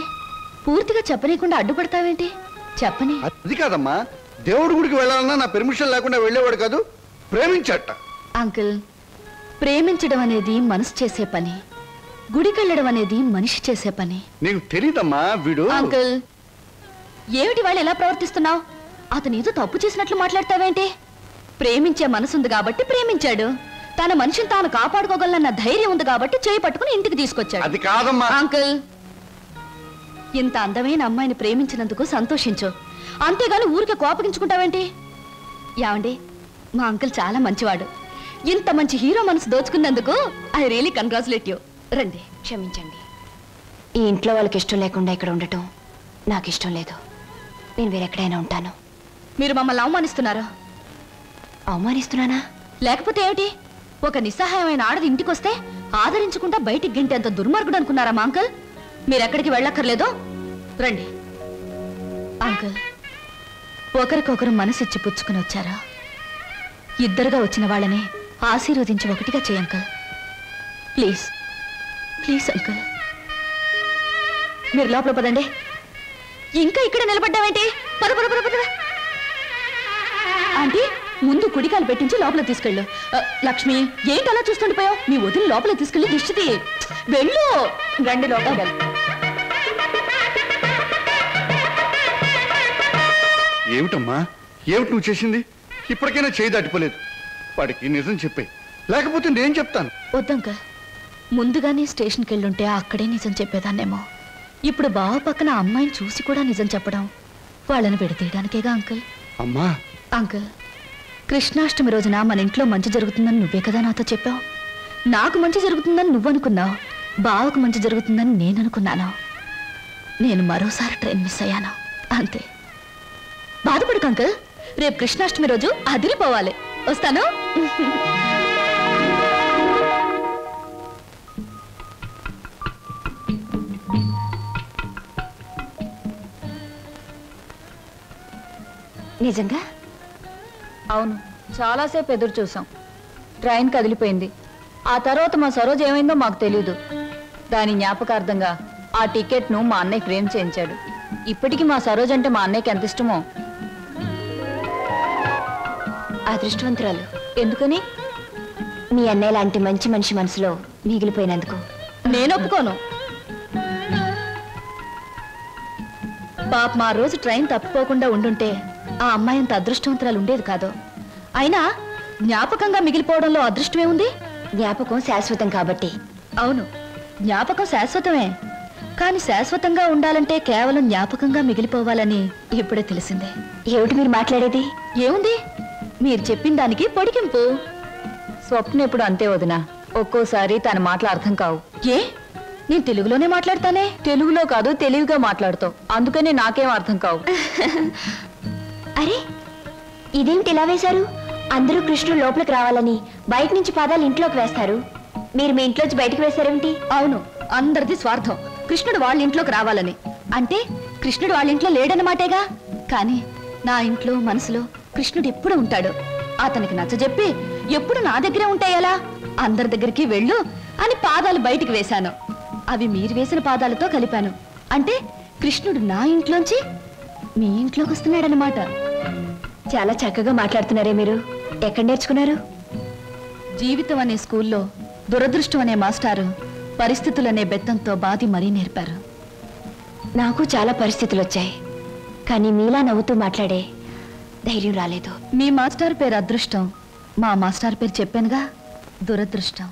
పూర్తిగా చెప్పనీయకుండా అడ్డుపడతావేంటి? చెప్పని అది కాదమ్మా, దేవుడి గుడికి వెళ్ళాలన్నా నా పెర్మిషన్ లేకుండా వెళ్ళేవాడు కాదు. ప్రేమించట అంకుల్, ప్రేమించడం అనేది మనసు చేసే పని, గుడికి వెళ్ళడం అనేది మనిషి చేసే పని. నీకు తెలియదమ్మా వీడు. అంకుల్ ఏమిటి వాళ్ళు ఎలా ప్రవర్తిస్తున్నావు? అతను ఏదో తప్పు చేసినట్లు మాట్లాడతావేంటి? ప్రేమించే మనసుంది కాబట్టి ప్రేమించాడు. తన మనిషిని తాను కాపాడుకోగలన్న ధైర్యం ఉంది కాబట్టి చేయి పట్టుకుని ఇంటికి తీసుకొచ్చాడు. అది కాదమ్మా. అంకుల్ ఇంత అందమైన అమ్మాయిని ప్రేమించినందుకు సంతోషించు, అంతేగాని ఊరికే కోపగించుకుంటావేంటి? ఏమండి, మా అంకుల్ చాలా మంచివాడు. ఇంత మంచి హీరో మనసు దోచుకున్నందుకు ఐ రియలీ కంగ్రాచులేట్ యూ. రండి. క్షమించండి, ఈ ఇంట్లో వాళ్ళకి ఇష్టం లేకుండా ఇక్కడ ఉండటం నాకు ఇష్టం లేదు. నేను వేరెక్కడైనా ఉంటాను. మీరు మమ్మల్ని అవమానిస్తున్నారా? అవమానిస్తున్నానా లేకపోతే ఏమిటి? ఒక నిస్సహాయమైన ఆడది ఇంటికొస్తే ఆదరించకుండా బయటికి గింటేంత దుర్మార్గుడు అనుకున్నారా మా అంకుల్? మీరెక్కడికి వెళ్ళక్కర్లేదో, రండి. అంకుల్ ఒకరికొకరు మనసిచ్చి పుచ్చుకుని వచ్చారా? ఇద్దరుగా వచ్చిన వాళ్ళని ఆశీర్వదించి ఒకటిగా చేయి అంకుల్. Please please uncle. మీరు లోపల పదండి. ఇంకా ఇక్కడ నిలబడ్డావేంటి? పద పద పద పద. ఆంటీ ముందు కుడికాలు పెట్టించి లోపల తీసుకెళ్ళు. లక్ష్మి ఏంటి అలా చూస్తుండిపోయావు? మీ వదిలి లోపల తీసుకెళ్ళి దిష్టిది. వెళ్ళు. రండి లోపల. ఏమిటమ్మా ఏమిటి నువ్వు చేసింది? ఇప్పటికైనా చేయి దాటిపోలేదు. వాడికి నిజం చెప్పే, లేకపోతే నేను చెప్తాను. వద్దంక, ముందుగానే స్టేషన్కి వెళ్ళుంటే అక్కడే నిజం చెప్పేదాన్నేమో. ఇప్పుడు బావ పక్కన అమ్మాయిని చూసి కూడా నిజం చెప్పడం వాళ్ళని విడదీయడానికేగా అంకుల్. అమ్మా. అంకుల్ కృష్ణాష్టమి రోజున మన ఇంట్లో మంచి జరుగుతుందని నువ్వే కదా నాతో చెప్పావు. నాకు మంచి జరుగుతుందని నువ్వు అనుకున్నావు, బావకు మంచి జరుగుతుందని నేను అనుకున్నాను. నేను మరోసారి ట్రైన్ మిస్ అయ్యాను అంతే. బాధపడకు అంకుల్, రేపు కృష్ణాష్టమి రోజు అదిరిపోవాలి. వస్తాను. నిజంగా? అవును, చాలాసేపు ఎదురు చూసాం. ట్రైన్ కదిలిపోయింది. ఆ తర్వాత మా సరోజ్ ఏమైందో మాకు తెలీదు. దాని జ్ఞాపకార్థంగా ఆ టికెట్ను మా అన్నయ్య ఫ్రేమ్ చేయించాడు. ఇప్పటికీ మా సరోజ్ అంటే మా అన్నయ్యకి ఎంత ఇష్టమో. అదృష్టవంతురాలు. ఎందుకని? మీ అన్నయ్య లాంటి మంచి మనిషి మనసులో మిగిలిపోయినందుకు. నేను ఒప్పుకోను. పాప మా రోజు ట్రైన్ తప్పిపోకుండా ఉండుంటే ఆ అమ్మాయి అంత అదృష్టవంతురాలు ఉండేది కాదు. అయినా జ్ఞాపకంగా మిగిలిపోవడంలో అదృష్టమే ఉంది. జ్ఞాపకం శాశ్వతం కాబట్టి. అవును, జ్ఞాపకం శాశ్వతమే. కానీ శాశ్వతంగా ఉండాలంటే కేవలం జ్ఞాపకంగా మిగిలిపోవాలని ఇప్పుడే తెలిసిందే. ఏమిటి మీరు మాట్లాడేది? ఏముంది, మీరు చెప్పిన దానికి పొడిగింపు. స్వప్న ఎప్పుడు అంతే వదినా, ఒక్కోసారి తన మాటలు అర్థం కావు. ఏ नी తెలుగులోనే మాట్లాడతానే తెలుగులో కాదు తెలివిగా మాట్లాడతావు అందుకనే నాకేం అర్థం కావు అరే ఇదేంటి ఇలా వేశారు అందరూ కృష్ణుడు లోపలికి రావాలని బైక్ నుంచి పాదాలు ఇంట్లోకి వేస్తారు మీరు మీ ఇంట్లోకి బయటికి వేశారేంటి అవును అందరిది స్వార్థం కృష్ణుడు వాళ్ళ ఇంట్లోకి రావాలని అంటే కృష్ణుడు వాళ్ళ ఇంట్లో లేడన్నమాటేగా కానీ నా ఇంట్లో మనసులో కృష్ణుడు ఎప్పుడు ఉంటాడు అతనికి నచ్చ చెప్పి ఎప్పుడు నా దగ్గరే ఉంటాయలా అందరి దగ్గరికి వెళ్ళు అని పాదాలు బయటికి వేశాను అవి మీరు వేసిన పాదాలతో కలిపాను అంటే కృష్ణుడు నా ఇంట్లోంచి మీ ఇంట్లోకి వస్తున్నాడు అన్నమాట చాలా చక్కగా మాట్లాడుతున్నారే మీరు ఎక్కడ నేర్చుకున్నారు జీవితం అనే స్కూల్లో దురదృష్టం అనే మాస్టారు పరిస్థితులనే బెత్తంతో బాధి మరీ నేర్పారు నాకు చాలా పరిస్థితులు వచ్చాయి కానీ మీలా నవ్వుతూ మాట్లాడే ధైర్యం రాలేదు మీ మాస్టర్ పేరు అదృష్టం మా మాస్టర్ పేరు చెప్పానుగా దురదృష్టం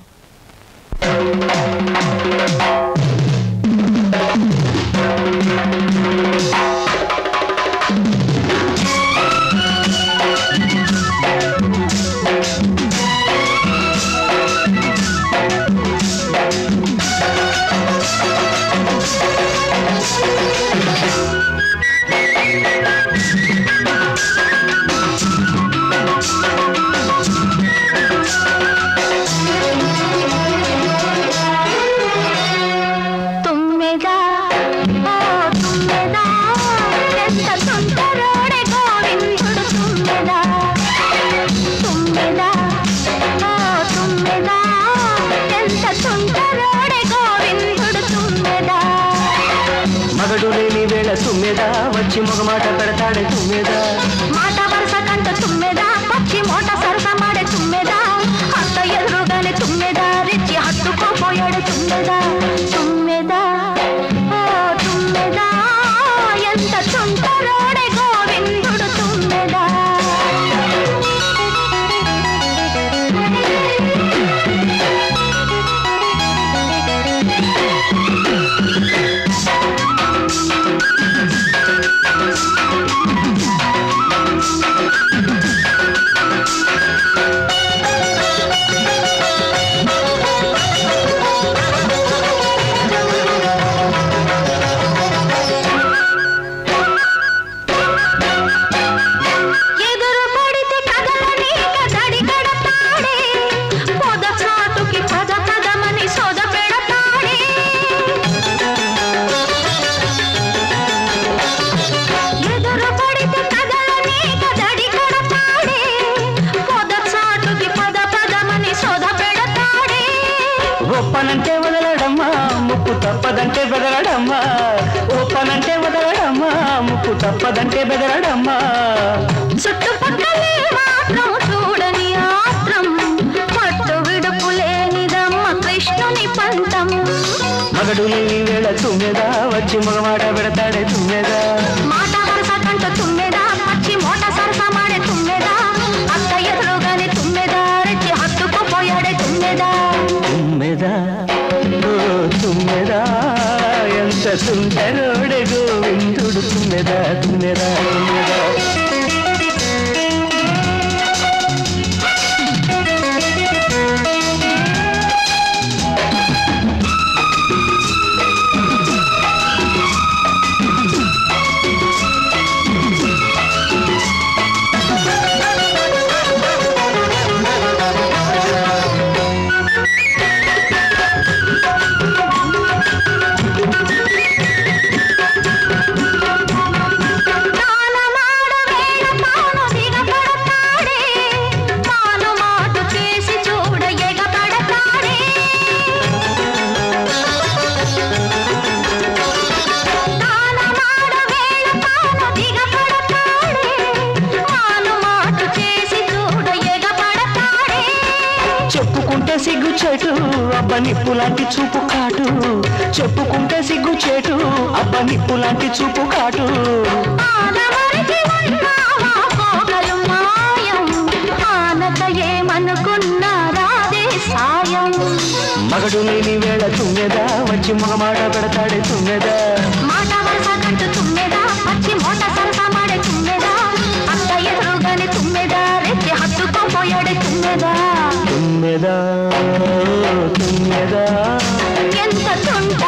ఎంత తుంట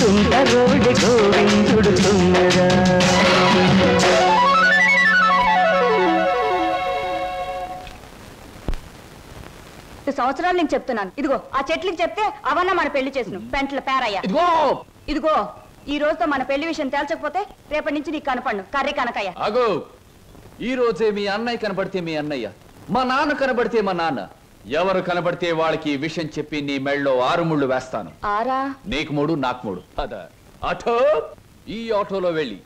తుంటరోడి గోవిందుడు తుమ్మరా సంవత్సరాల నుంచి చెప్తున్నాను. ఇదిగో ఆ చెట్లకి చెప్తే అవన్న మన పెళ్లి చేసినాం పెంటల పేరయ్య. ఇదిగో ఇదిగో ఈ రోజుతో మన పెళ్లి విషయం తేల్చకపోతే రేపటి నుంచి నీకు కనపడను కర్రీ కనకయ్య. అగో ఈ రోజే మీ అన్నయ్య కనబడితే మీ అన్నయ్య, మా నాన్న కనబడితే మా నాన్న, ఎవరు కనబడితే వాళ్ళకి విషయం చెప్పి నీ మెళ్ళో ఆరు ముళ్ళు వేస్తాను. నీకు మూడు నాకు మూడు. ఆటో ఈ ఆటోలో వెళ్ళి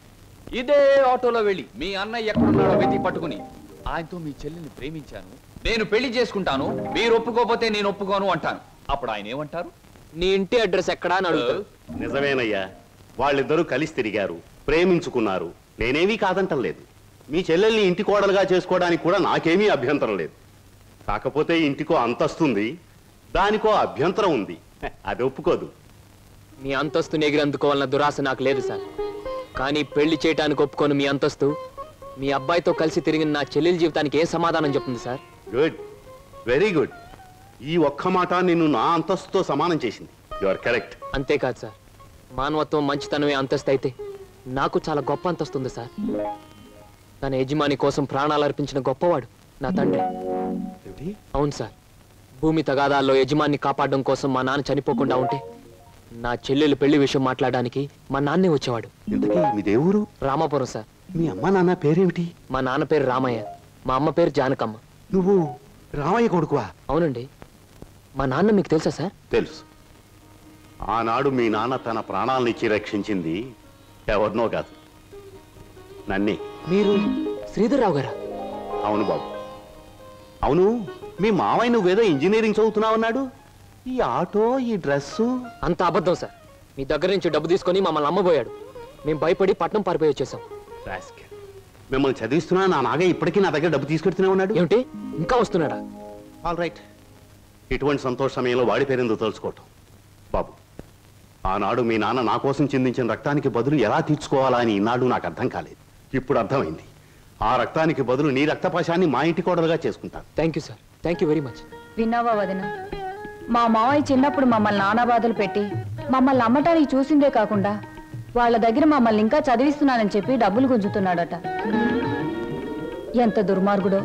ఇదే ఆటోలో వెళ్ళి మీ అన్నయ్య ఎక్కడున్నాడో వెతి పట్టుకుని ఆయనతో మీ చెల్లిని ప్రేమించాను, నేను పెళ్లి చేసుకుంటాను, మీరు ఒప్పుకోపోతే నేను ఒప్పుకోను అంటాను. అప్పుడు ఆయన ఏమంటారు? నీ ఇంటి అడ్రస్ ఎక్కడా అని అడుగుతారు. నిజమేనయ్యా, వాళ్ళిద్దరూ కలిసి తిరిగారు, ప్రేమించుకున్నారు, నేనేమీ కాదంటం లేదు. మీ చెల్లెల్ని ఇంటి కోడలుగా చేసుకోవడానికి కూడా నాకేమీ అభ్యంతరం లేదు. కాకపోతే ఇంటికో అంతస్తుంది, దానికో అభ్యంతరం ఉంది, అది ఒప్పుకోదు. మీ అంతస్తు ఎగిరందుకోవాలన్న దురాశ నాకు లేదు సార్, కానీ పెళ్లి చేయటానికి ఒప్పుకోను మీ అంతస్తు మీ అబ్బాయితో కలిసి తిరిగిన నా చెల్లెల జీవితానికి ఏ సమాధానం చెప్తుంది సార్? Good, very good. ఈ ఒక్క మాట నిన్ను నా అంతస్తుతో సమానం చేసింది. You are correct. అంతేకాదు సార్, మానవత్వం మంచితనమే అంతస్తు అయితే నాకు చాలా గొప్ప అంతస్తు ఉంది సార్. తన యజమాని కోసం ప్రాణాలు అర్పించిన గొప్పవాడు నా తండ్రి. అవును సార్, భూమి తగాదాల్లో యజమాన్ని కాపాడడం కోసం మా నాన్న చనిపోకుండా ఉంటే నా చెల్లెలు పెళ్లి విషయం మాట్లాడడానికి మా నాన్నే వచ్చేవాడు. మీదేవూరు? రామాపురం సార్. మీ అమ్మ నాన్న పేరేమిటి? మా నాన్న పేరు రామయ్య, మా అమ్మ పేరు జానకమ్మ. నువ్వు రామయ్య కొడుకువా? అవునండి. మా నాన్న మీకు తెలుసా సార్? తెలుసు. ఆనాడు మీ నాన్న తన ప్రాణాలనిచ్చి రక్షించింది ఎవరినో కాదు, నన్నే. మీరు శ్రీధర్రావు గారా? అవును బాబు. అవును, మీ మావయ్య నువ్వేదో ఇంజనీరింగ్ చదువుతున్నావు, ఈ ఆటో ఈ డ్రెస్సు అంత అబద్ధం సార్. మీ దగ్గర నుంచి డబ్బు తీసుకొని మమ్మల్ని అమ్మబోయాడు, మేము భయపడి పట్నం పారిపోయి వచ్చేసాం. మిమ్మల్ని చదివిస్తున్నా నా నాగే ఇప్పటికీ నా దగ్గర డబ్బు తీసుకెడుతూనే ఉన్నాడు. ఏమిటి ఇంకా వస్తున్నాడా? ఆల్ రైట్, ఇటువంటి సంతోష సమయంలో వాడి పేరెందుకు తలుచుకోవటం బాబు? ఆనాడు మీ నాన్న నా కోసం చిందించిన రక్తానికి బదులు ఎలా తీర్చుకోవాలా అని ఈనాడు నాకు అర్థం కాలేదు, ఇప్పుడు అర్థమైంది. ఆ రక్తానికి బదులు నీ రక్తపాశాన్ని మా ఇంటి కోడలుగా చేసుకుంటాను. Thank you sir, thank you very much. విన్నావా వదిన, మా మావయ్య చిన్నప్పుడు మమ్మల్ని నానాబాధలు పెట్టి మమ్మల్ని అమ్మటానికి చూసిందే కాకుండా వాళ్ళ దగ్గర మమ్మల్ని ఇంకా చదివిస్తున్నానని చెప్పి డబ్బులు గుంజుతున్నాడట. ఎంత దుర్మార్గుడో.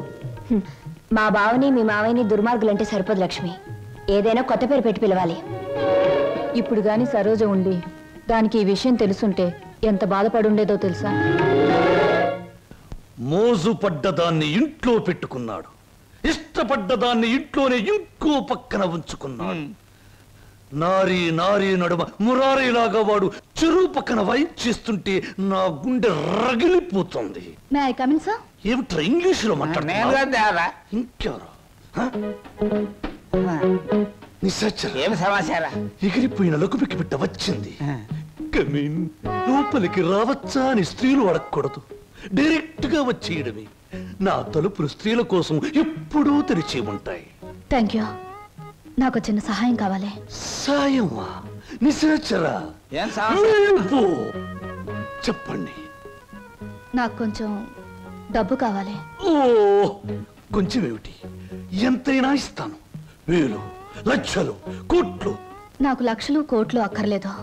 మా బావని మీ మావయ్యని దుర్మార్గులంటే సరిపోదు లక్ష్మి, ఏదైనా కొత్త పేరు పెట్టి పిలవాలి. ఇప్పుడు గాని సరోజ ఉండి దానికి ఈ విషయం తెలుసుంటే ఎంత బాధపడుండేదో తెలుసా? మోజు పడ్డదాన్ని ఇంట్లో పెట్టుకున్నాడు, ఇష్టపడ్డదాన్ని ఇంట్లోనే ఇంకో పక్కన ఉంచుకున్నాడు. నారీ నారీ నడుమ మురారీలాగా వాడు చెరువు పక్కన వాయించేస్తుంటే నా గుండె రగిలిపోతుంది. ఏమిట్రా ఇంగ్లీష్ లో మాట్లాడుతున్నా? ఇంకెవరు ఎగిరిపోయిన లొకుపెక్కి బిడ్డ వచ్చింది, లోపలికి రావచ్చా అని స్త్రీలు అడగకూడదు, డైరెక్ట్ గా వచ్చేయడమే. నా తలుపులు స్త్రీల కోసం ఎప్పుడూ తెరిచి ఉంటాయి. Thank you. నాకు చిన్న సహాయం కావాలి. సాయమా? నిశాచరా, చెప్పండి. నాకు కొంచెం డబ్బు కావాలి. ఓ కొంచెం ఏమిటి? ఎంతైనా ఇస్తాను. వేలు, లక్షలు, కోట్లు? నాకు లక్షలు కోట్లు అక్కర్లేదు,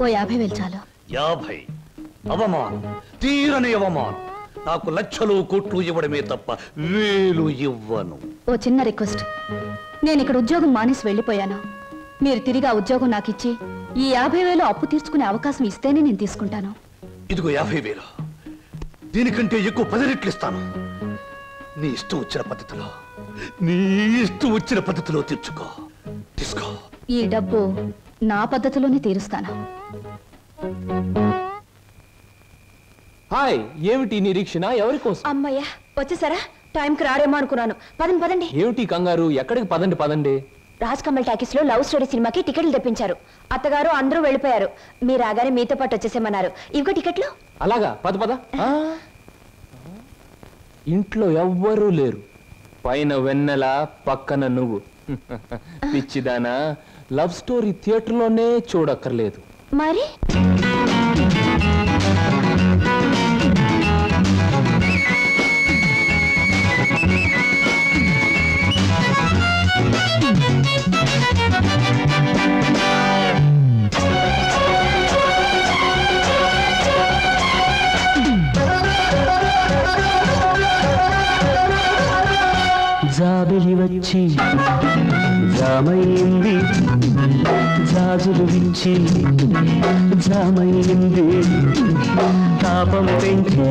ఓ యాభై వేలు చాలు. యాభై? అవమానం, తీరని అవమానం. నాకు లక్షలు కోట్లు ఇవ్వడమే తప్ప వేలు ఇవ్వను. ఓ చిన్న రిక్వెస్ట్, నేను ఇక్కడ ఉద్యోగం మానేసి వెళ్ళిపోయాను, మీరు తిరిగి ఆ ఉద్యోగం నాకు ఇచ్చి ఈ యాభై వేలు అప్పు తీర్చుకునే అవకాశం ఇస్తేనే నేను తీసుకుంటాను. ఇదిగో యాభై వేలు, దీనికంటే ఎక్కువ పది రెట్లు ఇస్తాను. నీ ఇష్టం వచ్చిన పద్ధతిలో నీ ఇష్టం వచ్చిన పద్ధతిలో తీర్చుకో. తీసుకో ఈ డబ్బు, నా పద్ధతిలోనే తీరుస్తాను. హాయ్, ఏమిటి నిరీక్షణ? ఎవరి కోసం? అమ్మయ్యా, వచ్చేసారా? టైంకి రారేమో అనుకున్నాను. పదండి పదండి. ఏమిటి కంగారు? ఎక్కడికి? పదండి పదండి. రాజ్ కమల్ టాకీస్ లో లవ్ స్టోరీ సినిమాకి టికెట్లు తెప్పించారు, అత్తగారు అందరూ వెళ్ళిపోయారు, మీరు రాగానే మీతో పాటు వచ్చేసేమన్నారు. ఇవిగో టికెట్లు. అలాగా, పద పద. ఇంట్లో ఎవ్వరూ లేరు, పైన వెన్నెల పక్కన నువ్వు. పిచ్చిదానా, లవ్ స్టోరీ థియేటర్ లోనే చూడక్కర్లేదు మరి. జామైంది జాజులు వించి జామైంది తాపం పెంచే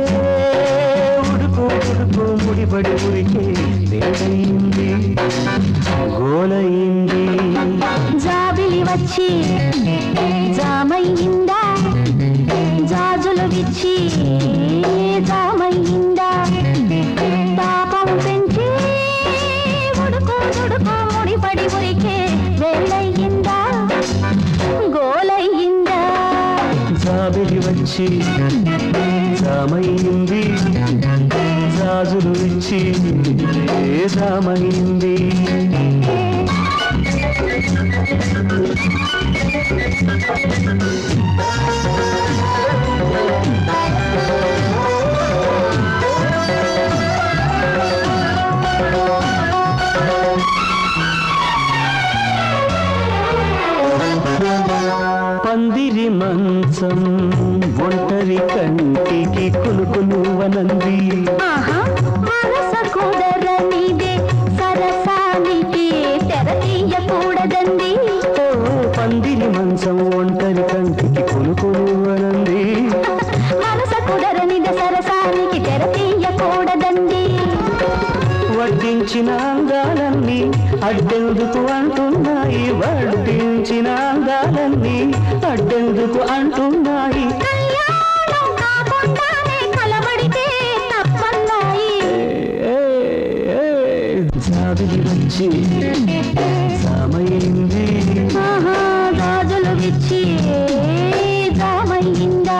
ఉడుకు ఉడుకు ముడిపడి ఉరికే లేదయింది గోలయింది జాబిలి వచ్చి జామైందా జాజులు విచ్చి జామైందా తాపం పెంచే ఉడుకు ఉడుకు मुड़पड़ी उरिके वेलयिंदा गोलयिंदा जाबिली वच्ची जामयिंदी जाजुलु इच्ची जामयिंदी पंदिरी मंचम वोंटरी कंटी की कुलकुलु वनंदी आहा मानस कोदरनी दे सरसानी की तेरतीय कूडदंदी ओ पंदिरी मंचम वोंटरी कंटी की कुलकुलु वनंदी मानस कोदरनी दे सरसानी की तेरतीय कूडदंदी వడ్డించిన అందాలన్నీ అడ్డెందుకు అంటున్నాయి వడ్డించిన అందాలన్నీ అడ్డెందుకు అంటున్నాయి కళ్యాణం కాకుండానే కలబడితే తప్పన్నాయి జాబిలి వచ్చి జామైంది ఆహా రాజులు విచ్చి జామైందా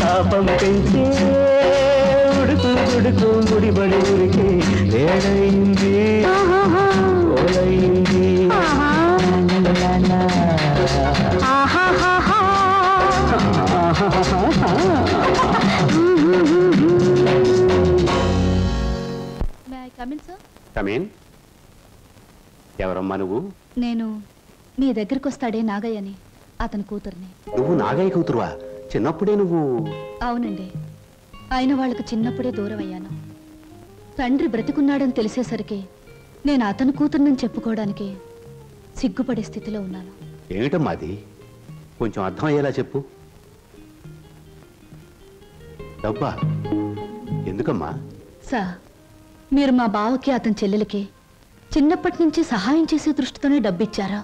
పాపం పెంచే ఉడుకు ఉడుకు ముడిబడి ఉరికే వేడైంది ఓలైంది ఎవరమ్మా నువ్వు? నేను మీ దగ్గరికి వస్తాడే నాగయ్యని, అతని కూతుర్ని. నువ్వు నాగయ్య కూతురువా? చిన్నప్పుడే నువ్వు? అవునండి, ఆయన వాళ్ళకు చిన్నప్పుడే దూరం అయ్యాను. తండ్రి బ్రతికున్నాడని తెలిసేసరికి నేను అతను కూతురుని చెప్పుకోవడానికి సిగ్గుపడే స్థితిలో ఉన్నాను. ఏమిటమ్మా అది? కొంచెం అర్థం అయ్యేలా చెప్పు. డబ్బా ఎందుకమ్మా? సార్, మీరు మా బావకి అతని చెల్లెలకి చిన్నప్పటి నుంచి సహాయం చేసే దృష్టితోనే డబ్బిచ్చారా?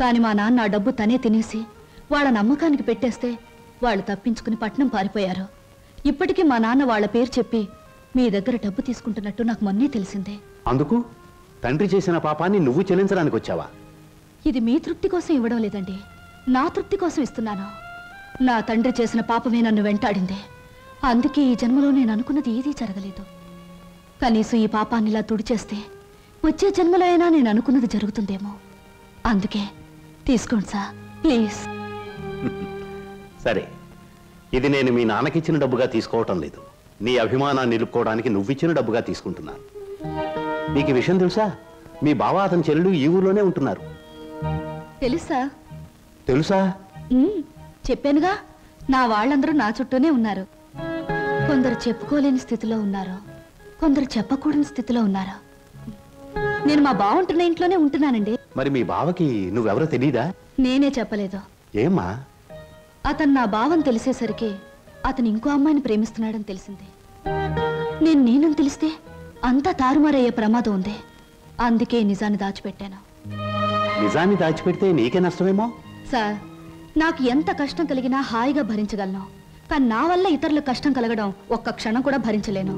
కానీ మా నాన్న ఆ డబ్బు తనే తినేసి వాళ్ళ నమ్మకానికి పెట్టేస్తే వాళ్ళు తప్పించుకుని పట్నం పారిపోయారు. ఇప్పటికీ మా నాన్న వాళ్ళ పేరు చెప్పి మీ దగ్గర డబ్బు తీసుకుంటున్నట్టు నాకు మొన్నే తెలిసిందే. అందుకు తండ్రి చేసిన పాపాన్ని నువ్వు చెల్లించడానికి వచ్చావా? ఇది మీ తృప్తి కోసం ఇవ్వడం లేదండి, నా తృప్తి కోసం ఇస్తున్నాను. నా తండ్రి చేసిన పాపమే నన్ను వెంటాడింది. అందుకే ఈ జన్మలో నేను అనుకున్నది ఏదీ జరగలేదు. కనీసం ఈ పాపాన్ని ఇలా తుడిచేస్తే వచ్చే జన్మలో అయినా నేను అనుకున్నది జరుగుతుందేమో. అందుకే తీసుకోండి సార్, ప్లీజ్. సరే, ఇది నేను మీ నాన్నకిచ్చిన డబ్బుగా తీసుకోవటం లేదు. నీ అభిమానాన్ని నిలుపుకోవడానికి నువ్విచ్చిన డబ్బుగా తీసుకుంటున్నాను. నీకు విషయం తెలుసా? మీ బావ అతని చెల్లెలు ఈ ఊర్లోనే ఉంటున్నారు. తెలుసా? తెలుసా చెప్పానుగా, నా వాళ్ళందరూ నా చుట్టూనే ఉన్నారు. కొందరు చెప్పుకోలేని స్థితిలో ఉన్నారు, కొందరు చెప్పకూడని స్థితిలో ఉన్నారు. నేను మా బావుంటున్న ఇంట్లోనే ఉంటున్నానండి. మరి మీ బావకి నువ్వెవరో తెలీదా? నేనే చెప్పలేదు. ఏమా? అతను నా బావని తెలిసేసరికి అతను ఇంకో అమ్మాయిని ప్రేమిస్తున్నాడని తెలిసింది. నేను నేనని తెలిస్తే అంతా తారుమారయ్యే ప్రమాదం ఉంది. అందుకే నిజాన్ని దాచిపెట్టాను. నిజాన్ని దాచిపెడితే నీకే నష్టమేమో సార్. నాకు ఎంత కష్టం కలిగినా హాయిగా భరించగలను, కానీ నా వల్ల ఇతరులకు కష్టం కలగడం ఒక్క క్షణం కూడా భరించలేను.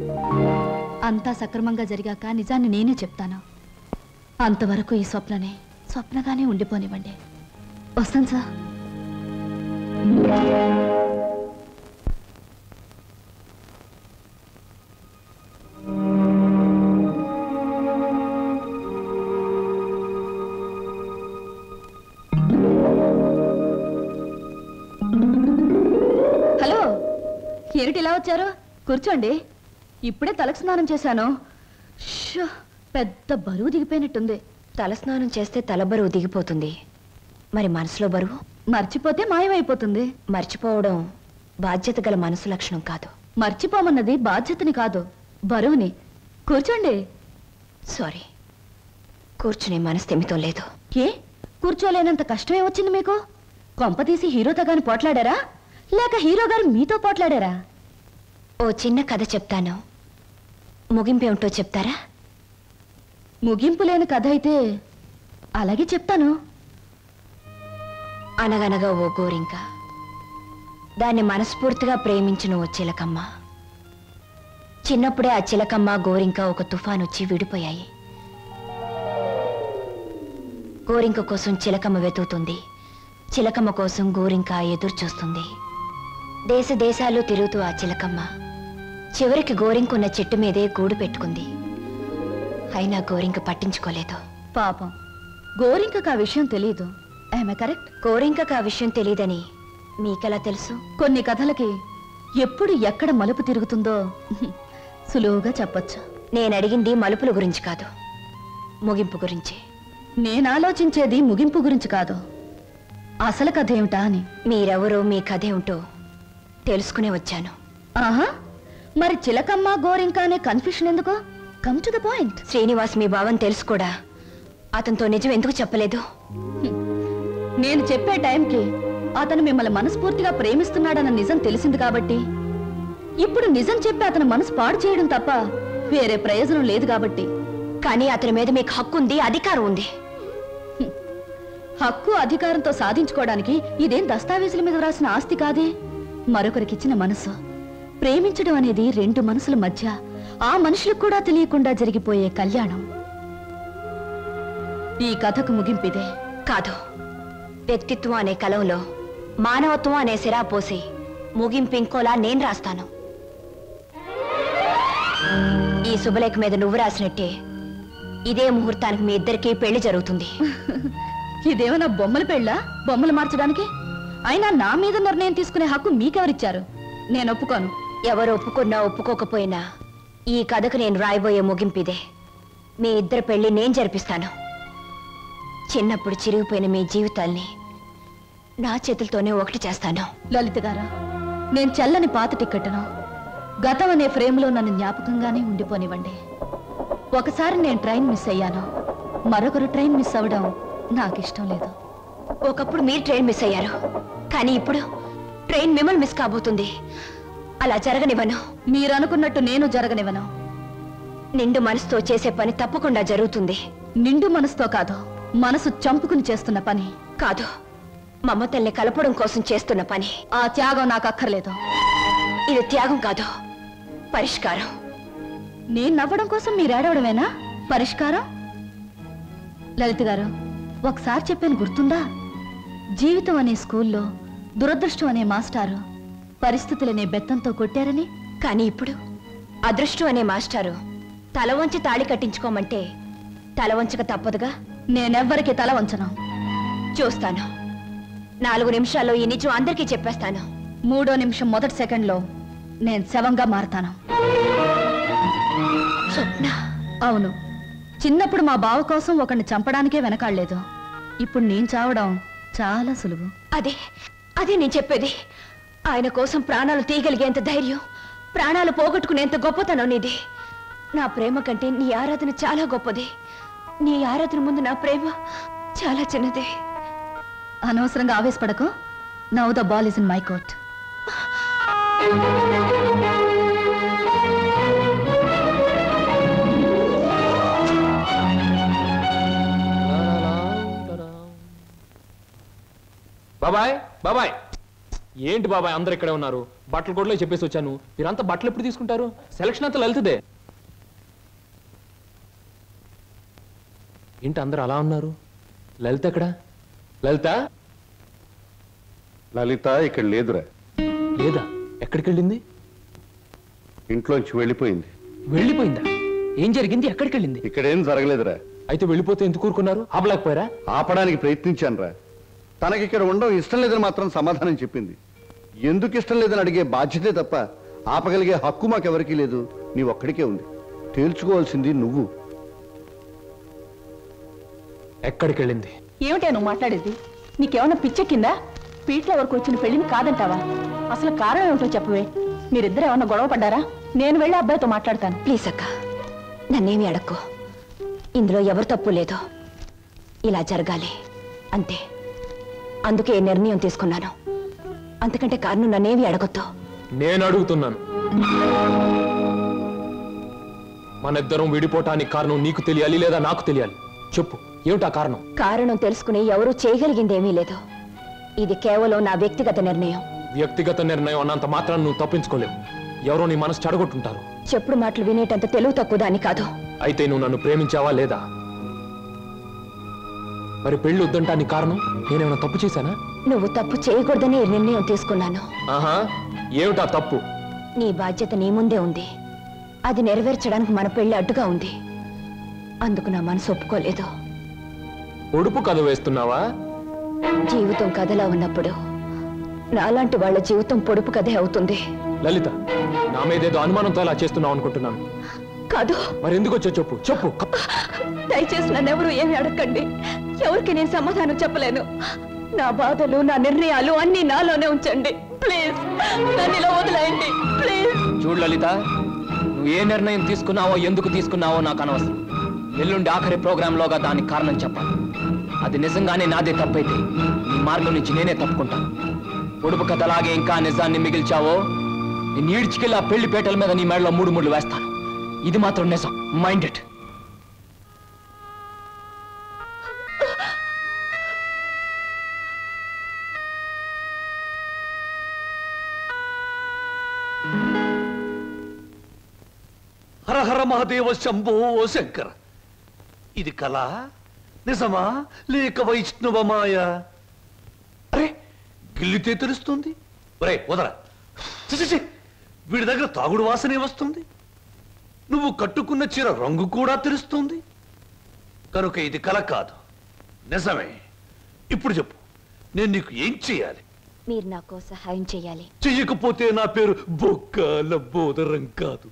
అంతా సక్రమంగా జరిగాక నిజాన్ని నేనే చెప్తాను. అంతవరకు ఈ స్వప్ననే స్వప్నగానే ఉండిపోనివ్వండి. వస్తాను సార్. ఏమిటిలా వచ్చారు? కూర్చోండి. ఇప్పుడే తలస్నానం చేశాను. పెద్ద బరువు దిగిపోయినట్టుంది. తలస్నానం చేస్తే తల బరువు దిగిపోతుంది, మరి మనసులో బరువు మర్చిపోతే మాయమైపోతుంది. మర్చిపోవడం బాధ్యత గల మనసు లక్షణం కాదు. మర్చిపోమన్నది బాధ్యతని కాదు, బరువుని. కూర్చోండి. సారీ, కూర్చునే మనసు తెమితం లేదు. ఏ కూర్చోలేనంత కష్టమే వచ్చింది మీకు? కొంపతీసి హీరోతో గాని పోట్లాడారా, లేక హీరో గారు మీతో పోట్లాడారా? ఓ చిన్న కథ చెప్తాను, ముగింపేమిటో చెప్తారా? ముగింపు లేని కథ అయితే అలాగే చెప్తాను. అనగనగా ఓ గోరింక, దాన్ని మనస్ఫూర్తిగా ప్రేమించిన ఓ చిలకమ్మ. చిన్నప్పుడే ఆ చిలకమ్మ గోరింక ఒక తుఫాను వచ్చి విడిపోయాయి. గోరింక కోసం చిలకమ్మ వెతుకుతుంది, చిలకమ్మ కోసం గోరింక ఎదురు చూస్తుంది. దేశ దేశాలు తిరుగుతూ ఆ చిలకమ్మ చివరికి గోరింక ఉన్న చెట్టు మీదే గూడు పెట్టుకుంది. అయినా గోరింక పట్టించుకోలేదు. పాపం గోరింకకు ఆ విషయం తెలీదు. ఆమె కరెక్ట్. గోరింకకు ఆ విషయం తెలీదని మీకెలా తెలుసు? కొన్ని కథలకి ఎప్పుడు ఎక్కడ మలుపు తిరుగుతుందో సులువుగా చెప్పచ్చు. నేను అడిగింది మలుపుల గురించి కాదు, ముగింపు గురించి. నేను ఆలోచించేది ముగింపు గురించి కాదు, అసలు కథ ఏమిటా అని. మీరెవరో మీ కథ ఏమిటో తెలుసుకునే వచ్చాను. ఆహా, మరి చిలకమ్మ గోరింక అనే కన్ఫ్యూషన్ ఎందుకు? Come to the point. Srinivas మీ బావని తెలుసు కూడా అతనితో నిజం ఎందుకు చెప్పలేదు? నేను చెప్పే టైంకి అతను మిమ్మల్ని మనస్ఫూర్తిగా ప్రేమిస్తున్నాడన్న నిజం తెలిసింది కాబట్టి. ఇప్పుడు నిజం చెప్పి అతను మనసు పాడు చేయడం తప్ప వేరే ప్రయోజనం లేదు కాబట్టి. కానీ అతని మీద మీకు హక్కు ఉంది, అధికారం ఉంది. హక్కు అధికారంతో సాధించుకోవడానికి ఇదేం దస్తావేజుల మీద రాసిన ఆస్తి కాదే. మరొకరికిచ్చిన మనసు, ప్రేమించడం అనేది రెండు మనసుల మధ్య ఆ మనుషులకు కూడా తెలియకుండా జరిగిపోయే కళ్యాణం. ఈ కథకు ముగింపిదే కాదు. వ్యక్తిత్వం అనే కలంలో మానవత్వం అనే సిరా పోసి ముగింపు ఇంకోలా నేను రాస్తాను. ఈ శుభలేఖ మీద నువ్వు రాసినట్టే ఇదే ముహూర్తానికి మీ ఇద్దరికీ పెళ్లి జరుగుతుంది. ఇదేమన్నా బొమ్మల పెళ్ళా? బొమ్మలు మార్చడానికి? అయినా నా మీద నిర్ణయం తీసుకునే హక్కు మీకెవరిచ్చారు? నేను ఒప్పుకోను. ఎవరు ఒప్పుకున్నా ఒప్పుకోకపోయినా ఈ కథకు నేను రాయబోయే ముగింపిదే. మీ ఇద్దరు పెళ్లి నేను జరిపిస్తాను. చిన్నప్పుడు చిరిగిపోయిన మీ జీవితాల్ని నా చేతులతోనే ఒకటి చేస్తాను. లలిత గారా, నేను చల్లని పాత టిక్కెట్ను, గతం అనే ఫ్రేమ్లో నన్ను జ్ఞాపకంగానే ఉండిపోనివ్వండి. ఒకసారి నేను ట్రైన్ మిస్ అయ్యాను, మరొకరు ట్రైన్ మిస్ అవ్వడం నాకు ఇష్టం లేదు. ఒకప్పుడు మీరు ట్రైన్ మిస్ అయ్యారు, కానీ ఇప్పుడు ట్రైన్ మిమ్మల్ని మిస్ కాబోతుంది. అలా జరగనివ్వను. మీరు అనుకున్నట్టు నేను జరగనివ్వను. నిండు మనసుతో చేసే పని తప్పకుండా జరుగుతుంది. నిండు మనసుతో కాదు, మనసు చంపుకుని చేస్తున్న పని కాదు, మమతల్ని కలపడం కోసం చేస్తున్న పని. ఆ త్యాగం నాకు అక్కర్లేదు. ఇది త్యాగం కాదు, పరిష్కారం. నేను నవ్వడం కోసం మీరు ఏడవడమేనా పరిష్కారం? లలిత గారు, ఒకసారి చెప్పాను గుర్తుందా? జీవితం అనే స్కూల్లో దురదృష్టం అనే మాస్టారు పరిస్థితులనే బెత్తంతో కొట్టారని. కానీ ఇప్పుడు అదృష్టం అనే మాస్టారు తల వంచి తాళి కట్టించుకోమంటే తల వంచక తప్పదుగా. నేనెవ్వరికి తల వంచను. చూస్తాను, నాలుగు నిమిషాల్లో ఈ నిజం అందరికీ చెప్పేస్తాను. మూడో నిమిషం మొదటి సెకండ్లో నేను శవంగా మారతాను. స్వప్న. అవును, చిన్నప్పుడు మా బావ కోసం ఒకరిని చంపడానికే వెనకాడలేదు. ఇప్పుడు నేను చావడం చాలా సులువు. అదే అదే నేను చెప్పేది. ఆయన కోసం ప్రాణాలు తీయగలిగేంత ధైర్యం, ప్రాణాలు పోగొట్టుకునేంత గొప్పతనం నీది. నా ప్రేమ కంటే నీ ఆరాధన చాలా గొప్పది. నీ ఆరాధన ముందు నా ప్రేమ చాలా చిన్నదే. అనవసరంగా ఆవేశపడకు. Now the ball is in my court. బాబాయ్ బాబాయ్ ఏంటి బాబాయ్ అందరు ఇక్కడే ఉన్నారు? బట్టలు కూడా చెప్పేసి వచ్చాను. మీరంతా బట్టలు ఎప్పుడు తీసుకుంటారు? సెలక్షన్ అంతా లలితదే. ఏంటి అందరు అలా ఉన్నారు? లలిత ఎక్కడ? లలిత లలిత ఇక్కడ లేదురా. లేదా? ఎక్కడికి వెళ్ళింది? ఇంట్లోంచి వెళ్ళిపోయింది. వెళ్ళిపోయిందా? ఏం జరిగింది? ఎక్కడికి వెళ్ళింది? ఇక్కడేం జరగలేదురా. అయితే వెళ్ళిపోతే ఎందుకు ఊరుకున్నారు? ఆపలేకపోయారా? ఆపడానికి ప్రయత్నించాను రా. తనకి ఇక్కడ ఉండడం ఇష్టం లేదని మాత్రం సమాధానం చెప్పింది. ఎందుకు ఇష్టం లేదని అడిగే బాధ్యతే తప్ప ఆపగలిగే హక్కు మాకెవరికీ లేదు. నీ ఒక్కడికే ఉంది. తేల్చుకోవాల్సింది నువ్వు. ఎక్కడికి వెళ్ళింది? ఏమిటా నువ్వు మాట్లాడేది? నీకేమన్నా పిచ్చెక్కిందా? పీట్ల వరకు వచ్చిన పెళ్లిని కాదంటావా? అసలు కారణం ఏమిటో చెప్పవే. మీరిద్దరు ఏమన్నా గొడవ పడ్డారా? నేను వెళ్ళి అబ్బాయితో మాట్లాడతాను. ప్లీజ్ అక్క, నన్నేమి అడక్కు. ఇందులో ఎవరు తప్పు లేదు. ఇలా జరగాలి అంతే. అందుకే నిర్ణయం తీసుకున్నాను. అంతకంటే కారణం నన్నేమి అడగొద్దు. నేను అడుగుతున్నాను. మనిద్దరం విడిపోవటానికి కారణం నీకు తెలియాలి లేదా నాకు తెలియాలి. చెప్పు, ఏమిటా కారణం? కారణం తెలుసుకుని ఎవరూ చేయగలిగిందేమీ లేదు. ఇది కేవలం నా వ్యక్తిగత నిర్ణయం. వ్యక్తిగత నిర్ణయం అన్నంత మాత్రాన్ని నువ్వు తప్పించుకోలేవు. ఎవరో నీ మనసు చెడగొట్టుంటారు. చెప్పుడు మాటలు వినేటంత తెలుగు తక్కువ దాన్ని కాదు. అయితే నువ్వు నన్ను ప్రేమించావా లేదా? మరి పెళ్లి వద్దంటానికి కారణం నేనేమైనా తప్పు చేశానా? నువ్వు తప్పు చేయకూడదని నిర్ణయం తీసుకున్నాను. ఆహా, ఏమిటా తప్పు? నీ బాధ్యత నీ ముందే ఉంది. అది నెరవేర్చడానికి మన పెళ్లి అడ్డుగా ఉంది. అందుకు నా మనసు ఒప్పుకోలేదు. ఒడుపు కథ వేస్తున్నావా? జీవితం కథలా ఉన్నప్పుడు నాలాంటి వాళ్ళ జీవితం పొడుపు కథే అవుతుంది. లలిత, నా మీదేదో అనుమానంతో అలా చేస్తున్నావు అనుకుంటున్నాను. కాదు. మరి ఎందుకు వచ్చా? చెప్పు చెప్పు. దయచేసి నన్నెవరు ఏమి అడగండి. ఎవరికి నేను సమాధానం చెప్పలేను. నా బాధలు నా నిర్ణయాలు అన్ని నాలోనే ఉంచండి. ప్లీజ్ నన్ను ఇలా వదిలేయండి. ప్లీజ్ చూడు లలిత, నువ్వు ఏ నిర్ణయం తీసుకున్నావో ఎందుకు తీసుకున్నావో నాకు అనవసరం. ఎల్లుండి ఆఖరి ప్రోగ్రాంలోగా దానికి కారణం చెప్పాలి. అది నిజంగానే నాదే తప్పైతే నీ మార్గం నుంచి నేనే తప్పుకుంటాను. పొడుపు కథలాగే ఇంకా నిజాన్ని మిగిల్చావో నేను ఈడ్చుకెళ్ళి ఆ పెళ్లి పేటల మీద నీ మెడలో మూడు మూడు వేస్తాను. ఇది మాత్రం నిజం. Mind it. హర హర మహాదేవ శంభో శంకర. ఇది కళ నిజమా లేక వైష్ణవమాయ? అరే గిల్లితే తెలుస్తుంది. ఒరే వదరా, వీడి దగ్గర తాగుడు వాసనే వస్తుంది. నువ్వు కట్టుకున్న చీర రంగు కూడా తెలుస్తుంది. కనుక ఇది కళ కాదు, నిజమే. ఇప్పుడు చెప్పు, నేను నీకు ఏం చెయ్యాలి? మీరు నాకు సహాయం చెయ్యాలి. చెయ్యకపోతే నా పేరు బొక్కల బోదరం కాదు.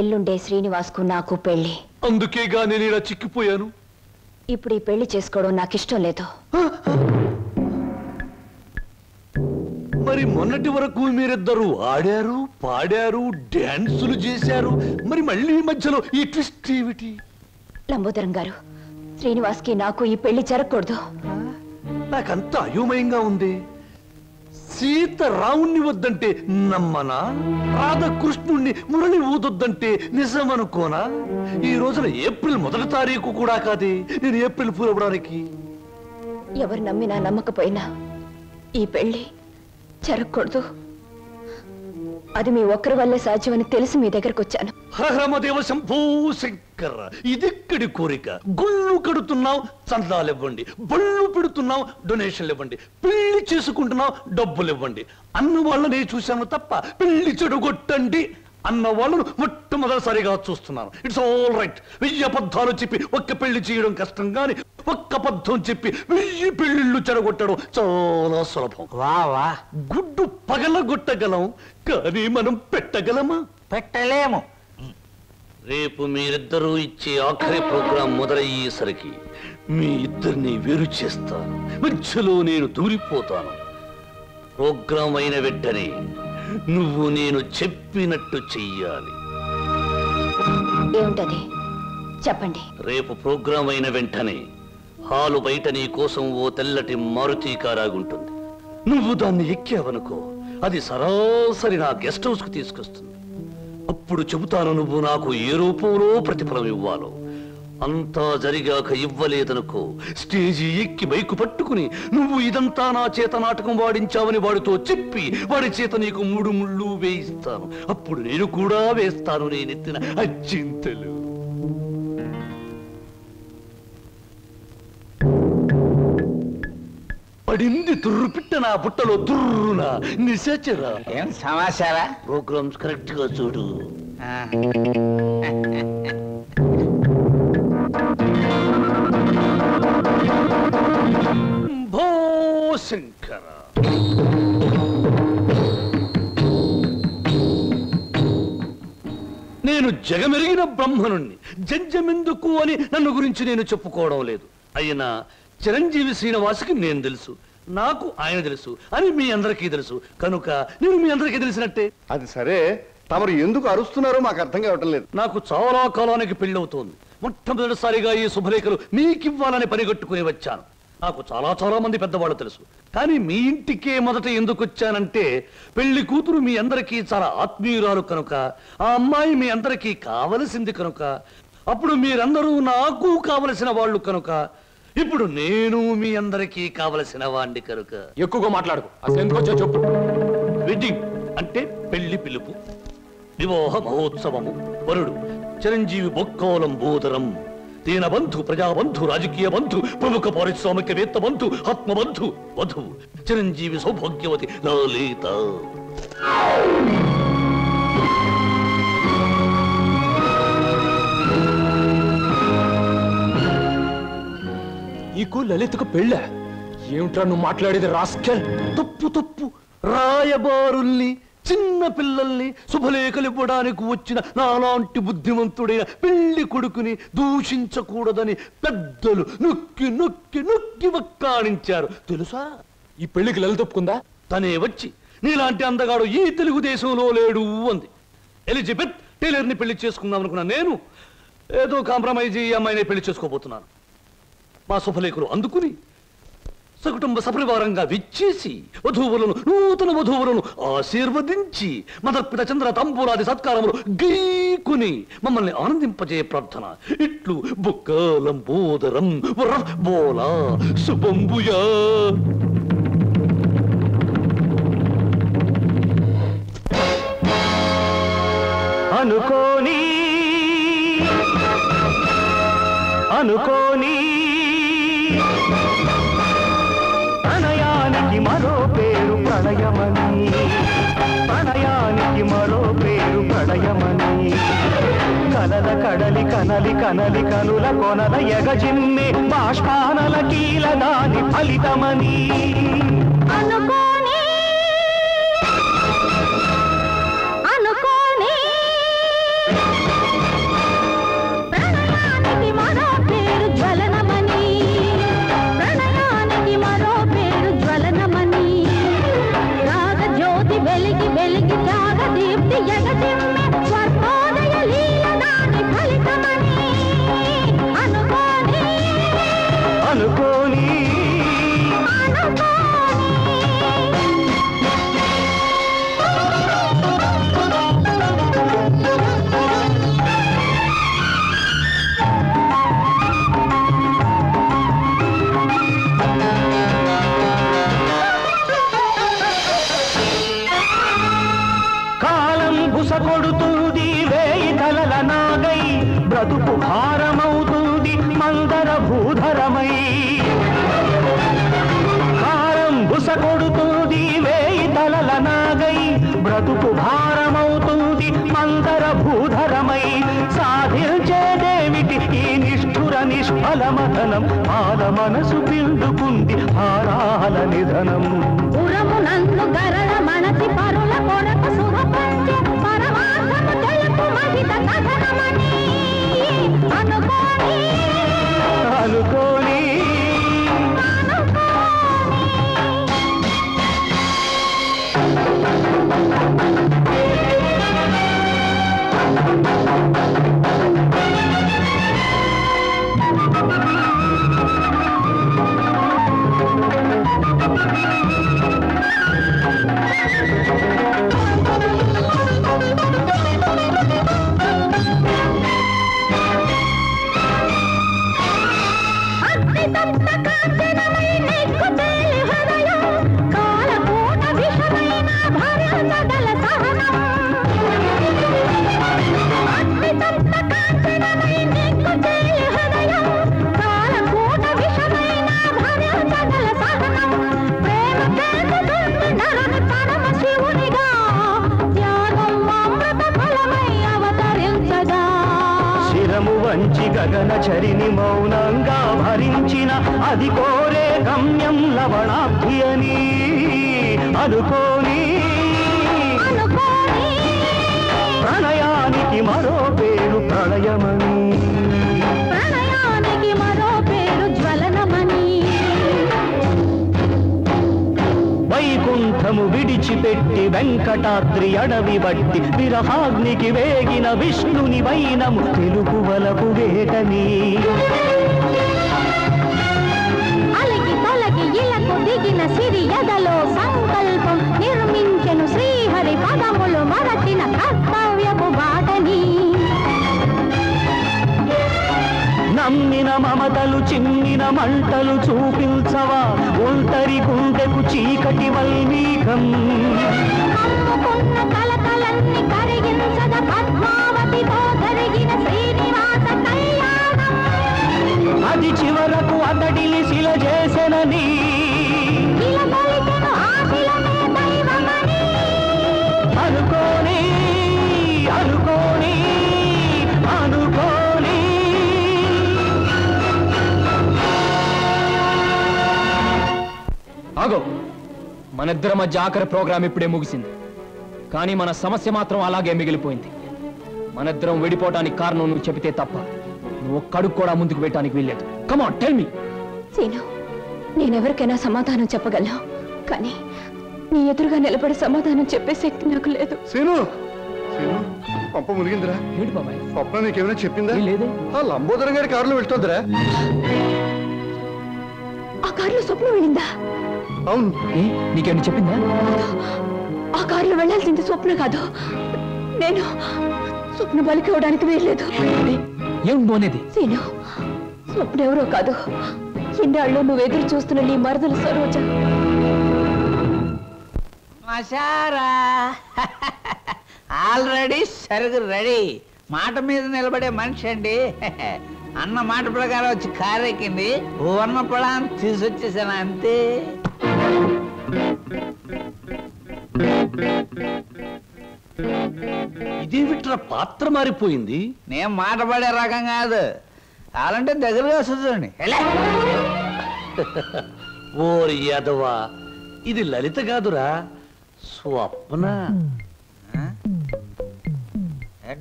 ఎల్లుండే శ్రీనివాస్కు నాకు పెళ్లి. అందుకేగా నేను ఇలా చిక్కిపోయాను. ఇప్పుడు ఈ పెళ్లి చేసుకోవడం నాకు ఇష్టం లేదు. మరి మొన్నటి వరకు మీరిద్దరు ఆడారు, పాడారు, డాన్సులు చేశారు. మరి మళ్ళీ మధ్యలో ఈ ట్విస్ట్ ఏమిటి? లంబోదరం గారు, శ్రీనివాస్ కి నాకు ఈ పెళ్లి జరగకూడదు. నాకంత అయోమయంగా ఉంది. సీత రావుణ్ణి వద్దంటే నమ్మనా? రాధకృష్ణుణ్ణి మురళి ఊదొద్దంటే నిజమనుకోనా? ఈ రోజున ఏప్రిల్ మొదటి తారీఖు కూడా కాదే. నేను ఏప్రిల్ పూలవడానికి ఎవరు నమ్మినా నమ్మకపోయినా ఈ పెళ్లి జరగకూడదు. అది మీ ఒక్కరి వల్లే సాధ్యమని తెలిసి మీ దగ్గరకు వచ్చాను. హరహరమదేవ శంభో శంకర. ఇదిక్కడి కోరిక. గుళ్ళు కడుతున్నావు, చందాలు ఇవ్వండి. బళ్ళు పెడుతున్నావు, డొనేషన్లు ఇవ్వండి. పెళ్లి చేసుకుంటున్నావు, డబ్బులు ఇవ్వండి. అన్న వాళ్ళని చూశాను తప్ప పెళ్లి చెడుగొట్టండి అన్న వాళ్ళను మొట్టమొదటిసారిగా చూస్తున్నాను. It's all right. వెయ్యి అబద్ధాలు చెప్పి ఒక్క పెళ్లి చేయడం కష్టం కానీ ఒక్క అబద్ధం చెప్పి వెయ్యి పెళ్లిళ్ళు చెడగొట్టడం చాలా సులభం. వావా, గుడ్డు పగలగొట్టగలం కానీ మనం పెట్టగలమా? పెట్టలేము. రేపు మీరిద్దరూ ఇచ్చే ఆఖరి ప్రోగ్రాం మొదలయ్యేసరికి మీ ఇద్దరిని వేరు చేస్తాను. మధ్యలో నేను దూరిపోతాను. ప్రోగ్రాం అయిన వెంటనే నువ్వు నేను చెప్పినట్టు చెయ్యాలి. ఏమంటది చెప్పండి. రేపు ప్రోగ్రామ్ అయిన వెంటనే హాలు బయట నీ కోసం ఓ తెల్లటి మారుతి కారాగుంటుంది. నువ్వు దాన్ని ఎక్కావనుకో, అది సరాసరి నా గెస్ట్ హౌస్ కు తీసుకొస్తుంది. అప్పుడు చెబుతాను నువ్వు నాకు ఏ రూపంలో ప్రతిఫలం ఇవ్వాలో. అంతా జరిగాక ఇవ్వలేదనుకో, స్టేజీ ఎక్కి బైకు పట్టుకుని నువ్వు ఇదంతా నా చేత నాటకం వాడించావని వాడితో చెప్పి వాడి చేత నీకు మూడు ముళ్ళు వేయిస్తాను. అప్పుడు నేను కూడా వేస్తాను నేనెత్తిన అచ్చింతలు. పడింది తుర్రు పిట్ట నా బుట్టలో తుర్రునా నిశాచరా. ఏం సమాచారా? ప్రోగ్రామ్స్ కరెక్ట్ గా చూడు. శంకర నేను జగమెరిగిన బ్రహ్మనుణ్ణి, జంజమెందుకు అని నన్ను గురించి నేను చెప్పుకోవడం లేదు. అయినా చిరంజీవి శ్రీనివాసుకి నేను తెలుసు, నాకు ఆయన తెలుసు అని మీ అందరికీ తెలుసు, కనుక నేను మీ అందరికీ తెలిసినట్టే. అది సరే, తమరు ఎందుకు అరుస్తున్నారో మాకు అర్థం కావటం లేదు. నాకు చాలా కాలానికి పెళ్ళవుతోంది. మొట్టమొదటిసారిగా ఈ శుభలేఖలు మీకివ్వాలని పనిగట్టుకుని వచ్చాను. నాకు చాలా చాలా మంది పెద్దవాళ్ళు తెలుసు, కానీ మీ ఇంటికే మొదట ఎందుకు వచ్చానంటే పెళ్లి కూతురు మీ అందరికీ చాలా ఆత్మీయురాలు కనుక, ఆ అమ్మాయి మీ అందరికీ కావలసింది కనుక, అప్పుడు మీరందరూ నాకు కావలసిన వాళ్ళు కనుక, ఇప్పుడు నేను మీ అందరికీ కావలసిన వాడిని కనుక. ఎక్కువగా మాట్లాడుకో, అసలు ఎందుకు వచ్చా చెప్పు. వెడ్డింగ్ అంటే పెళ్లి పిలుపు, వివాహ మహోత్సవము, వరుడు చిరంజీవి బొక్కోలం బోధరం, దీనబంధు ప్రజాబంధు, రాజకీయ బంధు, ప్రముఖ పారిశ్రామికవేత్త బంధు, ఆత్మబంధు, వధువు చిరంజీవి సౌభాగ్యవతి లలిత. నీకు లలితకు పెళ్ళ? ఏమిట్రా నువ్వు మాట్లాడేది? రాస్కెల్! తప్పు తప్పు రాయబారుల్ని, చిన్న పిల్లల్ని శుభలేఖలు ఇవ్వడానికి వచ్చిన నాలాంటి బుద్ధిమంతుడైన పెళ్లి కొడుకుని దూషించకూడదని పెద్దలు నొక్కి నొక్కి నొక్కి వక్కాణించారు తెలుసా. ఈ పెళ్లికి లలిత ఒప్పుకుందా? తనే వచ్చి నీలాంటి అందగాడు ఈ తెలుగుదేశంలో లేడు అంది. ఎలిజబెత్ టైలర్ని పెళ్లి చేసుకుందాం అనుకున్నా నేను. ఏదో కాంప్రమైజ్ ఈ అమ్మాయిని పెళ్లి చేసుకోబోతున్నాను. మా శుభలేఖలు అందుకుని సకుటుంబ సపరివారంగా విచ్చేసి వధూవులను, నూతన వధూవులను ఆశీర్వదించి మదర్పిత చంద్ర తంబూలాది సత్కారములు గీకుని మమ్మల్ని ఆనందింపజే ప్రార్థన. ఇట్లు బుక్కలం బోదరం బోలా శుభంబుయా. అనుకోని అనుకోని ప్రణయానికి మరో పేరు ప్రణయమని, ప్రణయానికి మరో పేరు ప్రణయమని, కలల కడలి కనలి కనలి కనుల కొనల ఎగజిమ్మి బాష్పానల కీల దాని ఫలితమని. అనుకోని అనుకోని ప్రణయానికి మరో పేరు జ్వలనమని, మరో పేరు జ్వలనమని, రాగ జ్యోతి వెలిగి వెలిగి రాగ దీప్తి ఎగజిమ్మి స్వర్గోదయ లీల దాని ఫలితమని. అనుకోని అనుకోని కొడుతుంది వేయి తలల నాగై, బ్రతుకు భారమవుతుంది మందర భూధరమై. కారం బుస కొడుతుంది వేయి తలల నాగై, బ్రతుకు భారమవుతుంది మందర భూధరమై. సాధించేదేమిటి ఈ నిష్ఠుర నిష్ఫల మథనం, ఆల మనసు పిండుకుంది హారాల నిధనం. పురమునందు గరళ మనసి పరుల కొరకు సురపంచ పరమాత్మను తెలుపు మహిత కథనమని. అనుకోని అనుకోని అనుకోని. మసి గగన చరిని మౌనంగా భరించిన అది కోరే గమ్యం లవణాభ్యని అనుకోని ప్రణయానికి మరో పేరు ప్రళయమని ప్రణయానికి మరో పేరు జ్వలనమని వైకుంఠము విడిచిపెట్టి వెంకటాద్రి అడవి బట్టి విరహాగ్నికి వేగిన విష్ణుని వైనము తెలుగువలపు వేటని అలకి తలకి ఇలకు దిగిన సిరి ఎదలో సంకల్పం నిర్మించెను శ్రీహరి పదములు మరచిన కర్తవ్యపు బాటని నమ్మిన మమతలు చిమ్మిన మంటలు చూపించవా ఒంటరి గుండెకు చీకటి వల్మీకం కమ్ముకున్న కలకలన్నీ కరిగించద పద్మావతితో జరిగిన శ్రీనివాస కళ్యాణం అది చివరకు అతడిని శిల చేసెనని అనుకోని అనుకోని అనుకో ఆగో, మనిద్దరి మధ్య ఆఖరి ప్రోగ్రాం ఇప్పుడే ముగిసింది. కానీ మన సమస్య మాత్రం అలాగే మిగిలిపోయింది. మనిద్దరం విడిపోవడానికి కారణం నువ్వు చెబితే తప్ప నువ్వు ఒక్కడుగు కూడా ముందుకు వేయడానికి వీల్లేదు. Come on, tell me. Seenu, నేనెవరికైనా సమాధానం చెప్పగలను, కానీ నీ ఎదురుగా నిలబడి సమాధానం చెప్పే శక్తి నాకు లేదు. సీను, సీను, పంప మునిగిందిరా. ఏంటి బాబాయ్, స్వప్న నీకేమైనా చెప్పిందా? లేదే. ఆ లంబోదరం గారి కారులో వెళ్తుందిరా. ఆ కారులో స్వప్న వెళ్ళిందా? అవును. నీకేమని చెప్పిందా? ఆ కారులో వెళ్లాల్సింది స్వప్న కాదు, నేను. స్వప్న బలికి అవడానికి వీల్లేదు. సీను, స్వప్న ఎవరో కాదు, ఇన్నాళ్ళు నువ్వు ఎదురు చూస్తున్న నీ మరదలు సరోజ. Already సరుగు ready. మాట మీద నిలబడే మనిషి అండి. అన్న మాట ప్రకారం వచ్చి కారు ఎక్కింది. వర్మ పొలాన్ని తీసుకొచ్చేసాను అంతే. ఇదేమిట్రా పాత్ర మారిపోయింది? నేను మాట పడే రకం కాదు, అలాంటే దగ్గరగా వస్తుంది. ఓరి యాదవా, ఇది లలిత కాదురా, స్వప్న.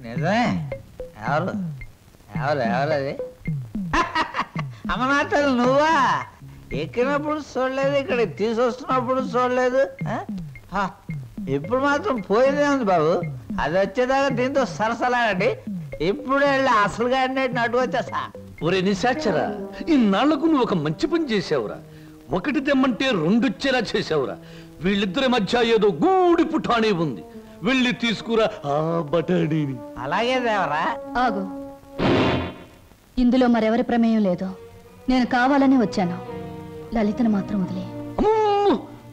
నిజమే. ఎవరు ఎవరు ఎవరు అది? అమనాథలు నువ్వా? ఎక్కినప్పుడు చూడలేదు, ఇక్కడ తీసుకొస్తున్నప్పుడు చూడలేదు, ఇప్పుడు మాత్రం పోయిందే ఉంది బాబు. అది వచ్చేదాకా దీంతో సరసలాడండి, ఇప్పుడు వెళ్ళి అసలు కాడినట్టు అడుగువచ్చేసా. ఒరే నిశాచరా, ఇన్నాళ్లకు నువ్వు ఒక మంచి పని చేసావురా. ఒకటి తెమ్మంటే రెండొచ్చేలా చేసావురా. వీళ్ళిద్దరి మధ్య ఏదో గూడి పుఠాణి ఉంది, వెళ్ళి తీసుకురా ఆ బటాడీని. అలాగే దేవరా. ఆగు, ఇందులో మరెవరి ప్రమేయం లేదు, నేను కావాలని వచ్చాను. లలితను మాత్రం వదిలే.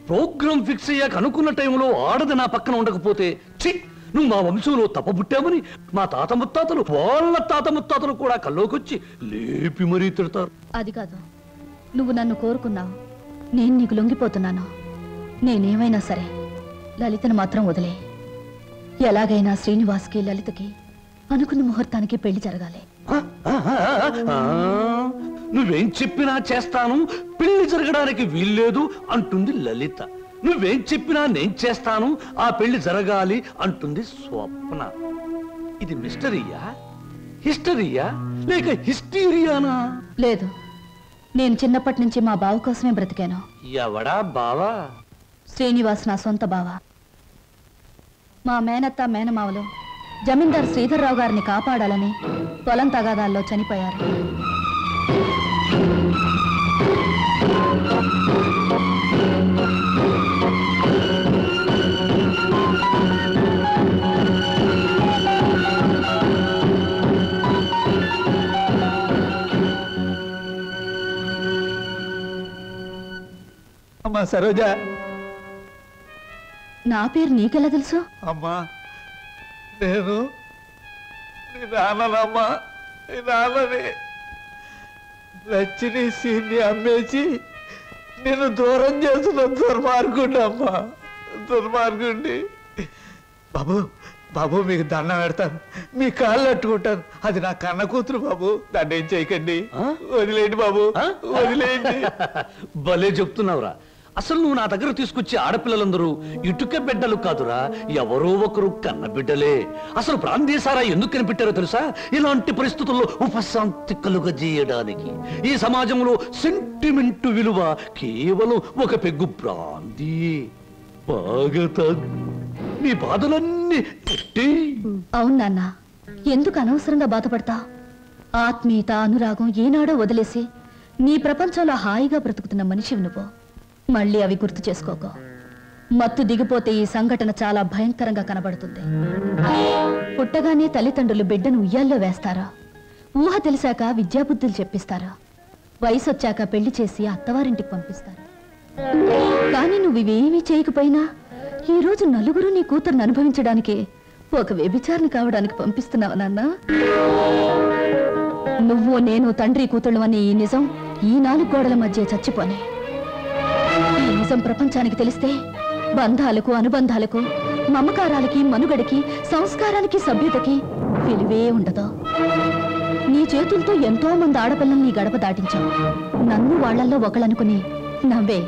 ప్రోగ్రామ్ ఫిక్స్ అయ్యాక అనుకున్న టైంలో ఆడది నా పక్కన ఉండకపోతే చి, నువ్వు మా వంశంలో తప్ప పుట్టామని మా తాత ముత్తాతలు వాళ్ళ తాత ముత్తాతలు కూడా కల్లోకొచ్చి లేపి మరీ తిడతారు. అది కాదు, నువ్వు నన్ను కోరుకున్నావు, నేను నీకు లొంగిపోతున్నాను. నేనేమైనా సరే లలితను మాత్రం వదిలే. ఎలాగైనా శ్రీనివాస్కి లలితకి అనుకున్న ముహూర్తానికి పెళ్లి జరగాలి. నువ్వేం చెప్పినా చేస్తాను, పెళ్లి జరగడానికి వీల్లేదు అంటుంది లలిత. నువ్వేం చెప్పినా నేను చేస్తాను, ఆ పెళ్లి జరగాలి అంటుంది స్వప్న. ఇది మిస్టరీయా, హిస్టరీయా, లేక హిస్టీరియానా? లేదు, నేను చిన్నప్పటి నుంచి మా బావ కోసమే బ్రతికాను. ఎవడా బావా? శ్రీనివాస్, నా సొంత బావ. మా మేనత్త మేనమావలు జమీందార్ శ్రీధర్రావు గారిని కాపాడాలని పొలం తగాదాల్లో చనిపోయారు. అమ్మా సరోజ, నా పేరు నీకెలా తెలుసు? అమ్మా, నేను నీ నాన్ననమ్మా, నీ నాన్నని. లచ్చిని సీన్ని అమ్మేసి నేను దూరం చేసిన దుర్మార్గుండి అమ్మా, దుర్మార్గుండి. బాబు, బాబు మీకు దండం పెడతాను మీ కాళ్ళు అట్టుకుంటాను అది నా కన్న కూతురు బాబు దాన్ని ఏం చేయకండి వదిలేండి బాబు వదిలేండి భలే చెప్తున్నావురా అసలు నువ్వు నా దగ్గర తీసుకొచ్చి ఆడపిల్లలందరూ ఇటుక బిడ్డలు కాదురా ఎవరో ఒకరు కన్న బిడ్డలే అసలు ప్రాంతీసారా ఎందుకు కనిపెట్టారో తెలుసా ఇలాంటి పరిస్థితుల్లో ఉపశాంతి కలుగజేయడానికి ఈ సమాజంలో సెంటిమెంట్ విలువ కేవలం ఒక పెగ్గు ప్రాంతీ బాగత నీ బాధలన్నీ అవును నాన్న ఎందుకు అనవసరంగా బాధపడతా ఆత్మీయత అనురాగం ఏనాడో వదిలేసి నీ ప్రపంచంలో హాయిగా బ్రతుకుతున్న మనిషివి నువ్వు మళ్ళీ అవి గుర్తు చేసుకోకు మత్తు దిగిపోతే ఈ సంఘటన చాలా భయంకరంగా కనబడుతుంది పుట్టగానే తల్లిదండ్రులు బిడ్డను ఉయ్యాల్లో వేస్తారా ఊహ తెలిసాక విద్యాబుద్ధులు చెప్పిస్తారా వయసు వచ్చాక పెళ్లి చేసి అత్తవారింటికి పంపిస్తారా కానీ నువ్వు ఇవేమీ చేయకపోయినా ఈ రోజు నలుగురు నీ కూతురుని అనుభవించడానికి ఒక వ్యభిచారిని కావడానికి పంపిస్తున్నావు నాన్న నువ్వు నేను తండ్రి కూతుళ్ళు అనే ఈ నిజం ఈ నాలుగు గోడల మధ్య చచ్చిపోనే ఈ నిజం ప్రపంచానికి తెలిస్తే బంధాలకు అనుబంధాలకు మమకారాలకి మనుగడకి సంస్కారానికి సభ్యతకి విలువే ఉండదు నీ చేతులతో ఎంతో మంది ఆడపిల్లల్ని గడప దాటించావు నన్ను వాళ్లల్లో ఒకళ్ళనుకుని నవ్వే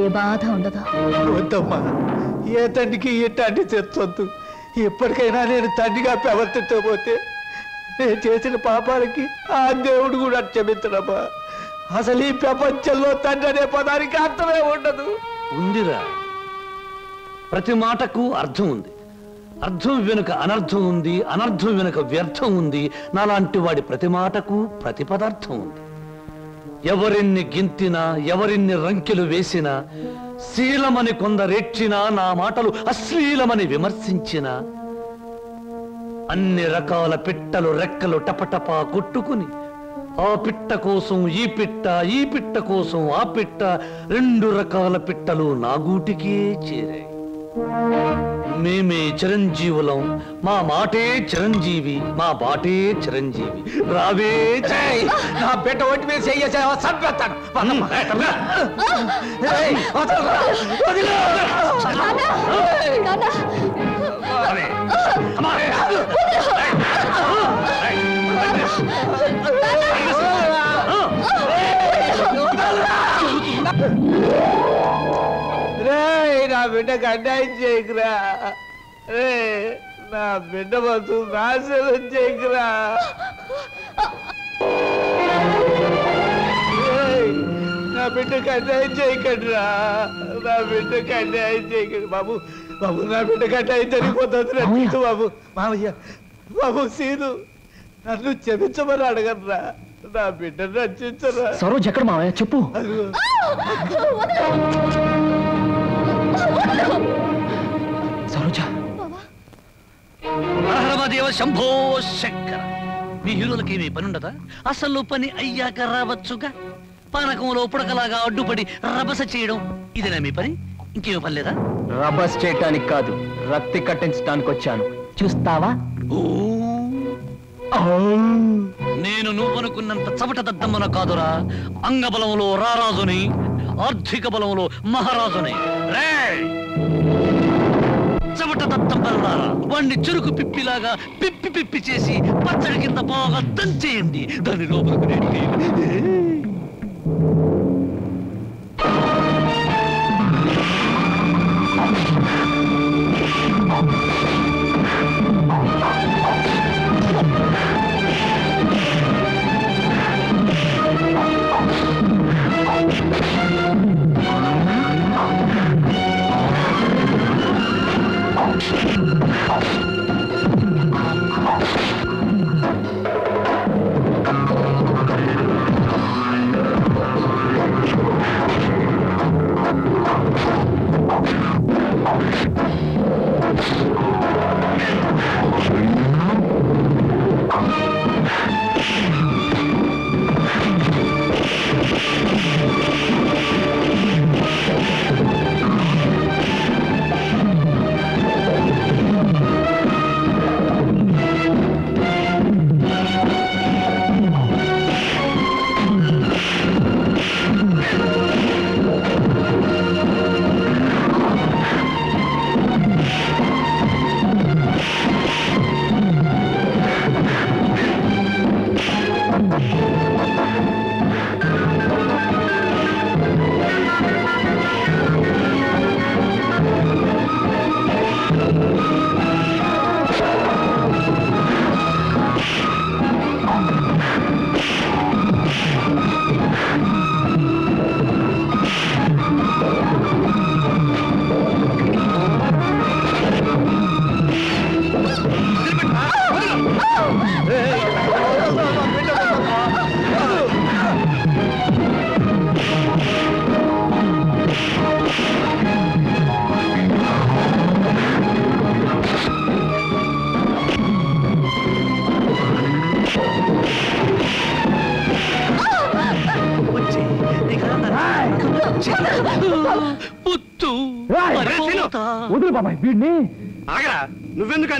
ఏ బాధ ఉండదు వద్దమ్మా ఏ తండ్రికి ఏ తండ్రి తెచ్చొద్దు ఎప్పటికైనా నేను తండ్రిగా ప్రవర్తించబోతే నేను చేసిన పాపాలకి ఆ దేవుడు కూడా క్షమించడమ్మా అసలు ఈ ప్రపంచంలో తండ్రి అనే పదానికి అర్థమే ఉండదు ఉందిరా ప్రతి మాటకు అర్థం ఉంది అర్థం వెనుక అనర్థం ఉంది అనర్థం వెనుక వ్యర్థం ఉంది నాలాంటి వాడి ప్రతి మాటకు ప్రతి పదార్థం ఉంది ఎవరిన్ని గింతినా ఎవరిన్ని రంకెలు వేసినా శీలమని కొందరెచ్చినా నా మాటలు అశ్లీలమని విమర్శించినా అన్ని రకాల పిట్టలు రెక్కలు టపటపా కొట్టుకుని ఆ పిట్ట కోసం ఈ పిట్ట ఈ పిట్ట కోసం ఆ పిట్ట రెండు రకాల పిట్టలు నా గూటికే చేరాయి మేమే చిరంజీవులం మా మాటే చిరంజీవి మా బాటే చిరంజీవి రావే నా బిడ్డ ఓటు మీద చెయ్యేసావా చంపేస్తాను నా బిడ్డకు అన్యాయం చేయకురా రే నా బిడ్డ బతు నాశనం చేయకురా నా బిడ్డకు అన్యాయం చేయకండిరా నా బిడ్డకు అన్యాయం చేయకండి బాబు బాబు నా బిడ్డకు అన్యాయం జరిగిపోతుంది బాబు మామయ్య బాబు సీను నన్ను క్షమించమని అడగరా నా బిడ్డను రక్షించరా సరోజ్ ఎక్కడ మామయ్య చెప్పు మహదేవ శంభో శంకర మీ హీరోలకి ఏమీ పని ఉండదా అసలు పని అయ్యాక రావచ్చుగా పానకంలో పుడకలాగా అడ్డుపడి రభస చేయడం ఇదేనా మీ పని ఇంకేమీ పని లేదా రభస చేయటానికి కాదు రక్తి కట్టించడానికి వచ్చాను చూస్తావా నేను నువ్వనుకున్నంత చవట దద్దమ్మన కాదురా అంగబలంలో రారాజుని ఆర్థిక బలంలో మహారాజుని రే చవట దత్తం బలరారా వాణ్ణి చురుకు పిప్పిలాగా పిప్పి పిప్పి చేసి పచ్చడి కింద బాగా దంచేయండి దాని లోపలకు నెట్టి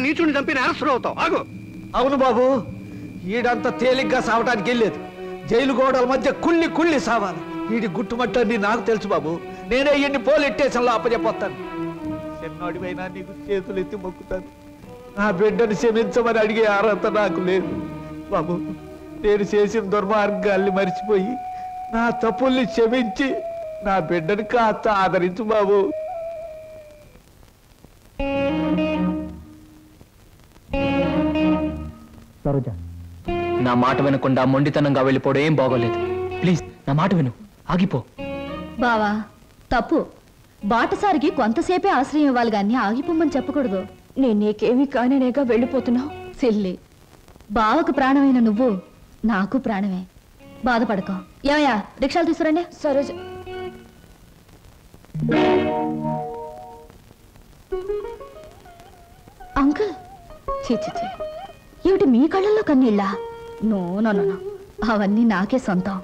नीचुण चंपी अरसर अवतावन बाबू वीडंत तेलीग सावटा जैल गोड़ मध्य कुल्ली कुल्ली सावाल वीड गुट्टी बाबू नैने स्टेशन अपजेना मोक्ता ना बिडन क्षमता अड़े अर्हत बाबू ने दुर्मार्गल मरचिपो ना तपुल क्षमी ना बिडन का आदरी बाबू ना माट विनकुंडा मोंडितनंगा वेल्लिपोवडं एं बागोलेदु प्लीज ना माट विनु आगिपो बावा तप्पु बाटसारिकि कोंतसेपे आश्रयं इव्वालि गानी आगिपोमनि चेप्पकूडदु नेनु नीकेमी कानेनेगा वेल्लिपोतुन्नानु सेल्लि बावकु प्राणमैन नुव्वु नाकु प्राणमे बाधपडको एमय्या रिक्षालु तीसुरंडि सरोज अंकल ची ची ची ఏమిటి మీ కళ్ళల్లో కన్నీళ్ళా నో నో నో అవన్నీ నాకే సొంతం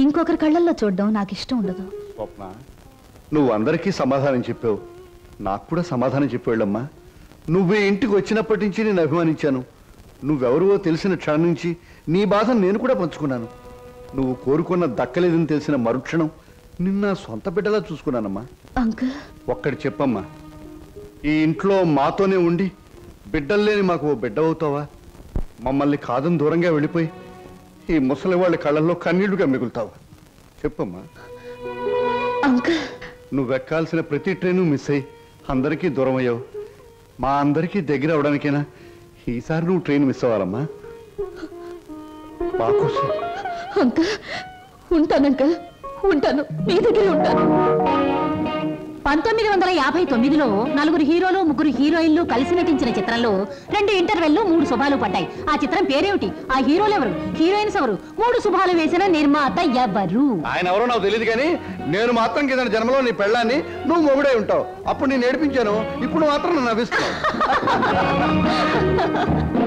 ఇంకొకరి కళ్ళల్లో చూడడం నాకు ఇష్టం ఉండదు స్వప్న నువ్వు అందరికీ సమాధానం చెప్పావు నాకు కూడా సమాధానం చెప్పేళ్ళమ్మా నువ్వు ఇంటికి వచ్చినప్పటి నుంచి నేను అభిమానించాను నువ్వెవరో తెలిసిన క్షణం నుంచి నీ బాధను నేను కూడా పంచుకున్నాను నువ్వు కోరుకున్న దక్కలేదని తెలిసిన మరుక్షణం నిన్న సొంత బిడ్డలా చూసుకున్నానమ్మా అంకుల్ ఒక్కటి చెప్పమ్మా ఈ ఇంట్లో మాతోనే ఉండి బిడ్డల్లేని మాకు ఓ బిడ్డ అవుతావా మమ్మల్ని కాదని దూరంగా వెళ్ళిపోయి ఈ ముసలి వాళ్ళ కళ్ళల్లో కన్నీళ్లుగా మిగులుతావు చెప్పమ్మా అంకుల్ నువ్వు ఎక్కాల్సిన ప్రతి ట్రైను మిస్ అయ్యి అందరికీ దూరం అయ్యావు మా అందరికీ దగ్గర అవడానికేనా ఈసారి నువ్వు ట్రైన్ మిస్ అవ్వాలమ్మా బాకోసం అంకుల్ ఉంటాను అంకుల్ ఉంటాను నీ దగ్గరే ఉంటాను పంతొమ్మిది వందల యాభై తొమ్మిదిలో నలుగురు హీరోలు ముగ్గురు హీరోయిన్లు కలిసి నటించిన చిత్రంలో రెండు ఇంటర్వెల్లు మూడు శుభాలు పడ్డాయి ఆ చిత్రం పేరేమిటి ఆ హీరోలు ఎవరు హీరోయిన్స్ ఎవరు మూడు శుభాలు వేసిన నిర్మాత ఎవరు ఆయన ఎవరో నాకు తెలియదు కానీ నేను మాత్రం కింద జన్మలో నీ పెళ్ళాన్ని నువ్వు మొగుడై ఉంటావు అప్పుడు నేను ఏడిపించాను ఇప్పుడు మాత్రం నవ్విస్తున్నావు